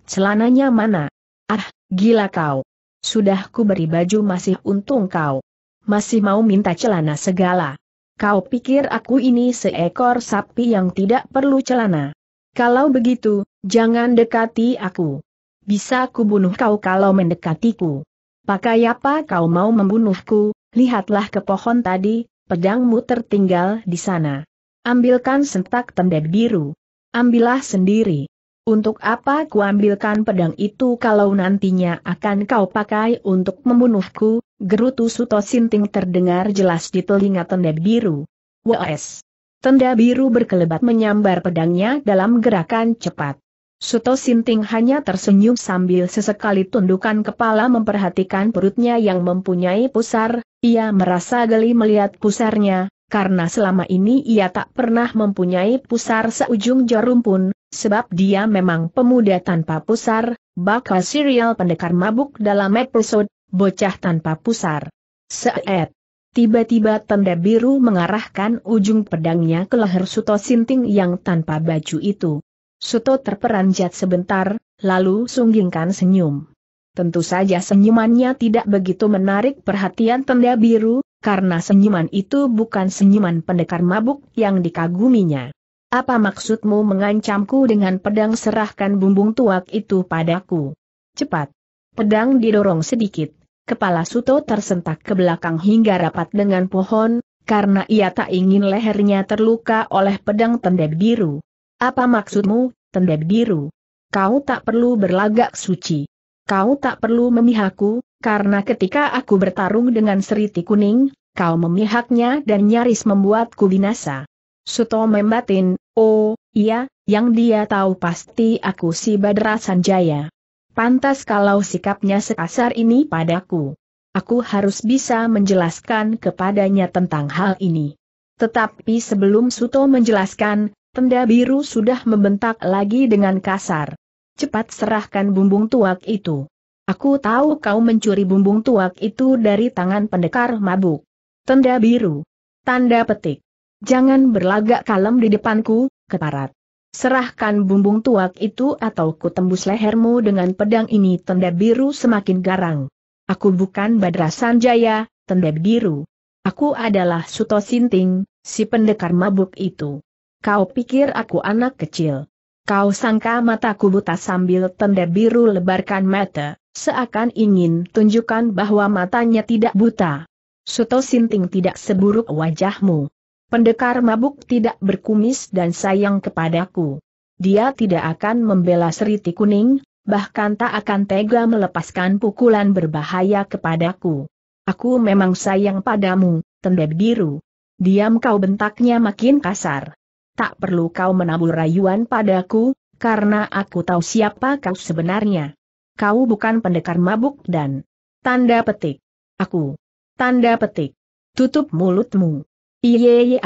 Celananya mana? Ah, gila kau. Sudah ku beri baju masih untung kau. Masih mau minta celana segala. Kau pikir aku ini seekor sapi yang tidak perlu celana? Kalau begitu, jangan dekati aku. Bisa ku bunuh kau kalau mendekatiku. Pakai apa kau mau membunuhku? Lihatlah ke pohon tadi, pedangmu tertinggal di sana. Ambilkan sentak Tenda Biru. Ambillah sendiri. Untuk apa ku ambilkan pedang itu kalau nantinya akan kau pakai untuk membunuhku? Gerutu Suto Sinting terdengar jelas di telinga Tenda Biru. Wes. Tenda Biru berkelebat menyambar pedangnya dalam gerakan cepat. Suto Sinting hanya tersenyum sambil sesekali tundukan kepala memperhatikan perutnya yang mempunyai pusar. Ia merasa geli melihat pusarnya. Karena selama ini ia tak pernah mempunyai pusar seujung jarum pun, sebab dia memang pemuda tanpa pusar, bakal serial Pendekar Mabuk dalam episode, Bocah Tanpa Pusar. Seet. Tiba-tiba Tenda Biru mengarahkan ujung pedangnya ke leher Suto Sinting yang tanpa baju itu. Suto terperanjat sebentar, lalu sunggingkan senyum. Tentu saja senyumannya tidak begitu menarik perhatian Tenda Biru, karena senyuman itu bukan senyuman Pendekar Mabuk yang dikaguminya. Apa maksudmu mengancamku dengan pedang? Serahkan bumbung tuak itu padaku. Cepat. Pedang didorong sedikit. Kepala Suto tersentak ke belakang hingga rapat dengan pohon, karena ia tak ingin lehernya terluka oleh pedang Tenda Biru. Apa maksudmu, Tenda Biru? Kau tak perlu berlagak suci. Kau tak perlu memihakku. Karena ketika aku bertarung dengan Sriti Kuning, kau memihaknya dan nyaris membuatku binasa. Suto membatin, oh, iya, yang dia tahu pasti aku si Badra Sanjaya. Pantas kalau sikapnya sekasar ini padaku. Aku harus bisa menjelaskan kepadanya tentang hal ini. Tetapi sebelum Suto menjelaskan, Tenda Biru sudah membentak lagi dengan kasar. Cepat serahkan bumbung tuak itu. Aku tahu kau mencuri bumbung tuak itu dari tangan Pendekar Mabuk. Tenda Biru. Tanda petik. Jangan berlagak kalem di depanku, keparat. Serahkan bumbung tuak itu atau ku tembus lehermu dengan pedang ini. Tenda Biru semakin garang. Aku bukan Badra Sanjaya, Tenda Biru. Aku adalah Suto Sinting, si Pendekar Mabuk itu. Kau pikir aku anak kecil? Kau sangka mataku buta? Sambil Tenda Biru lebarkan mata, seakan ingin tunjukkan bahwa matanya tidak buta. Suto Sinting, tidak seburuk wajahmu. Pendekar Mabuk tidak berkumis dan sayang kepadaku. Dia tidak akan membela Sriti Kuning, bahkan tak akan tega melepaskan pukulan berbahaya kepadaku. Aku memang sayang padamu, Tenda Biru. Diam kau, bentaknya makin kasar. Tak perlu kau menabur rayuan padaku, karena aku tahu siapa kau sebenarnya. Kau bukan Pendekar Mabuk dan... Tanda petik. Aku. Tanda petik. Tutup mulutmu. Iya,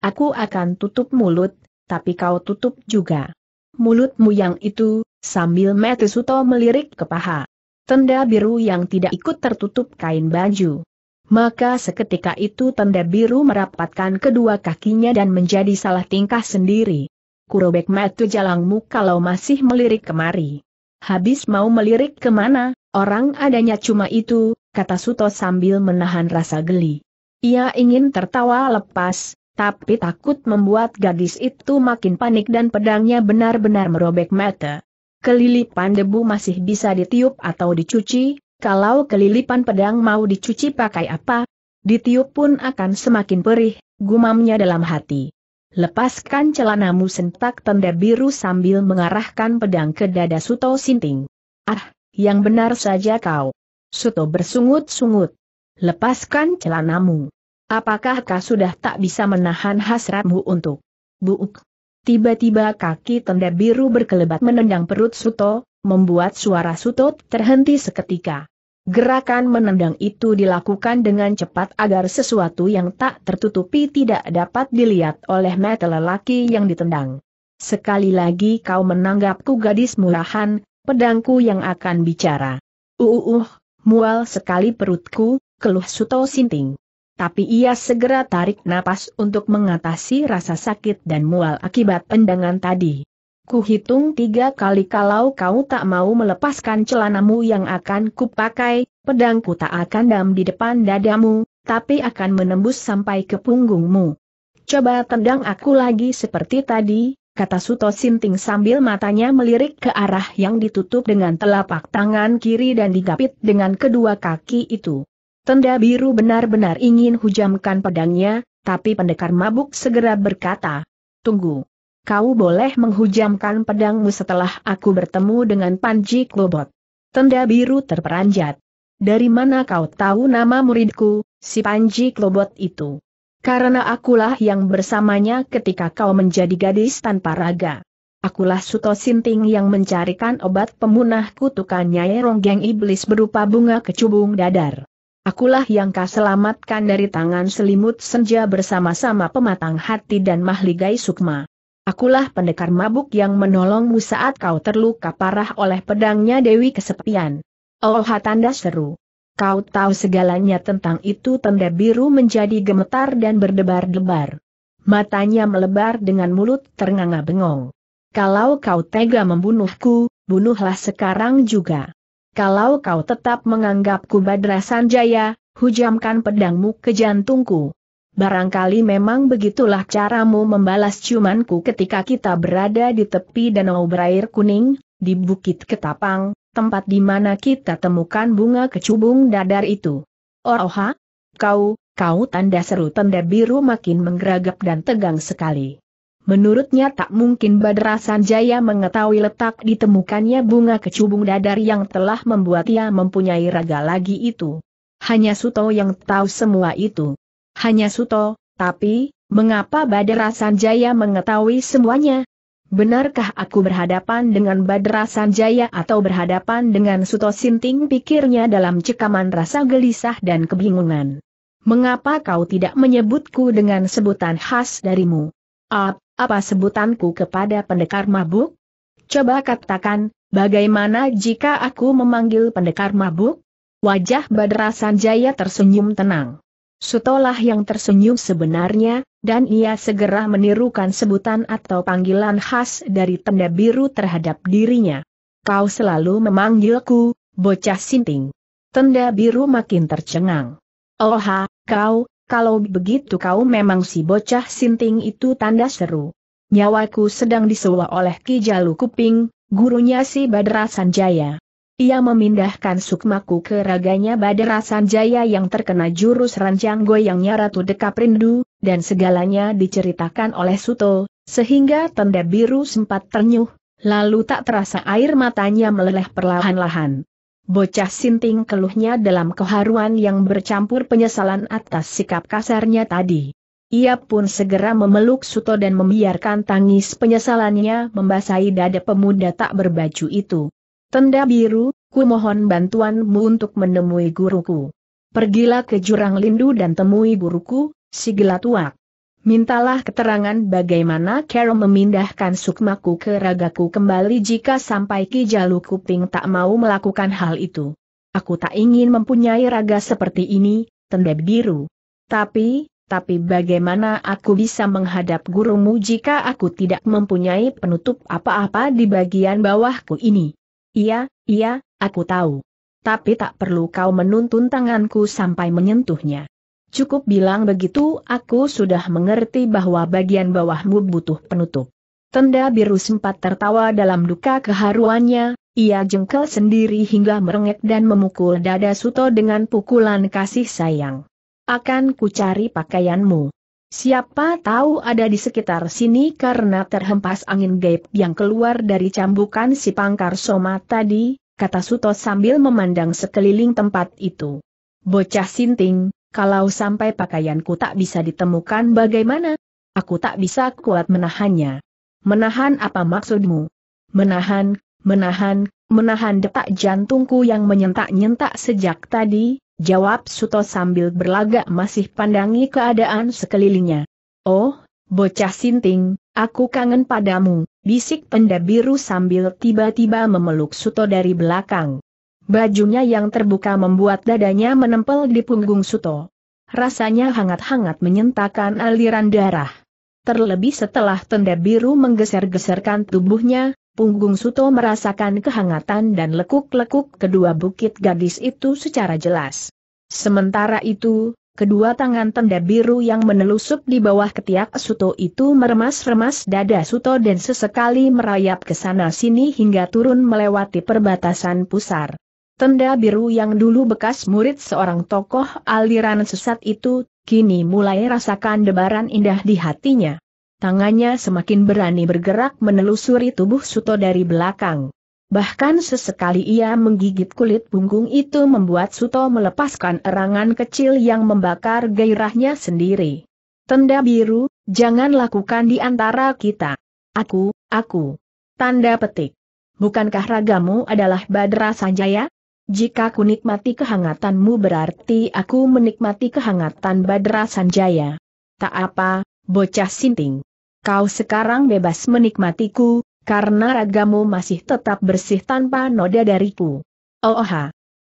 aku akan tutup mulut, tapi kau tutup juga mulutmu yang itu. Sambil mata Suto melirik ke paha Tenda Biru yang tidak ikut tertutup kain baju. Maka seketika itu Tenda Biru merapatkan kedua kakinya dan menjadi salah tingkah sendiri. Kurobek mata jalangmu kalau masih melirik kemari. Habis mau melirik kemana, orang adanya cuma itu, kata Suto sambil menahan rasa geli. Ia ingin tertawa lepas, tapi takut membuat gadis itu makin panik dan pedangnya benar-benar merobek mata. Kelilipan debu masih bisa ditiup atau dicuci, kalau kelilipan pedang mau dicuci pakai apa? ditiup pun akan semakin perih, gumamnya dalam hati. Lepaskan celanamu, sentak Tenda Biru sambil mengarahkan pedang ke dada Suto Sinting. Ah, yang benar saja kau. Suto bersungut-sungut. Lepaskan celanamu. Apakah kau sudah tak bisa menahan hasratmu untuk buuk? Tiba-tiba kaki Tenda Biru berkelebat menendang perut Suto, membuat suara Suto terhenti seketika. Gerakan menendang itu dilakukan dengan cepat agar sesuatu yang tak tertutupi tidak dapat dilihat oleh mata lelaki yang ditendang. Sekali lagi kau menanggapku, gadis murahan, pedangku yang akan bicara. Mual sekali perutku, keluh Suto Sinting. Tapi ia segera tarik napas untuk mengatasi rasa sakit dan mual akibat tendangan tadi. Kuhitung 3 kali, kalau kau tak mau melepaskan celanamu yang akan kupakai, pedangku tak akan dam di depan dadamu, tapi akan menembus sampai ke punggungmu. Coba tendang aku lagi seperti tadi, kata Suto Sinting sambil matanya melirik ke arah yang ditutup dengan telapak tangan kiri dan digapit dengan kedua kaki itu. Tenda Biru benar-benar ingin hujamkan pedangnya, tapi pendekar mabuk segera berkata, "Tunggu. Kau boleh menghujamkan pedangmu setelah aku bertemu dengan Panji Klobot." Tenda Biru terperanjat. Dari mana kau tahu nama muridku, si Panji Klobot itu? Karena akulah yang bersamanya ketika kau menjadi gadis tanpa raga. Akulah Suto Sinting yang mencarikan obat pemunah kutukan Nyai Ronggeng Iblis berupa bunga kecubung dadar. Akulah yang kau selamatkan dari tangan Selimut Senja bersama-sama pematang hati dan mahligai sukma. Akulah pendekar mabuk yang menolongmu saat kau terluka parah oleh pedangnya Dewi Kesepian. Oh, tanda seru. Kau tahu segalanya tentang itu. Tenda Biru menjadi gemetar dan berdebar-debar. Matanya melebar dengan mulut ternganga-bengong. Kalau kau tega membunuhku, bunuhlah sekarang juga. Kalau kau tetap menganggapku Badra Sanjaya, hujamkan pedangmu ke jantungku. Barangkali memang begitulah caramu membalas ciumanku ketika kita berada di tepi danau berair kuning, di Bukit Ketapang, tempat di mana kita temukan bunga kecubung dadar itu. Oroha, kau tanda seru. Tenda Biru makin menggeragap dan tegang sekali. Menurutnya tak mungkin Badra Sanjaya mengetahui letak ditemukannya bunga kecubung dadar yang telah membuat ia mempunyai raga lagi itu. Hanya Suto yang tahu semua itu. Hanya Suto, tapi, mengapa Badra Sanjaya mengetahui semuanya? Benarkah aku berhadapan dengan Badra Sanjaya atau berhadapan dengan Suto Sinting, pikirnya dalam cekaman rasa gelisah dan kebingungan. Mengapa kau tidak menyebutku dengan sebutan khas darimu? Apa sebutanku kepada pendekar mabuk? Coba katakan, bagaimana jika aku memanggil pendekar mabuk? Wajah Badra Sanjaya tersenyum tenang. Sutolah yang tersenyum sebenarnya, dan ia segera menirukan sebutan atau panggilan khas dari Tenda Biru terhadap dirinya. Kau selalu memanggilku, bocah Sinting. Tenda Biru makin tercengang. Oha, kalau begitu kau memang si bocah Sinting itu, tanda seru. Nyawaku sedang disewa oleh Ki Jalu Kuping, gurunya si Badra Sanjaya. Ia memindahkan sukmaku ke raganya Badra Sanjaya yang terkena jurus ranjang goyangnya Ratu Dekap Rindu, dan segalanya diceritakan oleh Suto, sehingga Tenda Biru sempat ternyuh, lalu tak terasa air matanya meleleh perlahan-lahan. Bocah Sinting, keluhnya dalam keharuan yang bercampur penyesalan atas sikap kasarnya tadi. Ia pun segera memeluk Suto dan membiarkan tangis penyesalannya membasahi dada pemuda tak berbaju itu. Tenda Biru, ku mohon bantuanmu untuk menemui guruku. Pergilah ke Jurang Lindu dan temui guruku, si Gelatua. Mintalah keterangan bagaimana cara memindahkan sukmaku ke ragaku kembali jika sampai Ki Jalu Kuping tak mau melakukan hal itu. Aku tak ingin mempunyai raga seperti ini, Tenda Biru. Tapi bagaimana aku bisa menghadap gurumu jika aku tidak mempunyai penutup apa-apa di bagian bawahku ini? Iya, aku tahu. Tapi tak perlu kau menuntun tanganku sampai menyentuhnya. Cukup bilang begitu, aku sudah mengerti bahwa bagian bawahmu butuh penutup. Tenda Biru sempat tertawa dalam duka keharuannya, ia jengkel sendiri hingga merengek dan memukul dada Suto dengan pukulan kasih sayang. akan kucari pakaianmu. Siapa tahu ada di sekitar sini." Karena terhempas angin gaib yang keluar dari cambukan si Pangkar Soma tadi, kata Suto sambil memandang sekeliling tempat itu. "Bocah sinting, kalau sampai pakaianku tak bisa ditemukan bagaimana? Aku tak bisa kuat menahannya." "Menahan apa maksudmu?" "Menahan, menahan detak jantungku yang menyentak-nyentak sejak tadi," jawab Suto sambil berlagak masih pandangi keadaan sekelilingnya. "Oh, bocah sinting, aku kangen padamu," bisik Tenda Biru sambil tiba-tiba memeluk Suto dari belakang. Bajunya yang terbuka membuat dadanya menempel di punggung Suto. Rasanya hangat-hangat menyentakkan aliran darah. Terlebih setelah Tenda Biru menggeser-geserkan tubuhnya, punggung Suto merasakan kehangatan dan lekuk-lekuk kedua bukit gadis itu secara jelas. Sementara itu, kedua tangan Tenda Biru yang menelusup di bawah ketiak Suto itu meremas-remas dada Suto dan sesekali merayap ke sana-sini hingga turun melewati perbatasan pusar. Tenda Biru yang dulu bekas murid seorang tokoh aliran sesat itu, kini mulai rasakan debaran indah di hatinya. Tangannya semakin berani bergerak menelusuri tubuh Suto dari belakang. Bahkan sesekali ia menggigit kulit punggung itu membuat Suto melepaskan erangan kecil yang membakar gairahnya sendiri. "Tenda Biru, jangan lakukan di antara kita." Aku. Tanda petik. "Bukankah ragamu adalah Badra Sanjaya? Jika ku nikmati kehangatanmu berarti aku menikmati kehangatan Badra Sanjaya." "Tak apa, bocah sinting. Kau sekarang bebas menikmatiku, karena ragamu masih tetap bersih tanpa noda dariku." "Oh,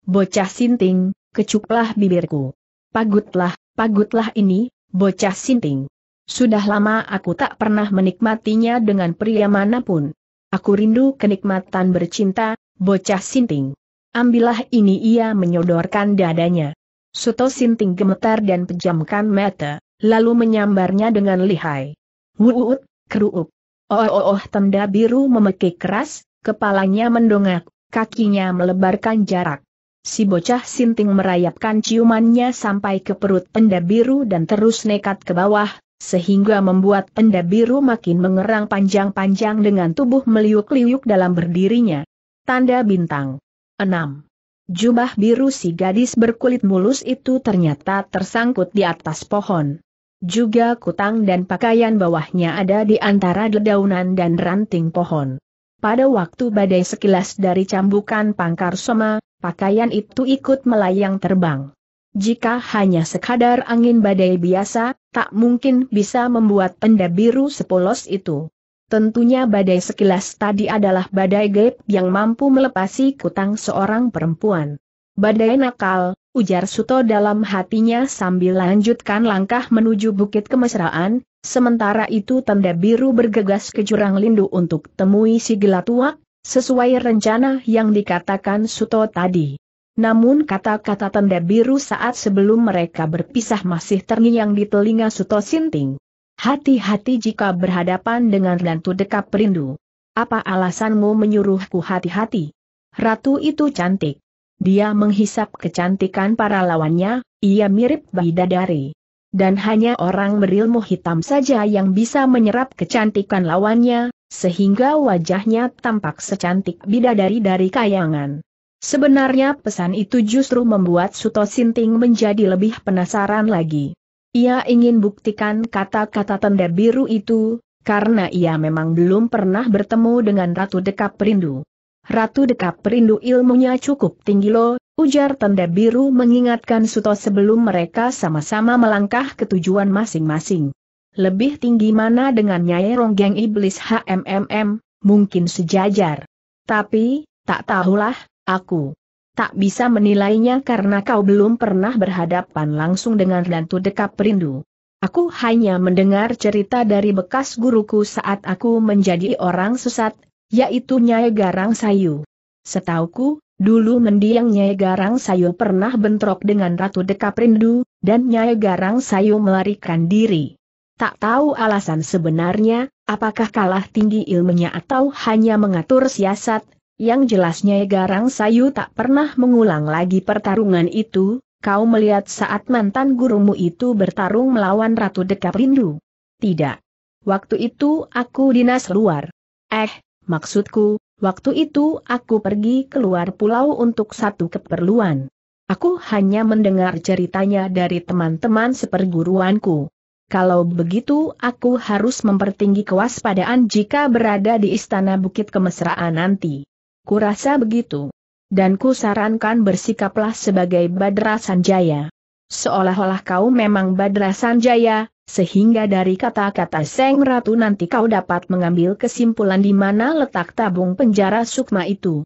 bocah sinting, kecuplah bibirku. Pagutlah ini, bocah sinting. Sudah lama aku tak pernah menikmatinya dengan pria manapun. Aku rindu kenikmatan bercinta, bocah sinting. Ambillah ini." Ia menyodorkan dadanya. Suto sinting gemetar dan pejamkan mata, lalu menyambarnya dengan lihai. "Wuut, keruup." Oh, Tenda Biru memekik keras, kepalanya mendongak, kakinya melebarkan jarak. Si bocah sinting merayapkan ciumannya sampai ke perut Tenda Biru dan terus nekat ke bawah, sehingga membuat Tenda Biru makin mengerang panjang-panjang dengan tubuh meliuk-liuk dalam berdirinya. Tanda bintang 6. Jubah biru si gadis berkulit mulus itu ternyata tersangkut di atas pohon. Juga kutang dan pakaian bawahnya ada di antara dedaunan dan ranting pohon. Pada waktu badai sekilas dari cambukan Pangkar Soma, pakaian itu ikut melayang terbang. Jika hanya sekadar angin badai biasa, tak mungkin bisa membuat Tenda Biru sepolos itu. Tentunya badai sekilas tadi adalah badai gaib yang mampu melepasi kutang seorang perempuan. "Badai nakal," ujar Suto dalam hatinya sambil lanjutkan langkah menuju Bukit Kemesraan. Sementara itu Tenda Biru bergegas ke Jurang Lindu untuk temui si Gelatua, sesuai rencana yang dikatakan Suto tadi. Namun kata-kata Tenda Biru saat sebelum mereka berpisah masih terngiang di telinga Suto sinting. "Hati-hati jika berhadapan dengan Ratu Dekap Rindu." "Apa alasanmu menyuruhku hati-hati?" "Ratu itu cantik. Dia menghisap kecantikan para lawannya, ia mirip bidadari. Dan hanya orang berilmu hitam saja yang bisa menyerap kecantikan lawannya, sehingga wajahnya tampak secantik bidadari dari kayangan." Sebenarnya pesan itu justru membuat Suto sinting menjadi lebih penasaran lagi. Ia ingin buktikan kata-kata Tenda Biru itu, karena ia memang belum pernah bertemu dengan Ratu Dekap Rindu. "Ratu Dekap Rindu ilmunya cukup tinggi loh," ujar Tenda Biru mengingatkan Suto sebelum mereka sama-sama melangkah ke tujuan masing-masing. "Lebih tinggi mana dengan Nyai Ronggeng Iblis HMMM, mungkin sejajar. Tapi, tak tahulah, aku tak bisa menilainya karena kau belum pernah berhadapan langsung dengan Ratu Dekap Rindu. Aku hanya mendengar cerita dari bekas guruku saat aku menjadi orang sesat, yaitu Nyai Garang Sayu. Setauku, dulu mendiang Nyai Garang Sayu pernah bentrok dengan Ratu Dekap Rindu, dan Nyai Garang Sayu melarikan diri. Tak tahu alasan sebenarnya, apakah kalah tinggi ilmunya atau hanya mengatur siasat. Yang jelasnya Garang Sayu tak pernah mengulang lagi pertarungan itu, Kau melihat saat mantan gurumu itu bertarung melawan Ratu Dekap Rindu? Tidak. Waktu itu aku dinas luar. Maksudku, waktu itu aku pergi keluar pulau untuk satu keperluan. Aku hanya mendengar ceritanya dari teman-teman seperguruanku. Kalau begitu aku harus mempertinggi kewaspadaan jika berada di istana Bukit Kemesraan nanti. Kurasa begitu. Dan kusarankan bersikaplah sebagai Badra Sanjaya. Seolah-olah kau memang Badra Sanjaya, sehingga dari kata-kata Seng Ratu nanti kau dapat mengambil kesimpulan di mana letak tabung penjara sukma itu.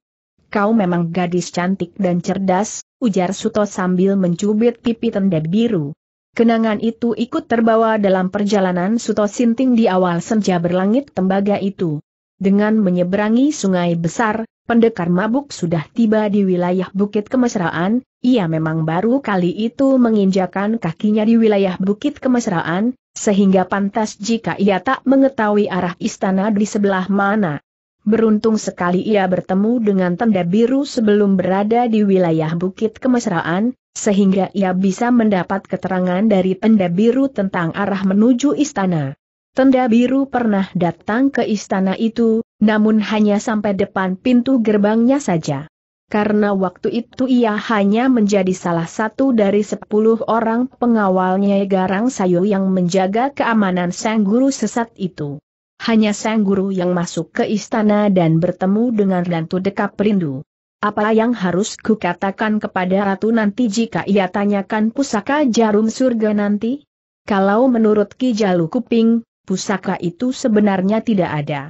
Kau memang gadis cantik dan cerdas, ujar Suto sambil mencubit pipi Tenda Biru. Kenangan itu ikut terbawa dalam perjalanan Suto Sinting di awal senja berlangit tembaga itu. Dengan menyeberangi sungai besar, Pendekar Mabuk sudah tiba di wilayah Bukit Kemesraan. Ia memang baru kali itu menginjakan kakinya di wilayah Bukit Kemesraan, sehingga pantas jika ia tak mengetahui arah istana di sebelah mana. Beruntung sekali ia bertemu dengan Tenda Biru sebelum berada di wilayah Bukit Kemesraan, sehingga ia bisa mendapat keterangan dari Tenda Biru tentang arah menuju istana. Tenda Biru pernah datang ke istana itu, namun hanya sampai depan pintu gerbangnya saja. Karena waktu itu ia hanya menjadi salah satu dari 10 orang pengawalnya Nyai Garang Sayu yang menjaga keamanan sang guru sesat itu. Hanya sang guru yang masuk ke istana dan bertemu dengan Ratu Dekap Rindu. Apa yang harus kukatakan kepada Ratu nanti jika ia tanyakan pusaka jarum surga nanti? Kalau menurut Ki Jalu Kuping, pusaka itu sebenarnya tidak ada.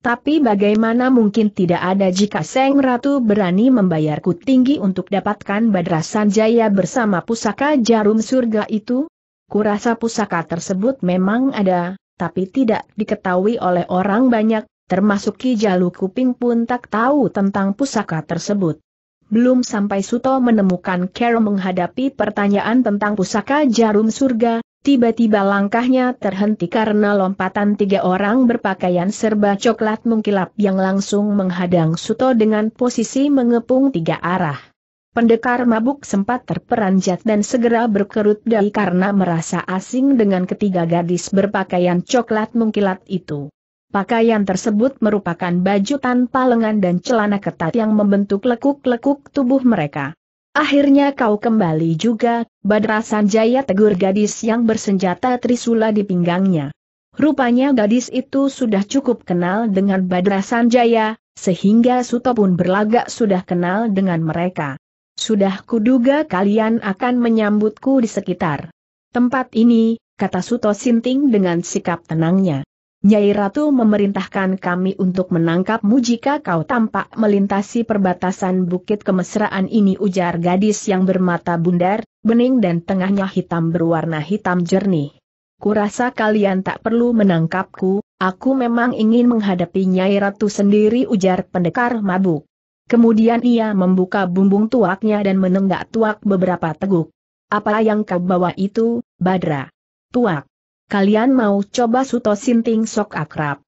Tapi bagaimana mungkin tidak ada jika Seng Ratu berani membayarku tinggi untuk dapatkan Badra Sanjaya bersama pusaka jarum surga itu? Kurasa pusaka tersebut memang ada, tapi tidak diketahui oleh orang banyak, termasuk Ki Jalu Kuping pun tak tahu tentang pusaka tersebut. Belum sampai Suto menemukan cara menghadapi pertanyaan tentang pusaka jarum surga, tiba-tiba langkahnya terhenti karena lompatan 3 orang berpakaian serba coklat mengkilap yang langsung menghadang Suto dengan posisi mengepung 3 arah. Pendekar Mabuk sempat terperanjat dan segera berkerut dahi karena merasa asing dengan 3 gadis berpakaian coklat mengkilat itu. Pakaian tersebut merupakan baju tanpa lengan dan celana ketat yang membentuk lekuk-lekuk tubuh mereka. Akhirnya kau kembali juga, Badra Sanjaya, tegur gadis yang bersenjata trisula di pinggangnya. Rupanya gadis itu sudah cukup kenal dengan Badra Sanjaya, sehingga Suto pun berlagak sudah kenal dengan mereka. Sudah kuduga kalian akan menyambutku di sekitar tempat ini, kata Suto Sinting dengan sikap tenangnya. Nyai Ratu memerintahkan kami untuk menangkapmu jika kau tampak melintasi perbatasan Bukit Kemesraan ini, ujar gadis yang bermata bundar, bening dan tengahnya hitam berwarna hitam jernih. Kurasa kalian tak perlu menangkapku, aku memang ingin menghadapi Nyai Ratu sendiri, ujar Pendekar Mabuk. Kemudian ia membuka bumbung tuaknya dan menenggak tuak beberapa teguk. Apa yang kau bawa itu, Badra? Tuak. Kalian mau coba? Suto Sinting sok akrab.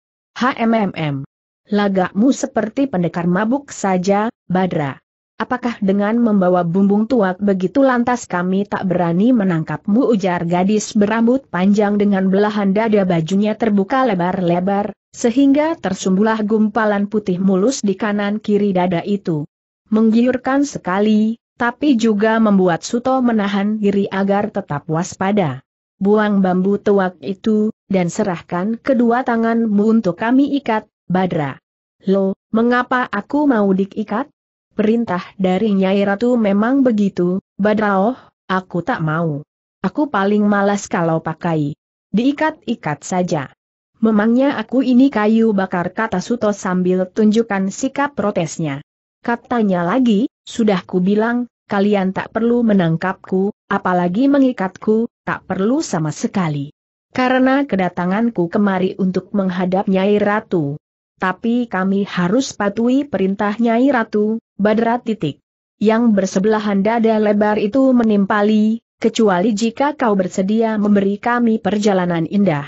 Lagakmu seperti Pendekar Mabuk saja, Badra. Apakah dengan membawa bumbung tuak begitu lantas kami tak berani menangkapmu, ujar gadis berambut panjang dengan belahan dada bajunya terbuka lebar-lebar, sehingga tersumbulah gumpalan putih mulus di kanan kiri dada itu. Menggiurkan sekali, tapi juga membuat Suto menahan diri agar tetap waspada. Buang bambu tuak itu, dan serahkan kedua tanganmu untuk kami ikat, Badra. Loh, mengapa aku mau diikat? Perintah dari Nyai Ratu memang begitu, Badra. Oh, aku tak mau. Aku paling malas kalau pakai. Diikat-ikat saja. Memangnya aku ini kayu bakar, kata Suto sambil tunjukkan sikap protesnya. Katanya lagi, sudah kubilang, kalian tak perlu menangkapku, apalagi mengikatku. Tak perlu sama sekali. Karena kedatanganku kemari untuk menghadap Nyai Ratu. Tapi kami harus patuhi perintah Nyai Ratu, Badra. Yang bersebelahan dada lebar itu menimpali, kecuali jika kau bersedia memberi kami perjalanan indah.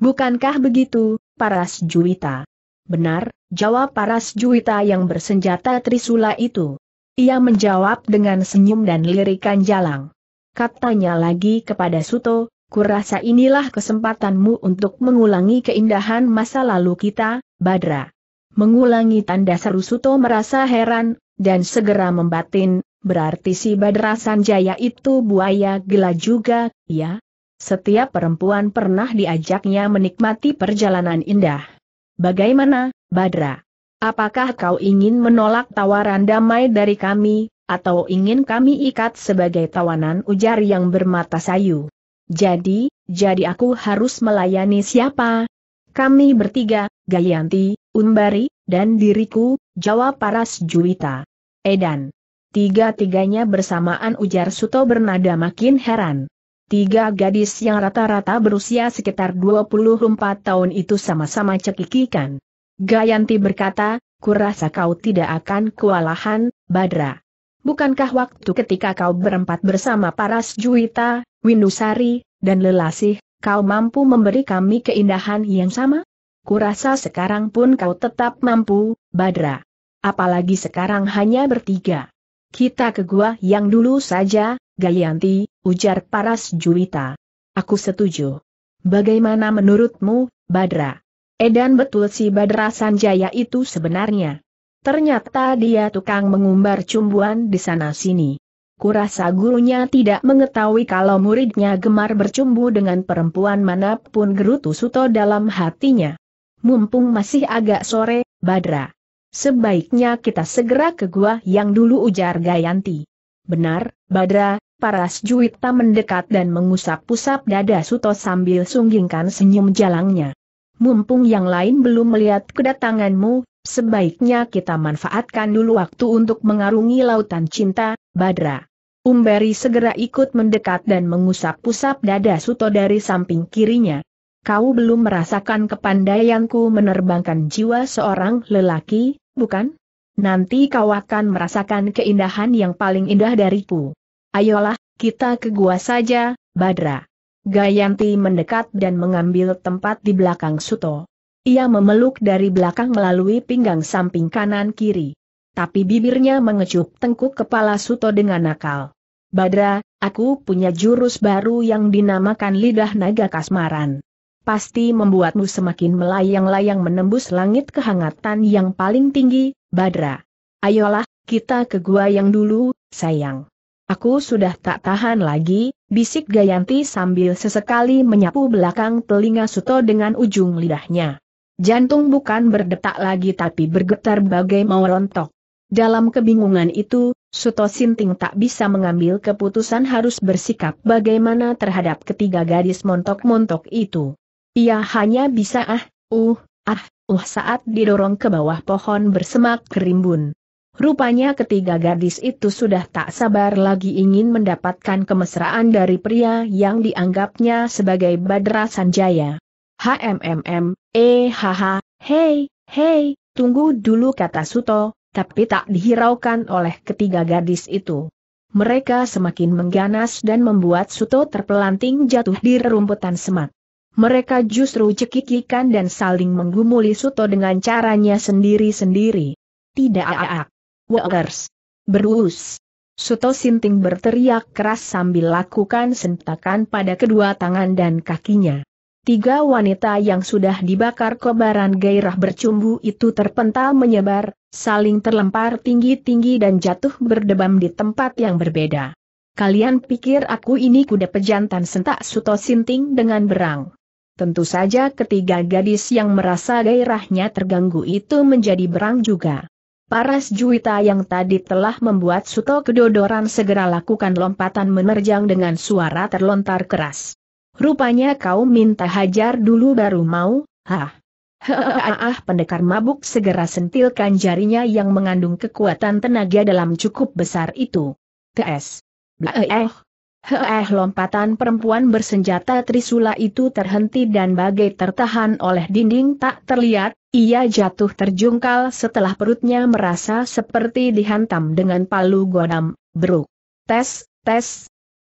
Bukankah begitu, Paras Juwita? Benar, jawab Paras Juwita yang bersenjata trisula itu. Ia menjawab dengan senyum dan lirikan jalang. katanya lagi kepada Suto, "Kurasa inilah kesempatanmu untuk mengulangi keindahan masa lalu kita, Badra." Mengulangi tanda seru. Suto merasa heran, dan segera membatin, "Berarti si Badra Sanjaya itu buaya gila juga, ya? Setiap perempuan pernah diajaknya menikmati perjalanan indah. Bagaimana, Badra? Apakah kau ingin menolak tawaran damai dari kami, atau ingin kami ikat sebagai tawanan?" ujar yang bermata sayu. Jadi aku harus melayani siapa? Kami bertiga, Gayanti, Umbari, dan diriku," jawab Paras Juwita. "Edan. Tiga-tiganya bersamaan," ujar Suto bernada makin heran. Tiga gadis yang rata-rata berusia sekitar 24 tahun itu sama-sama cekikikan. Gayanti berkata, "Kurasa kau tidak akan kewalahan, Badra. Bukankah waktu ketika kau berempat bersama Paras Juwita, Windusari, dan Lelasih, kau mampu memberi kami keindahan yang sama? Kurasa sekarang pun kau tetap mampu, Badra. Apalagi sekarang hanya bertiga. Kita ke gua yang dulu saja, Gayanti," ujar Paras Juwita. "Aku setuju. Bagaimana menurutmu, Badra?" "Edan, betul si Badra Sanjaya itu sebenarnya. Ternyata dia tukang mengumbar cumbuan di sana-sini. Kurasa gurunya tidak mengetahui kalau muridnya gemar bercumbu dengan perempuan manapun," gerutu Suto dalam hatinya. "Mumpung masih agak sore, Badra. Sebaiknya kita segera ke gua yang dulu," ujar Gayanti. "Benar, Badra." Paras Juwita mendekat dan mengusap-usap dada Suto sambil sunggingkan senyum jalangnya. "Mumpung yang lain belum melihat kedatanganmu, sebaiknya kita manfaatkan dulu waktu untuk mengarungi lautan cinta, Badra." Umbari segera ikut mendekat dan mengusap-usap dada Suto dari samping kirinya. "Kau belum merasakan kepandaianku menerbangkan jiwa seorang lelaki, bukan? Nanti kau akan merasakan keindahan yang paling indah dariku. Ayolah, kita ke gua saja, Badra." Gayanti mendekat dan mengambil tempat di belakang Suto. Ia memeluk dari belakang melalui pinggang samping kanan kiri. Tapi bibirnya mengecup tengkuk kepala Suto dengan nakal. "Badra, aku punya jurus baru yang dinamakan Lidah Naga Kasmaran. Pasti membuatmu semakin melayang-layang menembus langit kehangatan yang paling tinggi, Badra. Ayolah, kita ke gua yang dulu, sayang. Aku sudah tak tahan lagi," bisik Gayanti sambil sesekali menyapu belakang telinga Suto dengan ujung lidahnya. Jantung bukan berdetak lagi tapi bergetar bagai mau rontok. Dalam kebingungan itu, Suto Sinting tak bisa mengambil keputusan harus bersikap bagaimana terhadap ketiga gadis montok-montok itu. Ia hanya bisa saat didorong ke bawah pohon bersemak kerimbun. Rupanya ketiga gadis itu sudah tak sabar lagi ingin mendapatkan kemesraan dari pria yang dianggapnya sebagai Badra Sanjaya. Hei, tunggu dulu," kata Suto, tapi tak dihiraukan oleh ketiga gadis itu. Mereka semakin mengganas dan membuat Suto terpelanting jatuh di rerumputan semak. Mereka justru cekikikan dan saling menggumuli Suto dengan caranya sendiri-sendiri. "Tidak, Wowers. Berus." Suto Sinting berteriak keras sambil lakukan sentakan pada kedua tangan dan kakinya. Tiga wanita yang sudah dibakar kobaran gairah bercumbu itu terpental menyebar, saling terlempar tinggi-tinggi dan jatuh berdebam di tempat yang berbeda. "Kalian pikir aku ini kuda pejantan?" sentak Suto Sinting dengan berang. Tentu saja ketiga gadis yang merasa gairahnya terganggu itu menjadi berang juga. Paras Juwita yang tadi telah membuat Suto kedodoran segera lakukan lompatan menerjang dengan suara terlontar keras. "Rupanya kau minta hajar dulu baru mau, hah?" Pendekar mabuk segera sentilkan jarinya yang mengandung kekuatan tenaga dalam cukup besar itu. "Ts. Lompatan perempuan bersenjata Trisula itu terhenti dan bagai tertahan oleh dinding tak terlihat, ia jatuh terjungkal setelah perutnya merasa seperti dihantam dengan palu godam. "Bruk. Tes.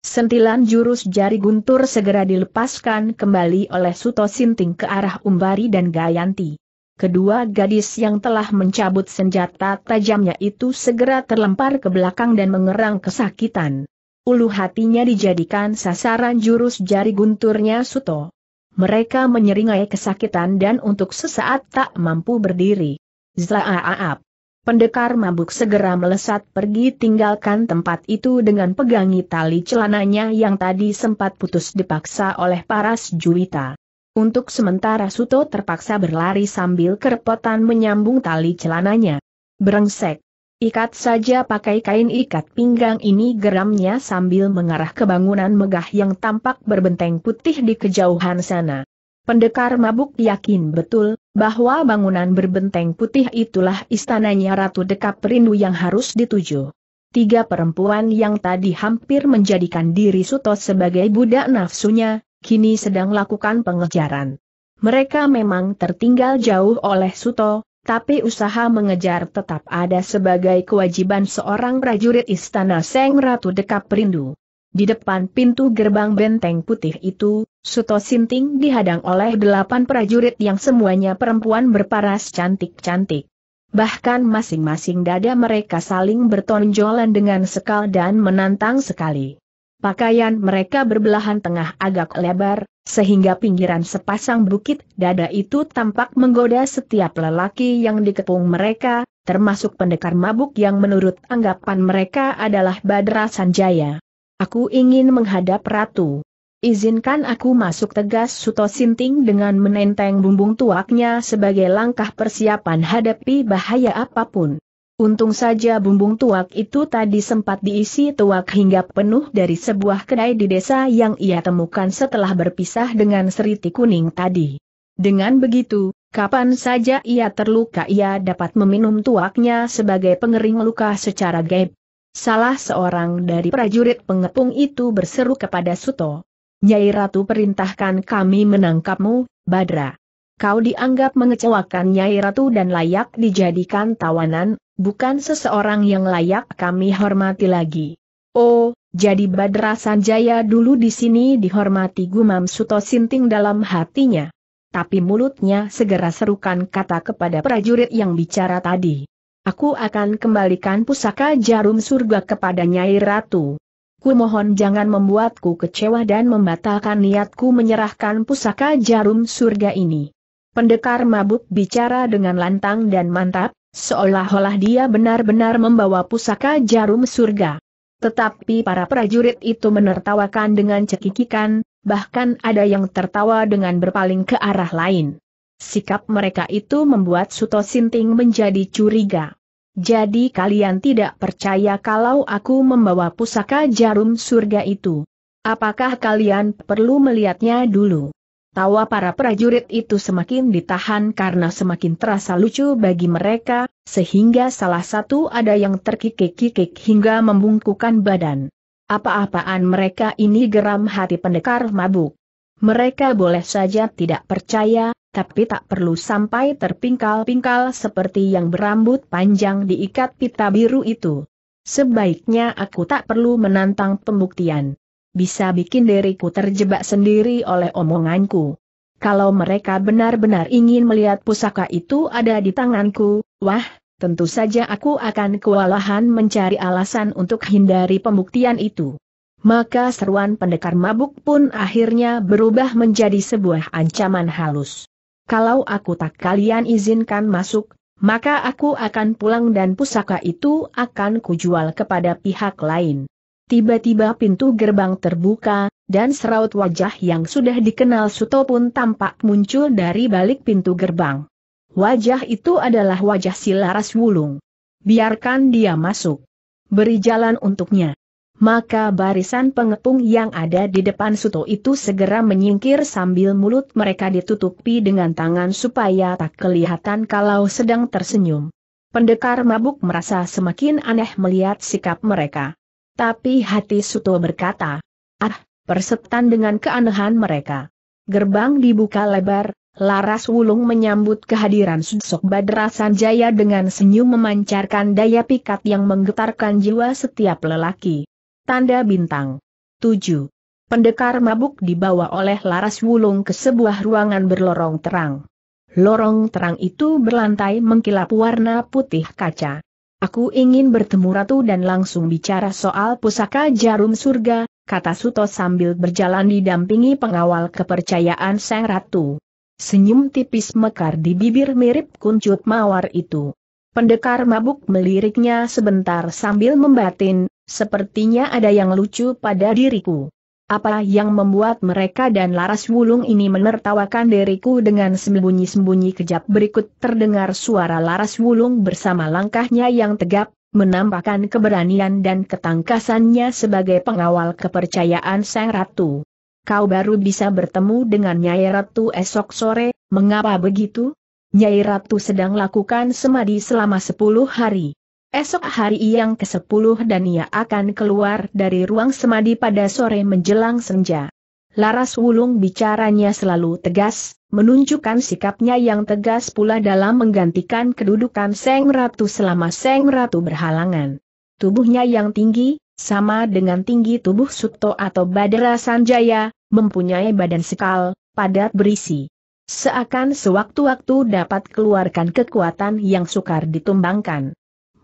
Sentilan jurus jari guntur segera dilepaskan kembali oleh Suto Sinting ke arah Umbari dan Gayanti. Kedua gadis yang telah mencabut senjata tajamnya itu segera terlempar ke belakang dan mengerang kesakitan. ulu hatinya dijadikan sasaran jurus jari gunturnya Suto. Mereka menyeringai kesakitan dan untuk sesaat tak mampu berdiri. Zlaaap! Pendekar mabuk segera melesat pergi tinggalkan tempat itu dengan pegangi tali celananya yang tadi sempat putus dipaksa oleh Paras Juwita. Untuk sementara Suto terpaksa berlari sambil kerepotan menyambung tali celananya. Brengsek! Ikat saja pakai kain ikat pinggang ini, geramnya sambil mengarah ke bangunan megah yang tampak berbenteng putih di kejauhan sana. Pendekar mabuk yakin betul bahwa bangunan berbenteng putih itulah istananya Ratu Dekap Rindu yang harus dituju. Tiga perempuan yang tadi hampir menjadikan diri Suto sebagai budak nafsunya, kini sedang lakukan pengejaran. Mereka memang tertinggal jauh oleh Suto, tapi usaha mengejar tetap ada sebagai kewajiban seorang prajurit istana Seng Ratu Dekap Rindu. Di depan pintu gerbang benteng putih itu, Suto Sinting dihadang oleh 8 prajurit yang semuanya perempuan berparas cantik-cantik. Bahkan masing-masing dada mereka saling bertonjolan dengan sekal dan menantang sekali. Pakaian mereka berbelahan tengah agak lebar, sehingga pinggiran sepasang bukit dada itu tampak menggoda setiap lelaki yang dikepung mereka, termasuk pendekar mabuk yang menurut anggapan mereka adalah Badra Sanjaya. Aku ingin menghadap Ratu. Izinkan aku masuk, tegas Suto Sinting dengan menenteng bumbung tuaknya sebagai langkah persiapan hadapi bahaya apapun. Untung saja bumbung tuak itu tadi sempat diisi tuak hingga penuh dari sebuah kedai di desa yang ia temukan setelah berpisah dengan Sriti Kuning tadi. Dengan begitu, kapan saja ia terluka ia dapat meminum tuaknya sebagai pengering luka secara gaib. Salah seorang dari prajurit pengepung itu berseru kepada Suto. Nyai Ratu perintahkan kami menangkapmu, Badra. Kau dianggap mengecewakan Nyai Ratu dan layak dijadikan tawanan. Bukan seseorang yang layak kami hormati lagi. Oh, jadi Badra Sanjaya dulu di sini dihormati, gumam Suto Sinting dalam hatinya. Tapi mulutnya segera serukan kata kepada prajurit yang bicara tadi. Aku akan kembalikan pusaka jarum surga kepada Nyai Ratu. Kumohon jangan membuatku kecewa dan membatalkan niatku menyerahkan pusaka jarum surga ini. Pendekar mabuk bicara dengan lantang dan mantap, seolah-olah dia benar-benar membawa pusaka jarum surga. Tetapi para prajurit itu menertawakan dengan cekikikan, bahkan ada yang tertawa dengan berpaling ke arah lain. Sikap mereka itu membuat Suto Sinting menjadi curiga. Jadi kalian tidak percaya kalau aku membawa pusaka jarum surga itu? Apakah kalian perlu melihatnya dulu? Tawa para prajurit itu semakin ditahan karena semakin terasa lucu bagi mereka, sehingga salah satu ada yang terkikik-kikik hingga membungkukkan badan. Apa-apaan mereka ini, geram hati pendekar mabuk. Mereka boleh saja tidak percaya, tapi tak perlu sampai terpingkal-pingkal seperti yang berambut panjang diikat pita biru itu. Sebaiknya aku tak perlu menantang pembuktian. Bisa bikin diriku terjebak sendiri oleh omonganku. Kalau mereka benar-benar ingin melihat pusaka itu ada di tanganku, wah, tentu saja aku akan kewalahan mencari alasan untuk hindari pembuktian itu. Maka seruan pendekar mabuk pun akhirnya berubah menjadi sebuah ancaman halus. Kalau aku tak kalian izinkan masuk, maka aku akan pulang dan pusaka itu akan kujual kepada pihak lain. Tiba-tiba pintu gerbang terbuka, dan seraut wajah yang sudah dikenal Suto pun tampak muncul dari balik pintu gerbang. Wajah itu adalah wajah si Laras Wulung. Biarkan dia masuk. Beri jalan untuknya. Maka barisan pengepung yang ada di depan Suto itu segera menyingkir sambil mulut mereka ditutupi dengan tangan supaya tak kelihatan kalau sedang tersenyum. Pendekar mabuk merasa semakin aneh melihat sikap mereka. Tapi hati Suto berkata, ah, persetan dengan keanehan mereka. Gerbang dibuka lebar, Laras Wulung menyambut kehadiran sosok Badra Sanjaya dengan senyum memancarkan daya pikat yang menggetarkan jiwa setiap lelaki. Tanda bintang 7. Pendekar mabuk dibawa oleh Laras Wulung ke sebuah ruangan berlorong terang. Lorong terang itu berlantai mengkilap warna putih kaca. Aku ingin bertemu Ratu dan langsung bicara soal pusaka jarum surga, kata Suto sambil berjalan didampingi pengawal kepercayaan sang Ratu. Senyum tipis mekar di bibir mirip kuncut mawar itu. Pendekar mabuk meliriknya sebentar sambil membatin, sepertinya ada yang lucu pada diriku. Apa yang membuat mereka dan Laras Wulung ini menertawakan diriku dengan sembunyi-sembunyi kejap? Berikut terdengar suara Laras Wulung bersama langkahnya yang tegap, menampakkan keberanian dan ketangkasannya sebagai pengawal kepercayaan sang Ratu. Kau baru bisa bertemu dengan Nyai Ratu esok sore, mengapa begitu? Nyai Ratu sedang lakukan semadi selama 10 hari. Esok hari yang ke-10 dan ia akan keluar dari ruang semadi pada sore menjelang senja. Laras Wulung bicaranya selalu tegas, menunjukkan sikapnya yang tegas pula dalam menggantikan kedudukan Sang Ratu selama Sang Ratu berhalangan. Tubuhnya yang tinggi, sama dengan tinggi tubuh Suto atau Badra Sanjaya, mempunyai badan sekal, padat berisi. Seakan sewaktu-waktu dapat keluarkan kekuatan yang sukar ditumbangkan.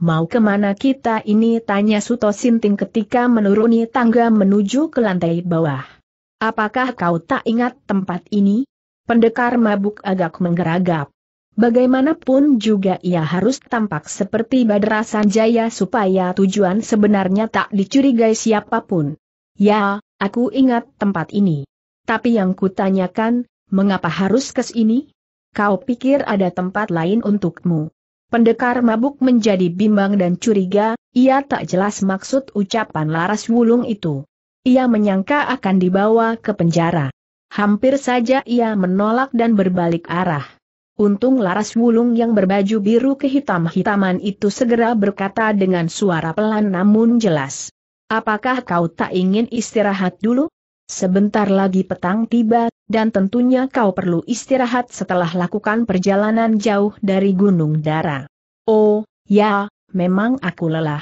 Mau kemana kita ini? Tanya Suto Sinting ketika menuruni tangga menuju ke lantai bawah. Apakah kau tak ingat tempat ini? Pendekar mabuk agak menggeragap. Bagaimanapun juga ia harus tampak seperti Badra Sanjaya supaya tujuan sebenarnya tak dicurigai siapapun. Ya, aku ingat tempat ini. Tapi yang kutanyakan, mengapa harus ke sini? Kau pikir ada tempat lain untukmu? Pendekar mabuk menjadi bimbang dan curiga, ia tak jelas maksud ucapan Laras Wulung itu. Ia menyangka akan dibawa ke penjara. Hampir saja ia menolak dan berbalik arah. Untung Laras Wulung yang berbaju biru kehitam-hitaman itu segera berkata dengan suara pelan namun jelas. Apakah kau tak ingin istirahat dulu? Sebentar lagi petang tiba, dan tentunya kau perlu istirahat setelah lakukan perjalanan jauh dari Gunung Darah. Oh, ya, memang aku lelah.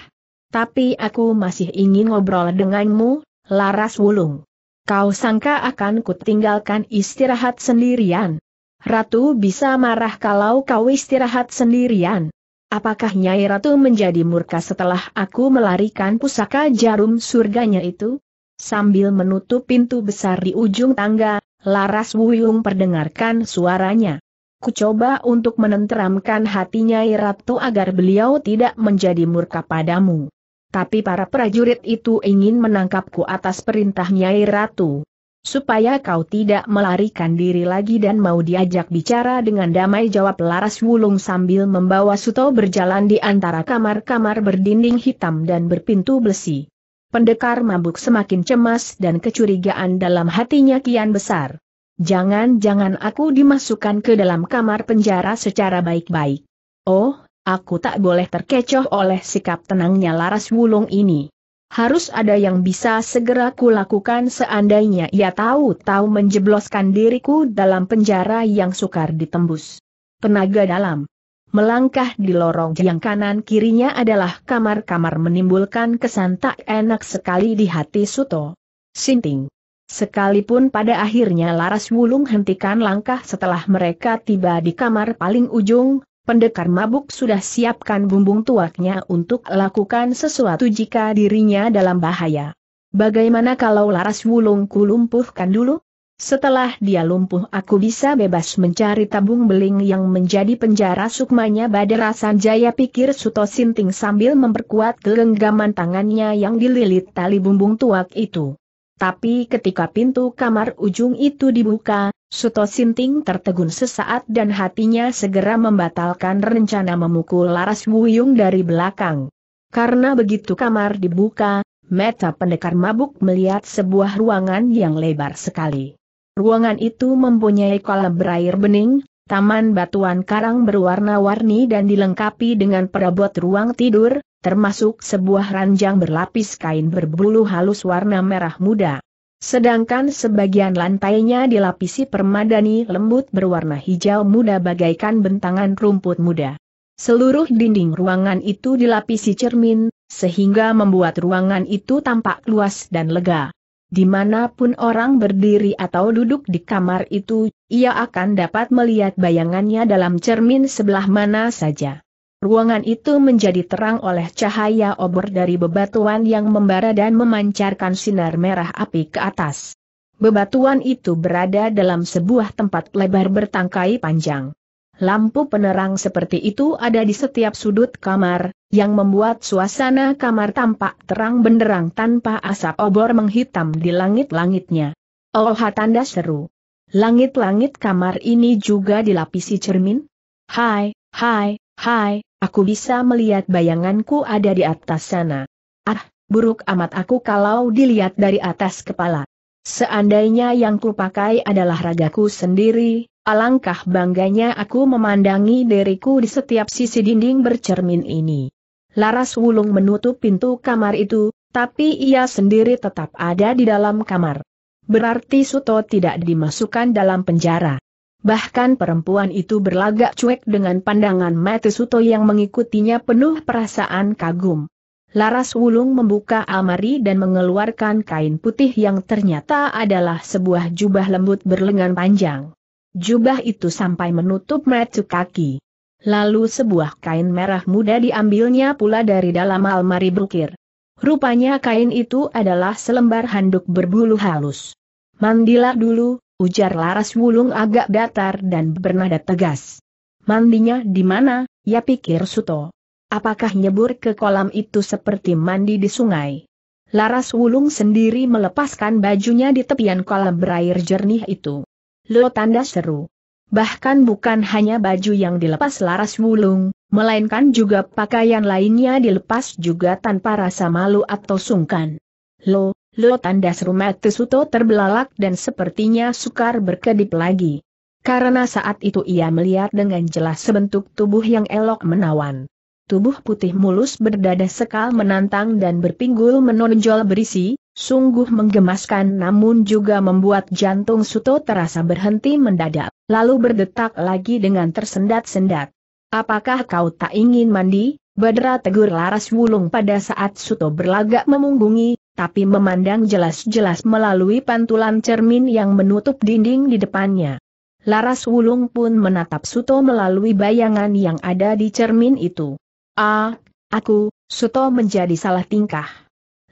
Tapi aku masih ingin ngobrol denganmu, Laras Wulung. Kau sangka akan kutinggalkan istirahat sendirian? Ratu bisa marah kalau kau istirahat sendirian. Apakah Nyai Ratu menjadi murka setelah aku melarikan pusaka jarum surganya itu? Sambil menutup pintu besar di ujung tangga, Laras Wulung perdengarkan suaranya. Kucoba untuk menenteramkan hatinya Nyai Ratu agar beliau tidak menjadi murka padamu. Tapi para prajurit itu ingin menangkapku atas perintah Nyai Ratu. Supaya kau tidak melarikan diri lagi dan mau diajak bicara dengan damai, jawab Laras Wulung sambil membawa Suto berjalan di antara kamar-kamar berdinding hitam dan berpintu besi. Pendekar mabuk semakin cemas dan kecurigaan dalam hatinya kian besar. Jangan-jangan aku dimasukkan ke dalam kamar penjara secara baik-baik. Oh, aku tak boleh terkecoh oleh sikap tenangnya Laras Wulung ini. Harus ada yang bisa segera kulakukan seandainya ia tahu-tahu menjebloskan diriku dalam penjara yang sukar ditembus. Tenaga dalam. Melangkah di lorong yang kanan kirinya adalah kamar-kamar, menimbulkan kesan tak enak sekali di hati Suto Sinting. Sekalipun pada akhirnya Laras Wulung hentikan langkah setelah mereka tiba di kamar paling ujung, pendekar mabuk sudah siapkan bumbung tuaknya untuk lakukan sesuatu jika dirinya dalam bahaya. Bagaimana kalau Laras Wulung kulumpuhkan dulu? Setelah dia lumpuh aku bisa bebas mencari tabung beling yang menjadi penjara sukmanya Badra Sanjaya, pikir Suto Sinting sambil memperkuat genggaman tangannya yang dililit tali bumbung tuak itu. Tapi ketika pintu kamar ujung itu dibuka, Suto Sinting tertegun sesaat dan hatinya segera membatalkan rencana memukul Laras Wulung dari belakang. Karena begitu kamar dibuka, mata pendekar mabuk melihat sebuah ruangan yang lebar sekali. Ruangan itu mempunyai kolam berair bening, taman batuan karang berwarna-warni dan dilengkapi dengan perabot ruang tidur, termasuk sebuah ranjang berlapis kain berbulu halus warna merah muda. Sedangkan sebagian lantainya dilapisi permadani lembut berwarna hijau muda bagaikan bentangan rumput muda. Seluruh dinding ruangan itu dilapisi cermin, sehingga membuat ruangan itu tampak luas dan lega. Dimanapun orang berdiri atau duduk di kamar itu, ia akan dapat melihat bayangannya dalam cermin sebelah mana saja. Ruangan itu menjadi terang oleh cahaya obor dari bebatuan yang membara dan memancarkan sinar merah api ke atas. Bebatuan itu berada dalam sebuah tempat lebar bertangkai panjang. Lampu penerang seperti itu ada di setiap sudut kamar, yang membuat suasana kamar tampak terang benderang tanpa asap obor menghitam di langit-langitnya. Oh, tanda seru. Langit-langit kamar ini juga dilapisi cermin? Hai, hai, hai. Aku bisa melihat bayanganku ada di atas sana. Ah, buruk amat aku kalau dilihat dari atas kepala. Seandainya yang kupakai adalah ragaku sendiri, alangkah bangganya aku memandangi diriku di setiap sisi dinding bercermin ini. Laras Wulung menutup pintu kamar itu, tapi ia sendiri tetap ada di dalam kamar. Berarti Suto tidak dimasukkan dalam penjara. Bahkan perempuan itu berlagak cuek dengan pandangan mata Suto yang mengikutinya penuh perasaan kagum. Laras Wulung membuka almari dan mengeluarkan kain putih yang ternyata adalah sebuah jubah lembut berlengan panjang. Jubah itu sampai menutup mata kaki. Lalu sebuah kain merah muda diambilnya pula dari dalam almari berukir. Rupanya kain itu adalah selembar handuk berbulu halus. Mandilah dulu, ujar Laras Wulung agak datar dan bernada tegas. Mandinya di mana, ya, pikir Suto. Apakah nyebur ke kolam itu seperti mandi di sungai? Laras Wulung sendiri melepaskan bajunya di tepian kolam berair jernih itu. Lo, tanda seru. Bahkan bukan hanya baju yang dilepas Laras Wulung, melainkan juga pakaian lainnya dilepas juga tanpa rasa malu atau sungkan. Lo, tanda seru. Mata Suto terbelalak dan sepertinya sukar berkedip lagi. Karena saat itu ia melihat dengan jelas sebentuk tubuh yang elok menawan. Tubuh putih mulus berdada sekal menantang dan berpinggul menonjol berisi, sungguh menggemaskan namun juga membuat jantung Suto terasa berhenti mendadak, lalu berdetak lagi dengan tersendat-sendat. Apakah kau tak ingin mandi, Badra, tegur Laras Wulung pada saat Suto berlagak memunggungi, tapi memandang jelas-jelas melalui pantulan cermin yang menutup dinding di depannya. Laras Wulung pun menatap Suto melalui bayangan yang ada di cermin itu. Ah, aku, Suto menjadi salah tingkah.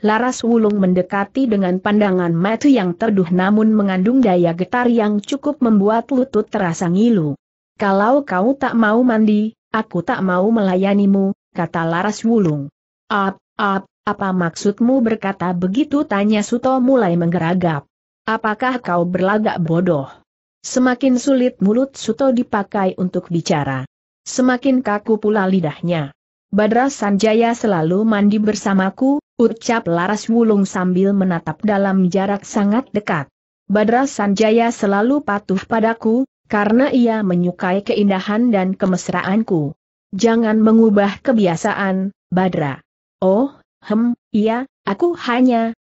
Laras Wulung mendekati dengan pandangan mata yang teduh namun mengandung daya getar yang cukup membuat lutut terasa ngilu. Kalau kau tak mau mandi, aku tak mau melayanimu, kata Laras Wulung. Apa maksudmu berkata begitu, tanya Suto mulai menggeragap. Apakah kau berlagak bodoh? Semakin sulit mulut Suto dipakai untuk bicara. Semakin kaku pula lidahnya. Badra Sanjaya selalu mandi bersamaku, ucap Laras Wulung sambil menatap dalam jarak sangat dekat. Badra Sanjaya selalu patuh padaku, karena ia menyukai keindahan dan kemesraanku. Jangan mengubah kebiasaan, Badra. Oh, iya, aku hanya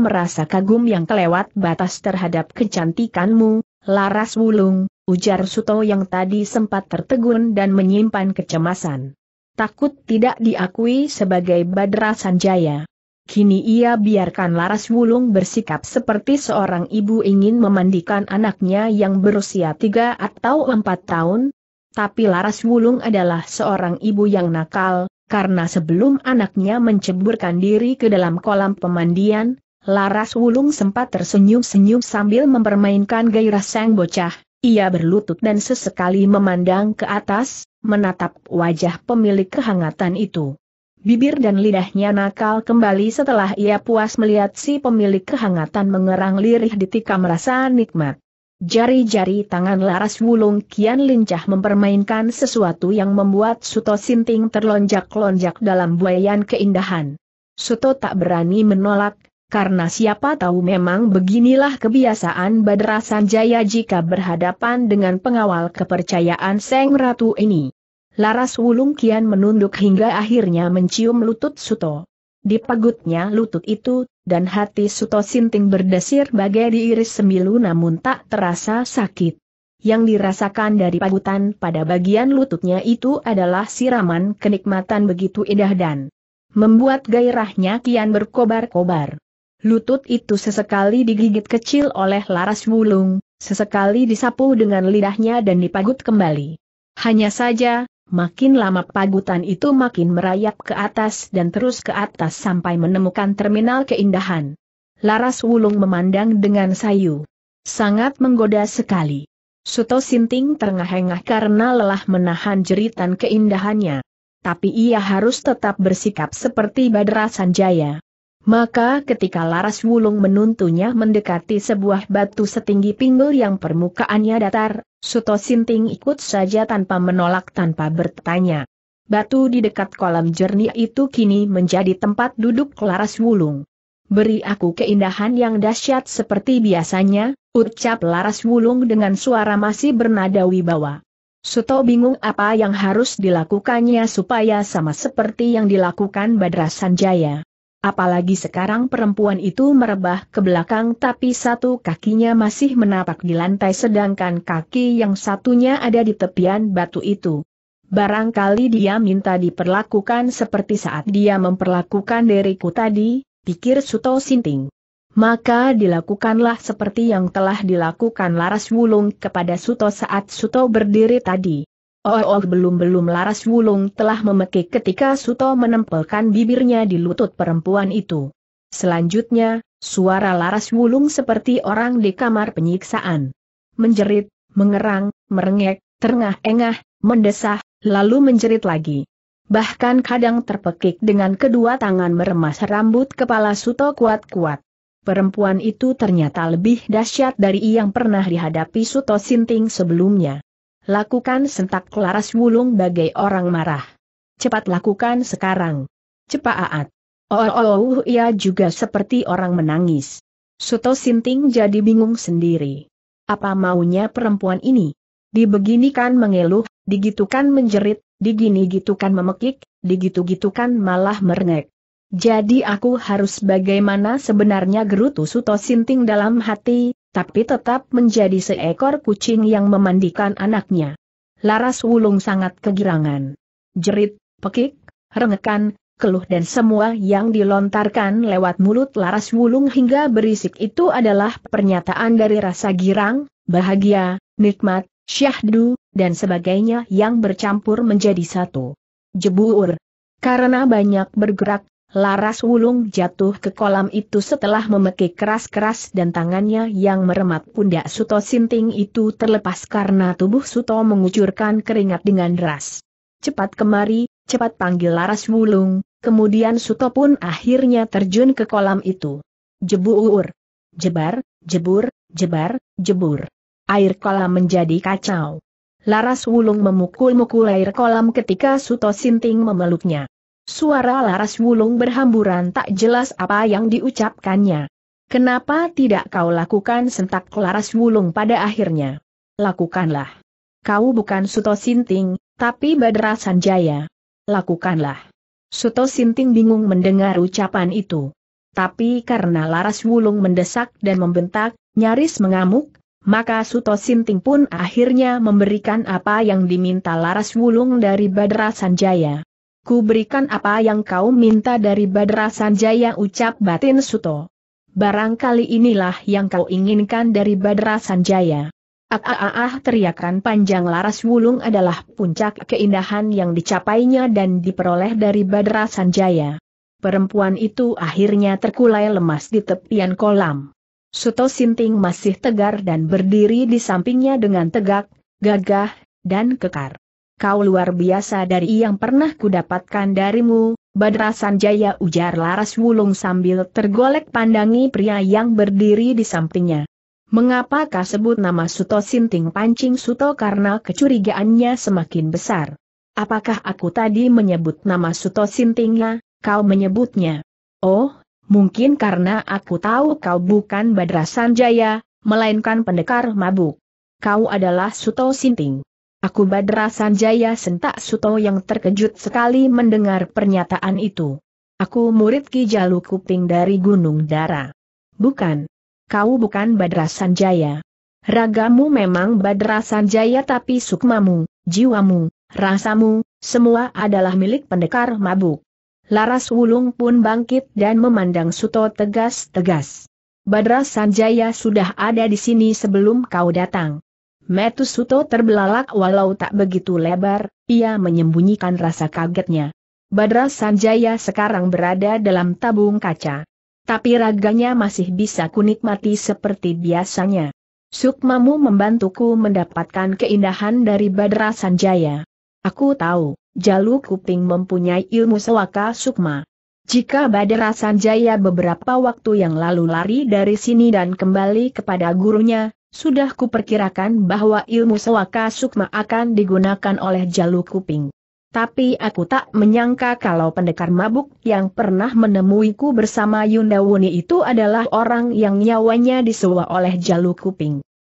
merasa kagum yang kelewat batas terhadap kecantikanmu, Laras Wulung, ujar Suto yang tadi sempat tertegun dan menyimpan kecemasan. Takut tidak diakui sebagai Badra Sanjaya. Kini ia biarkan Laras Wulung bersikap seperti seorang ibu ingin memandikan anaknya yang berusia 3 atau 4 tahun. Tapi Laras Wulung adalah seorang ibu yang nakal, karena sebelum anaknya menceburkan diri ke dalam kolam pemandian, Laras Wulung sempat tersenyum-senyum sambil mempermainkan gairah sang bocah. Ia berlutut dan sesekali memandang ke atas, menatap wajah pemilik kehangatan itu. Bibir dan lidahnya nakal kembali setelah ia puas melihat si pemilik kehangatan mengerang lirih ditika merasa nikmat. Jari-jari tangan Laras Wulung kian lincah mempermainkan sesuatu yang membuat Suto Sinting terlonjak-lonjak dalam buayan keindahan. Suto tak berani menolak, karena siapa tahu memang beginilah kebiasaan Badra Sanjaya jika berhadapan dengan pengawal kepercayaan sang ratu ini. Laras Wulung kian menunduk hingga akhirnya mencium lutut Suto. Dipagutnya lutut itu, dan hati Suto Sinting berdesir bagai diiris semilu namun tak terasa sakit. Yang dirasakan dari pagutan pada bagian lututnya itu adalah siraman kenikmatan begitu indah dan membuat gairahnya kian berkobar-kobar. Lutut itu sesekali digigit kecil oleh Laras Wulung, sesekali disapu dengan lidahnya dan dipagut kembali. Hanya saja, Makin lama pagutan itu makin merayap ke atas dan terus ke atas sampai menemukan terminal keindahan. Laras Wulung memandang dengan sayu. Sangat menggoda sekali. Suto Sinting terengah-engah karena lelah menahan jeritan keindahannya. Tapi ia harus tetap bersikap seperti Badra Sanjaya. Maka ketika Laras Wulung menuntunnya mendekati sebuah batu setinggi pinggul yang permukaannya datar, Suto Sinting ikut saja tanpa menolak tanpa bertanya. Batu di dekat kolam jernih itu kini menjadi tempat duduk Laras Wulung. "Beri aku keindahan yang dahsyat seperti biasanya," ucap Laras Wulung dengan suara masih bernada wibawa. Suto bingung apa yang harus dilakukannya supaya sama seperti yang dilakukan Badra Sanjaya. Apalagi sekarang perempuan itu merebah ke belakang tapi satu kakinya masih menapak di lantai sedangkan kaki yang satunya ada di tepian batu itu. Barangkali dia minta diperlakukan seperti saat dia memperlakukan diriku tadi, pikir Suto Sinting. Maka dilakukanlah seperti yang telah dilakukan Laras Wulung kepada Suto saat Suto berdiri tadi. Belum Laras Wulung telah memekik ketika Suto menempelkan bibirnya di lutut perempuan itu. Selanjutnya, suara Laras Wulung seperti orang di kamar penyiksaan. Menjerit, mengerang, merengek, terengah-engah, mendesah, lalu menjerit lagi. Bahkan kadang terpekik dengan kedua tangan meremas rambut kepala Suto kuat-kuat. Perempuan itu ternyata lebih dahsyat dari yang pernah dihadapi Suto Sinting sebelumnya. "Lakukan," sentak Laras Wulung bagai orang marah. "Cepat lakukan sekarang. Cepat." Ia juga seperti orang menangis. Suto Sinting jadi bingung sendiri. Apa maunya perempuan ini? Dibeginikan mengeluh, digitukan menjerit, digini-gitukan memekik, digitu-gitukan malah merengek. "Jadi aku harus bagaimana sebenarnya?" gerutu Suto Sinting dalam hati, tapi tetap menjadi seekor kucing yang memandikan anaknya. Laras Wulung sangat kegirangan. Jerit, pekik, rengekan, keluh dan semua yang dilontarkan lewat mulut Laras Wulung hingga berisik itu adalah pernyataan dari rasa girang, bahagia, nikmat, syahdu, dan sebagainya yang bercampur menjadi satu. Jebur. Karena banyak bergerak, Laras Wulung jatuh ke kolam itu setelah memekik keras-keras dan tangannya yang meremat pundak Suto Sinting itu terlepas karena tubuh Suto mengucurkan keringat dengan deras. "Cepat kemari, cepat," panggil Laras Wulung, kemudian Suto pun akhirnya terjun ke kolam itu. Jebur, jebar, jebur, jebar, jebur. Air kolam menjadi kacau. Laras Wulung memukul-mukul air kolam ketika Suto Sinting memeluknya. Suara Laras Wulung berhamburan tak jelas apa yang diucapkannya. "Kenapa tidak kau lakukan?" sentak Laras Wulung pada akhirnya. "Lakukanlah. Kau bukan Suto Sinting, tapi Badra Sanjaya. Lakukanlah." Suto Sinting bingung mendengar ucapan itu. Tapi karena Laras Wulung mendesak dan membentak, nyaris mengamuk, maka Suto Sinting pun akhirnya memberikan apa yang diminta Laras Wulung dari Badra Sanjaya. "Ku berikan apa yang kau minta dari Badra Sanjaya," ucap batin Suto. "Barangkali inilah yang kau inginkan dari Badra Sanjaya." Teriakan panjang Laras Wulung adalah puncak keindahan yang dicapainya dan diperoleh dari Badra Sanjaya. Perempuan itu akhirnya terkulai lemas di tepian kolam. Suto Sinting masih tegar dan berdiri di sampingnya dengan tegak, gagah, dan kekar. "Kau luar biasa dari yang pernah kudapatkan darimu, Badra Sanjaya," ujar Laras Wulung sambil tergolek pandangi pria yang berdiri di sampingnya. "Mengapa kau sebut nama Suto Sinting?" pancing Suto karena kecurigaannya semakin besar. "Apakah aku tadi menyebut nama Suto Sintingnya, kau menyebutnya?" "Oh, mungkin karena aku tahu kau bukan Badra Sanjaya, melainkan pendekar mabuk. Kau adalah Suto Sinting." "Aku Badra Sanjaya," sentak Suto yang terkejut sekali mendengar pernyataan itu. "Aku murid Ki Jalu Kuping dari Gunung Darah." "Bukan. Kau bukan Badra Sanjaya. Ragamu memang Badra Sanjaya tapi sukmamu, jiwamu, rasamu, semua adalah milik pendekar mabuk." Laras Wulung pun bangkit dan memandang Suto tegas-tegas. "Badra Sanjaya sudah ada di sini sebelum kau datang. Metus Suto terbelalak walau tak begitu lebar, ia menyembunyikan rasa kagetnya. Badra Sanjaya sekarang berada dalam tabung kaca. Tapi raganya masih bisa kunikmati seperti biasanya. Sukmamu membantuku mendapatkan keindahan dari Badra Sanjaya. Aku tahu, Jalu Kuping mempunyai ilmu sewaka sukma. Jika Badra Sanjaya beberapa waktu yang lalu lari dari sini dan kembali kepada gurunya, sudah kuperkirakan bahwa ilmu sewaka sukma akan digunakan oleh Jalu Kuping. Tapi aku tak menyangka kalau pendekar mabuk yang pernah menemuiku bersama Yunda Wuni itu adalah orang yang nyawanya disewa oleh Jalu Kuping.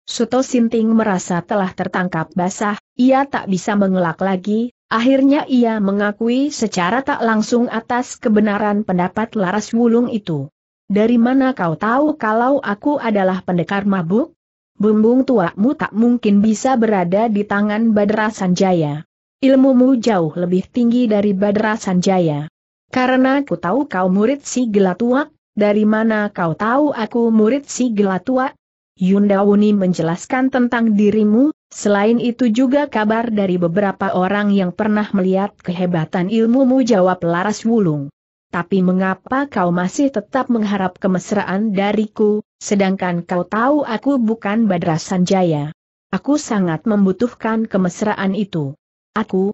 Suto Sinting merasa telah tertangkap basah, ia tak bisa mengelak lagi, akhirnya ia mengakui secara tak langsung atas kebenaran pendapat Laras Wulung itu. Dari mana kau tahu kalau aku adalah pendekar mabuk? Bumbung tuamu tak mungkin bisa berada di tangan Badra Sanjaya. Ilmumu jauh lebih tinggi dari Badra Sanjaya. Karena ku tahu kau murid si Gelatua, dari mana kau tahu aku murid si Gelatua? Yunda Wuni menjelaskan tentang dirimu, selain itu juga kabar dari beberapa orang yang pernah melihat kehebatan ilmumu, jawab Laras Wulung. Tapi mengapa kau masih tetap mengharap kemesraan dariku, sedangkan kau tahu aku bukan Badra Sanjaya? Aku sangat membutuhkan kemesraan itu. Aku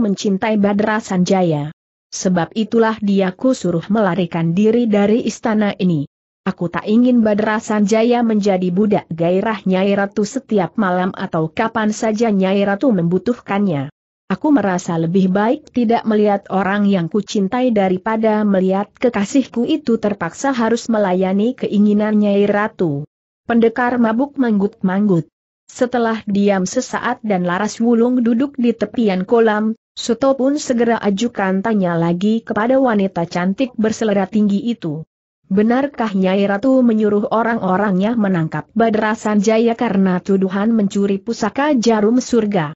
mencintai Badra Sanjaya. Sebab itulah dia ku suruh melarikan diri dari istana ini. Aku tak ingin Badra Sanjaya menjadi budak gairah Nyai Ratu setiap malam atau kapan saja Nyai Ratu membutuhkannya. Aku merasa lebih baik tidak melihat orang yang ku cintai daripada melihat kekasihku itu terpaksa harus melayani keinginan Nyai Ratu. Pendekar mabuk manggut-manggut. Setelah diam sesaat dan Laras Wulung duduk di tepian kolam, Suto pun segera ajukan tanya lagi kepada wanita cantik berselera tinggi itu. Benarkah Nyai Ratu menyuruh orang-orangnya menangkap Badra Sanjaya karena tuduhan mencuri pusaka jarum surga?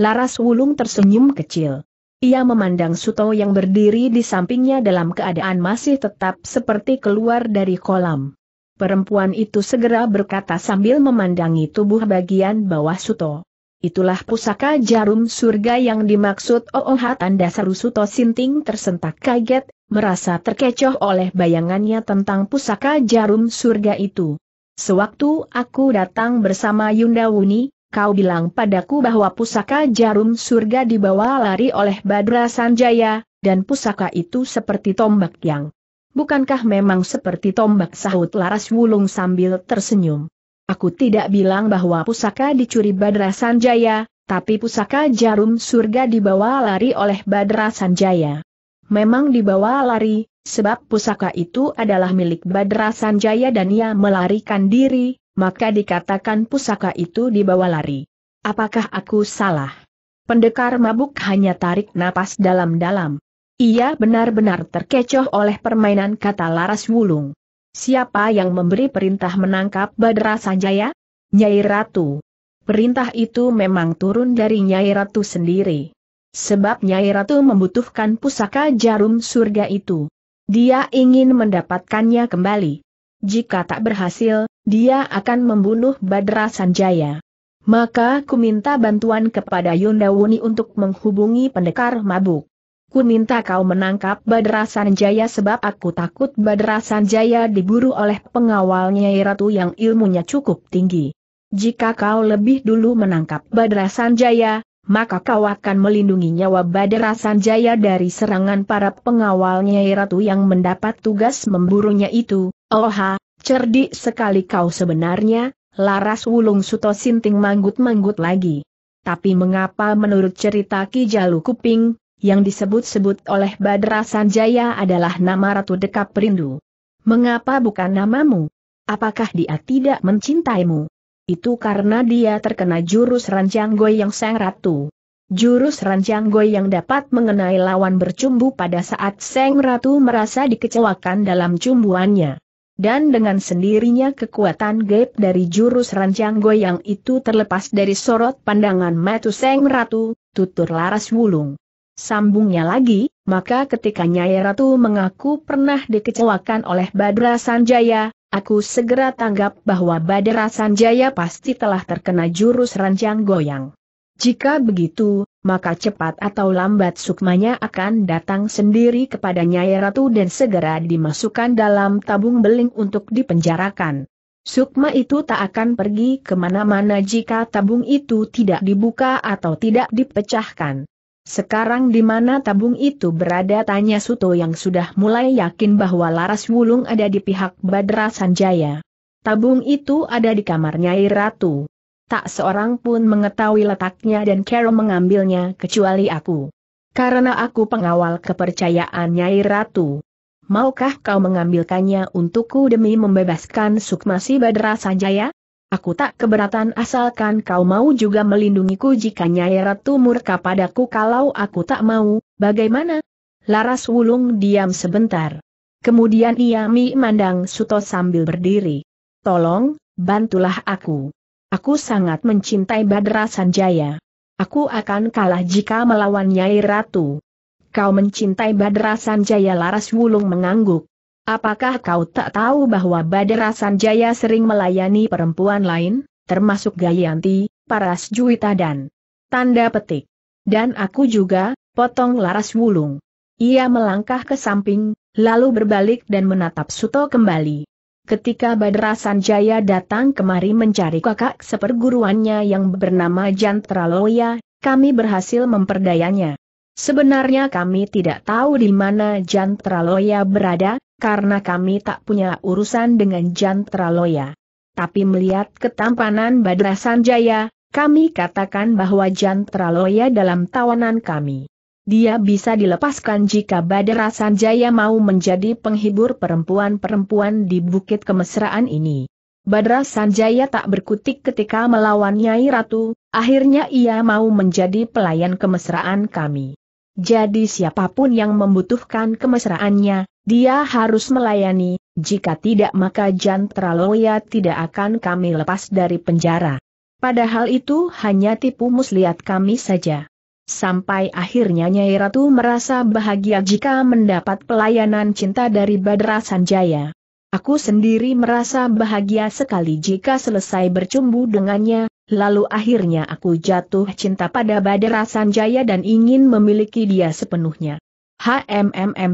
Laras Wulung tersenyum kecil. Ia memandang Suto yang berdiri di sampingnya dalam keadaan masih tetap seperti keluar dari kolam. Perempuan itu segera berkata sambil memandangi tubuh bagian bawah Suto. Itulah pusaka jarum surga yang dimaksud OOH. Tanda seru. Suto Sinting tersentak kaget, merasa terkecoh oleh bayangannya tentang pusaka jarum surga itu. Sewaktu aku datang bersama Yunda Wuni, kau bilang padaku bahwa pusaka jarum surga dibawa lari oleh Badra Sanjaya, dan pusaka itu seperti tombak yang... Bukankah memang seperti tombak, sahut Laras Wulung sambil tersenyum. Aku tidak bilang bahwa pusaka dicuri Badra Sanjaya, tapi pusaka jarum surga dibawa lari oleh Badra Sanjaya. Memang dibawa lari, sebab pusaka itu adalah milik Badra Sanjaya dan ia melarikan diri, maka dikatakan pusaka itu dibawa lari. Apakah aku salah? Pendekar mabuk hanya tarik napas dalam-dalam. Ia benar-benar terkecoh oleh permainan kata Laras Wulung. Siapa yang memberi perintah menangkap Badra Sanjaya? Nyai Ratu. Perintah itu memang turun dari Nyai Ratu sendiri. Sebab Nyai Ratu membutuhkan pusaka jarum surga itu. Dia ingin mendapatkannya kembali. Jika tak berhasil, dia akan membunuh Badra Sanjaya. Maka ku minta bantuan kepada Yunda Wuni untuk menghubungi pendekar mabuk. Ku minta kau menangkap Badra Sanjaya sebab aku takut Badra Sanjaya diburu oleh pengawalnya Nyai Ratu yang ilmunya cukup tinggi. Jika kau lebih dulu menangkap Badra Sanjaya, maka kau akan melindungi nyawa Badra Sanjaya dari serangan para pengawalnya Nyai Ratu yang mendapat tugas memburunya itu. Oha, cerdik sekali kau sebenarnya, Laras Wulung. Suto Sinting manggut-manggut lagi. Tapi mengapa menurut cerita Ki Jalu Kuping, yang disebut-sebut oleh Badra Sanjaya adalah nama Ratu Dekap Rindu? Mengapa bukan namamu? Apakah dia tidak mencintaimu? Itu karena dia terkena jurus ranjang goyang sang ratu. Jurus ranjang goyang dapat mengenai lawan bercumbu pada saat sang ratu merasa dikecewakan dalam cumbuannya. Dan dengan sendirinya kekuatan gaib dari jurus ranjang goyang itu terlepas dari sorot pandangan mata sang ratu, tutur Laras Wulung. Sambungnya lagi, maka ketika Nyai Ratu mengaku pernah dikecewakan oleh Badra Sanjaya, Aku segera tanggap bahwa Badra Sanjaya pasti telah terkena jurus rancang goyang. Jika begitu, maka cepat atau lambat sukmanya akan datang sendiri kepada Nyai Ratu dan segera dimasukkan dalam tabung beling untuk dipenjarakan. Sukma itu tak akan pergi kemana-mana jika tabung itu tidak dibuka atau tidak dipecahkan. Sekarang di mana tabung itu berada, tanya Suto yang sudah mulai yakin bahwa Laras Wulung ada di pihak Badra Sanjaya. Tabung itu ada di kamar Nyai Ratu. Tak seorang pun mengetahui letaknya dan Carol mengambilnya kecuali aku. Karena aku pengawal kepercayaan Nyai Ratu. Maukah kau mengambilkannya untukku demi membebaskan sukma si Badra Sanjaya? Aku tak keberatan asalkan kau mau juga melindungiku jika Nyai Ratu murka padaku kalau aku tak mau, bagaimana? Laras Wulung diam sebentar. Kemudian ia memandang Suto sambil berdiri. Tolong, bantulah aku. Aku sangat mencintai Badra Sanjaya. Aku akan kalah jika melawan Nyai Ratu. Kau mencintai Badra Sanjaya? Laras Wulung mengangguk. Apakah kau tak tahu bahwa Badra Sanjaya sering melayani perempuan lain, termasuk Gayanti, Paras Juwita dan... Tanda petik. Dan aku juga, potong Laras Wulung. Ia melangkah ke samping, lalu berbalik dan menatap Suto kembali. Ketika Badra Sanjaya datang kemari mencari kakak seperguruannya yang bernama Jantraloya, kami berhasil memperdayanya. Sebenarnya kami tidak tahu di mana Jantraloya berada, karena kami tak punya urusan dengan Jantraloya. Tapi melihat ketampanan Badra Sanjaya, kami katakan bahwa Jantraloya dalam tawanan kami. Dia bisa dilepaskan jika Badra Sanjaya mau menjadi penghibur perempuan-perempuan di Bukit Kemesraan ini. Badra Sanjaya tak berkutik ketika melawan Nyai Ratu, akhirnya ia mau menjadi pelayan kemesraan kami. Jadi siapapun yang membutuhkan kemesraannya, dia harus melayani, jika tidak maka Jantraloya tidak akan kami lepas dari penjara. Padahal itu hanya tipu muslihat kami saja. Sampai akhirnya Nyai Ratu merasa bahagia jika mendapat pelayanan cinta dari Badra Sanjaya. Aku sendiri merasa bahagia sekali jika selesai bercumbu dengannya, lalu akhirnya aku jatuh cinta pada Badra Sanjaya dan ingin memiliki dia sepenuhnya.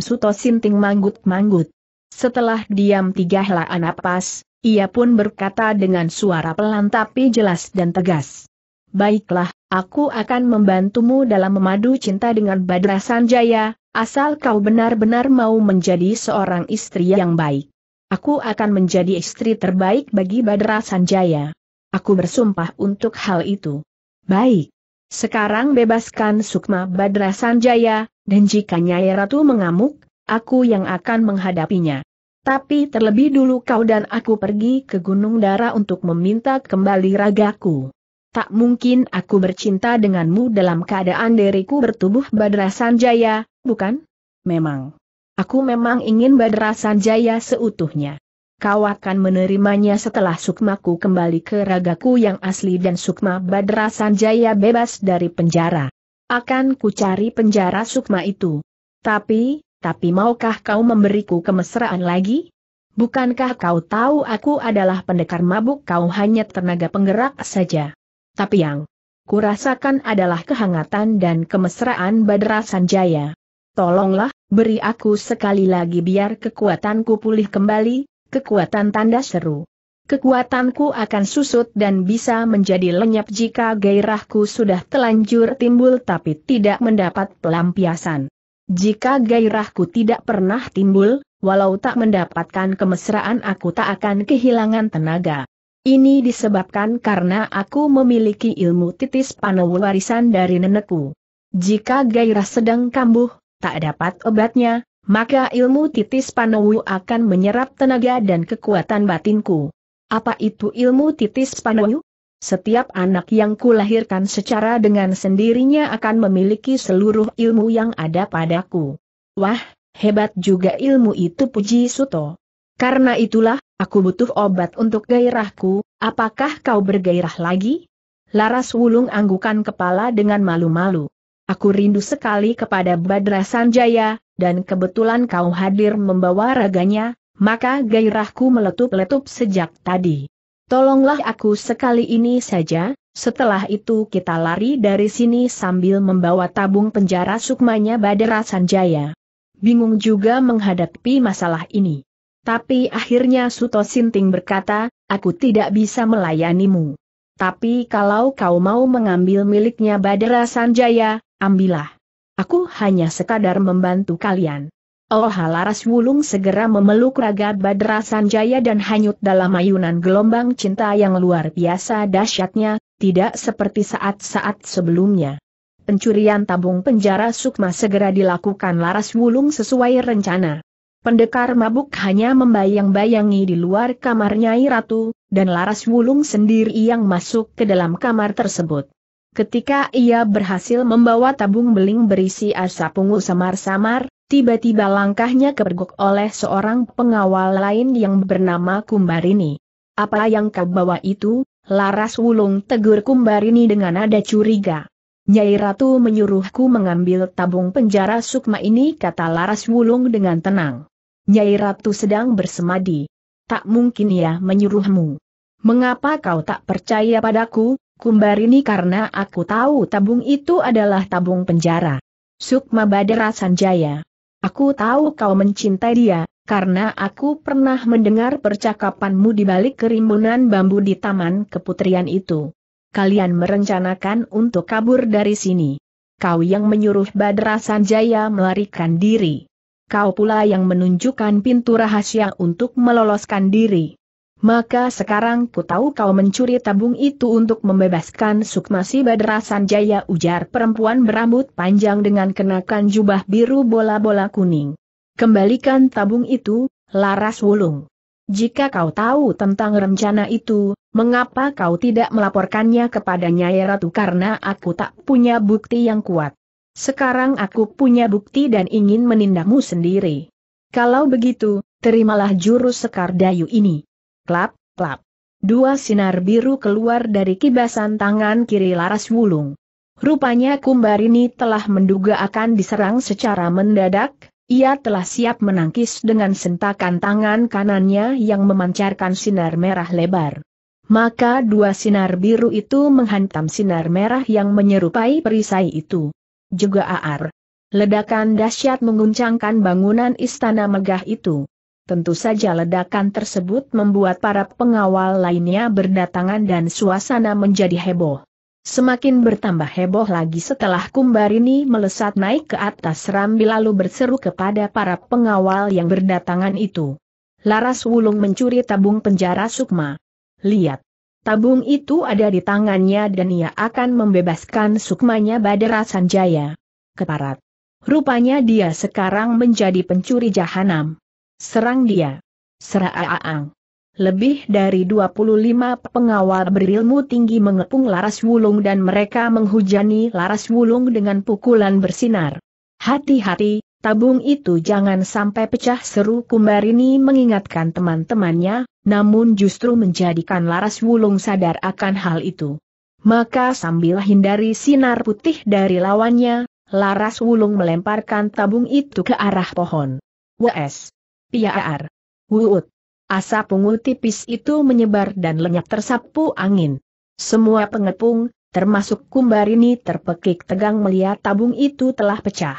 Suto Sinting manggut-manggut. Setelah diam tiga hela napas, ia pun berkata dengan suara pelan tapi jelas dan tegas. Baiklah, aku akan membantumu dalam memadu cinta dengan Badra Sanjaya, asal kau benar-benar mau menjadi seorang istri yang baik. Aku akan menjadi istri terbaik bagi Badra Sanjaya. Aku bersumpah untuk hal itu. Baik. Sekarang bebaskan sukma Badra Sanjaya, dan jika Nyai Ratu mengamuk, aku yang akan menghadapinya. Tapi terlebih dulu kau dan aku pergi ke Gunung Darah untuk meminta kembali ragaku. Tak mungkin aku bercinta denganmu dalam keadaan diriku bertubuh Badra Sanjaya, bukan? Memang. Aku memang ingin Badra Sanjaya seutuhnya. Kau akan menerimanya setelah sukmaku kembali ke ragaku yang asli dan sukma Badra Sanjaya bebas dari penjara. Akan ku cari penjara sukma itu. Tapi maukah kau memberiku kemesraan lagi? Bukankah kau tahu aku adalah pendekar mabuk? Kau hanya tenaga penggerak saja. Tapi yang kurasakan adalah kehangatan dan kemesraan Badra Sanjaya. Tolonglah, beri aku sekali lagi biar kekuatanku pulih kembali. Kekuatan tanda seru. Kekuatanku akan susut dan bisa menjadi lenyap jika gairahku sudah telanjur timbul tapi tidak mendapat pelampiasan. Jika gairahku tidak pernah timbul, walau tak mendapatkan kemesraan aku tak akan kehilangan tenaga. Ini disebabkan karena aku memiliki ilmu titis panewu warisan dari nenekku. Jika gairah sedang kambuh, tak dapat obatnya, maka ilmu titis panewu akan menyerap tenaga dan kekuatan batinku. Apa itu ilmu titis panewu? Setiap anak yang kulahirkan secara dengan sendirinya akan memiliki seluruh ilmu yang ada padaku. Wah, hebat juga ilmu itu, puji Suto. Karena itulah, aku butuh obat untuk gairahku, apakah kau bergairah lagi? Laras Wulung anggukan kepala dengan malu-malu. Aku rindu sekali kepada Badra Sanjaya, dan kebetulan kau hadir membawa raganya, maka gairahku meletup-letup sejak tadi. Tolonglah aku sekali ini saja, setelah itu kita lari dari sini sambil membawa tabung penjara sukmanya Badra Sanjaya. Bingung juga menghadapi masalah ini. Tapi akhirnya Suto Sinting berkata, aku tidak bisa melayanimu. Tapi kalau kau mau mengambil miliknya Badra Sanjaya, ambillah. Aku hanya sekadar membantu kalian. Oh, Laras Wulung segera memeluk raga Badra Sanjaya dan hanyut dalam ayunan gelombang cinta yang luar biasa dahsyatnya, tidak seperti saat-saat sebelumnya. Pencurian tabung penjara sukma segera dilakukan Laras Wulung sesuai rencana. Pendekar mabuk hanya membayang-bayangi di luar kamar Nyai Ratu, dan Laras Wulung sendiri yang masuk ke dalam kamar tersebut. Ketika ia berhasil membawa tabung beling berisi asap ungu samar-samar, tiba-tiba langkahnya kepergok oleh seorang pengawal lain yang bernama Kumbarini. Apa yang kau bawa itu? Laras Wulung tegur Kumbarini dengan nada curiga. Nyai Ratu menyuruhku mengambil tabung penjara sukma ini, kata Laras Wulung dengan tenang. Nyai Ratu sedang bersemadi. Tak mungkin ia menyuruhmu. Mengapa kau tak percaya padaku, Kumbarini? Karena aku tahu tabung itu adalah tabung penjara sukma Badra Sanjaya. Aku tahu kau mencintai dia, karena aku pernah mendengar percakapanmu di balik kerimbunan bambu di Taman Keputrian itu. Kalian merencanakan untuk kabur dari sini. Kau yang menyuruh Badra Sanjaya melarikan diri. Kau pula yang menunjukkan pintu rahasia untuk meloloskan diri. Maka sekarang ku tahu kau mencuri tabung itu untuk membebaskan sukma si Badra Sanjaya, ujar perempuan berambut panjang dengan kenakan jubah biru bola-bola kuning. Kembalikan tabung itu, Laras Wulung. Jika kau tahu tentang rencana itu, mengapa kau tidak melaporkannya kepada Nyai Ratu? Karena aku tak punya bukti yang kuat. Sekarang aku punya bukti dan ingin menindakmu sendiri. Kalau begitu, terimalah jurus sekar dayu ini. Klap, klap. Dua sinar biru keluar dari kibasan tangan kiri Laras Wulung. Rupanya Kumbarini telah menduga akan diserang secara mendadak, ia telah siap menangkis dengan sentakan tangan kanannya yang memancarkan sinar merah lebar. Maka dua sinar biru itu menghantam sinar merah yang menyerupai perisai itu. Juga aar. Ledakan dahsyat mengguncangkan bangunan istana megah itu. Tentu saja ledakan tersebut membuat para pengawal lainnya berdatangan dan suasana menjadi heboh. Semakin bertambah heboh lagi setelah Kumbarini melesat naik ke atas rambi lalu berseru kepada para pengawal yang berdatangan itu. Laras Wulung mencuri tabung penjara sukma. Lihat, tabung itu ada di tangannya dan ia akan membebaskan sukmanya Badra Sanjaya. Keparat. Rupanya dia sekarang menjadi pencuri jahanam. Serang dia. Seraaang. Lebih dari 25 pengawal berilmu tinggi mengepung Laras Wulung dan mereka menghujani Laras Wulung dengan pukulan bersinar. Hati-hati, tabung itu jangan sampai pecah, seru Kumbarini mengingatkan teman-temannya, namun justru menjadikan Laras Wulung sadar akan hal itu. Maka sambil hindari sinar putih dari lawannya, Laras Wulung melemparkan tabung itu ke arah pohon. Wes. Piaar. Wuut. Asap ungu tipis itu menyebar dan lenyap tersapu angin. Semua pengepung, termasuk Kumbarini, terpekik tegang melihat tabung itu telah pecah.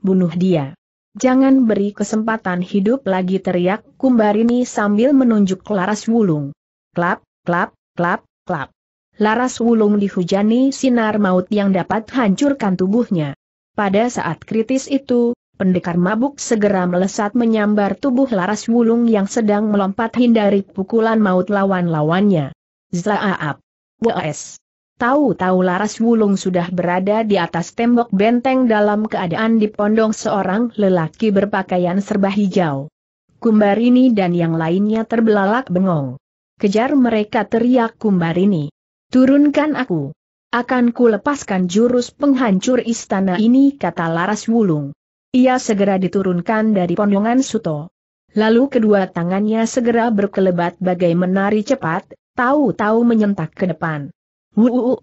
Bunuh dia. Jangan beri kesempatan hidup lagi, teriak Kumbarini sambil menunjuk Laras Wulung. Klap, klap, klap, klap. Laras Wulung dihujani sinar maut yang dapat hancurkan tubuhnya. Pada saat kritis itu, pendekar mabuk segera melesat menyambar tubuh Laras Wulung yang sedang melompat hindari pukulan maut lawan-lawannya. Zlaap. Wes. Tahu-tahu Laras Wulung sudah berada di atas tembok benteng dalam keadaan dipondong seorang lelaki berpakaian serba hijau. Kumbarini dan yang lainnya terbelalak bengong. Kejar mereka, teriak Kumbarini. Turunkan aku. Akan kulepaskan jurus penghancur istana ini, kata Laras Wulung. Ia segera diturunkan dari pondongan Suto. Lalu kedua tangannya segera berkelebat bagai menari cepat, tahu-tahu menyentak ke depan. Wuuu.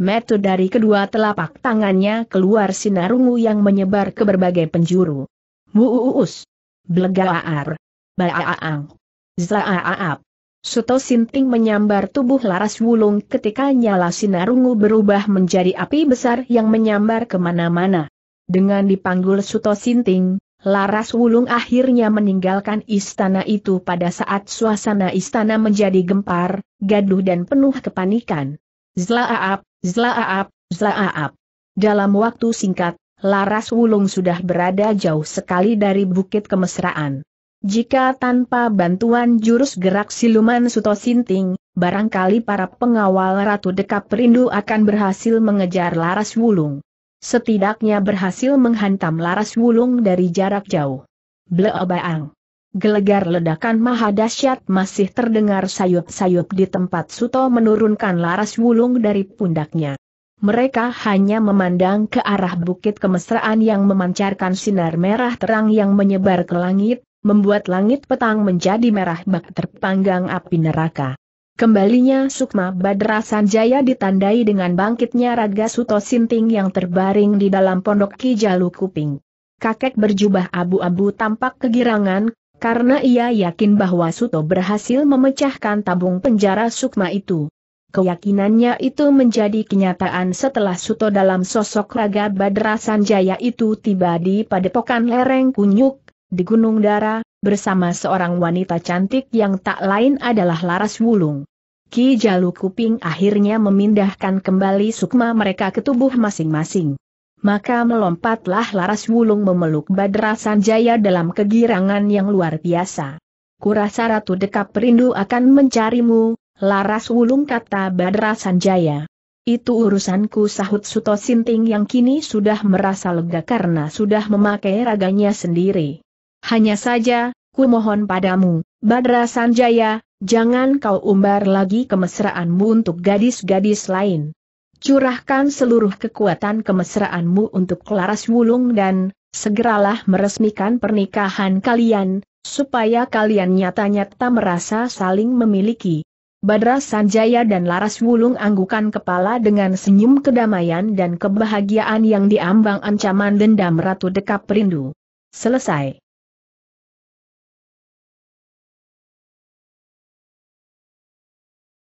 Metu dari kedua telapak tangannya keluar sinar ungu yang menyebar ke berbagai penjuru. Wuuus. Blegaar. Baaaang. Zraaap. Suto Sinting menyambar tubuh Laras Wulung ketika nyala sinarungu berubah menjadi api besar yang menyambar kemana-mana. Dengan dipanggul Suto Sinting, Laras Wulung akhirnya meninggalkan istana itu pada saat suasana istana menjadi gempar, gaduh dan penuh kepanikan. Zlaaap, zlaaap, zlaaap. Dalam waktu singkat, Laras Wulung sudah berada jauh sekali dari Bukit Kemesraan. Jika tanpa bantuan jurus gerak siluman Suto Sinting, barangkali para pengawal Ratu Dekap Rindu akan berhasil mengejar Laras Wulung. Setidaknya berhasil menghantam Laras Wulung dari jarak jauh. Bleobaang. Gelegar ledakan mahadasyat masih terdengar, sayup-sayup di tempat Suto menurunkan Laras Wulung dari pundaknya. Mereka hanya memandang ke arah Bukit Kemesraan yang memancarkan sinar merah terang yang menyebar ke langit, membuat langit petang menjadi merah bak terpanggang api neraka. Kembalinya Sukma Badra Sanjaya ditandai dengan bangkitnya raga Suto Sinting yang terbaring di dalam pondok Ki Jalu Kuping. Kakek berjubah abu-abu tampak kegirangan, karena ia yakin bahwa Suto berhasil memecahkan tabung penjara Sukma itu. Keyakinannya itu menjadi kenyataan setelah Suto dalam sosok raga Badra Sanjaya itu tiba di padepokan Lereng Kunyuk di Gunung Darah, bersama seorang wanita cantik yang tak lain adalah Laras Wulung. Ki Jalu Kuping akhirnya memindahkan kembali sukma mereka ke tubuh masing-masing. Maka melompatlah Laras Wulung memeluk Badra Sanjaya dalam kegirangan yang luar biasa. "Kurasa Ratu Dekap Rindu akan mencarimu, Laras Wulung," kata Badra Sanjaya. "Itu urusanku," sahut Suto Sinting yang kini sudah merasa lega karena sudah memakai raganya sendiri. "Hanya saja, ku mohon padamu, Badra Sanjaya, jangan kau umbar lagi kemesraanmu untuk gadis-gadis lain. Curahkan seluruh kekuatan kemesraanmu untuk Laras Wulung dan segeralah meresmikan pernikahan kalian, supaya kalian nyata-nyata merasa saling memiliki." Badra Sanjaya dan Laras Wulung anggukan kepala dengan senyum kedamaian dan kebahagiaan yang diambang ancaman dendam Ratu Dekap Rindu. Selesai.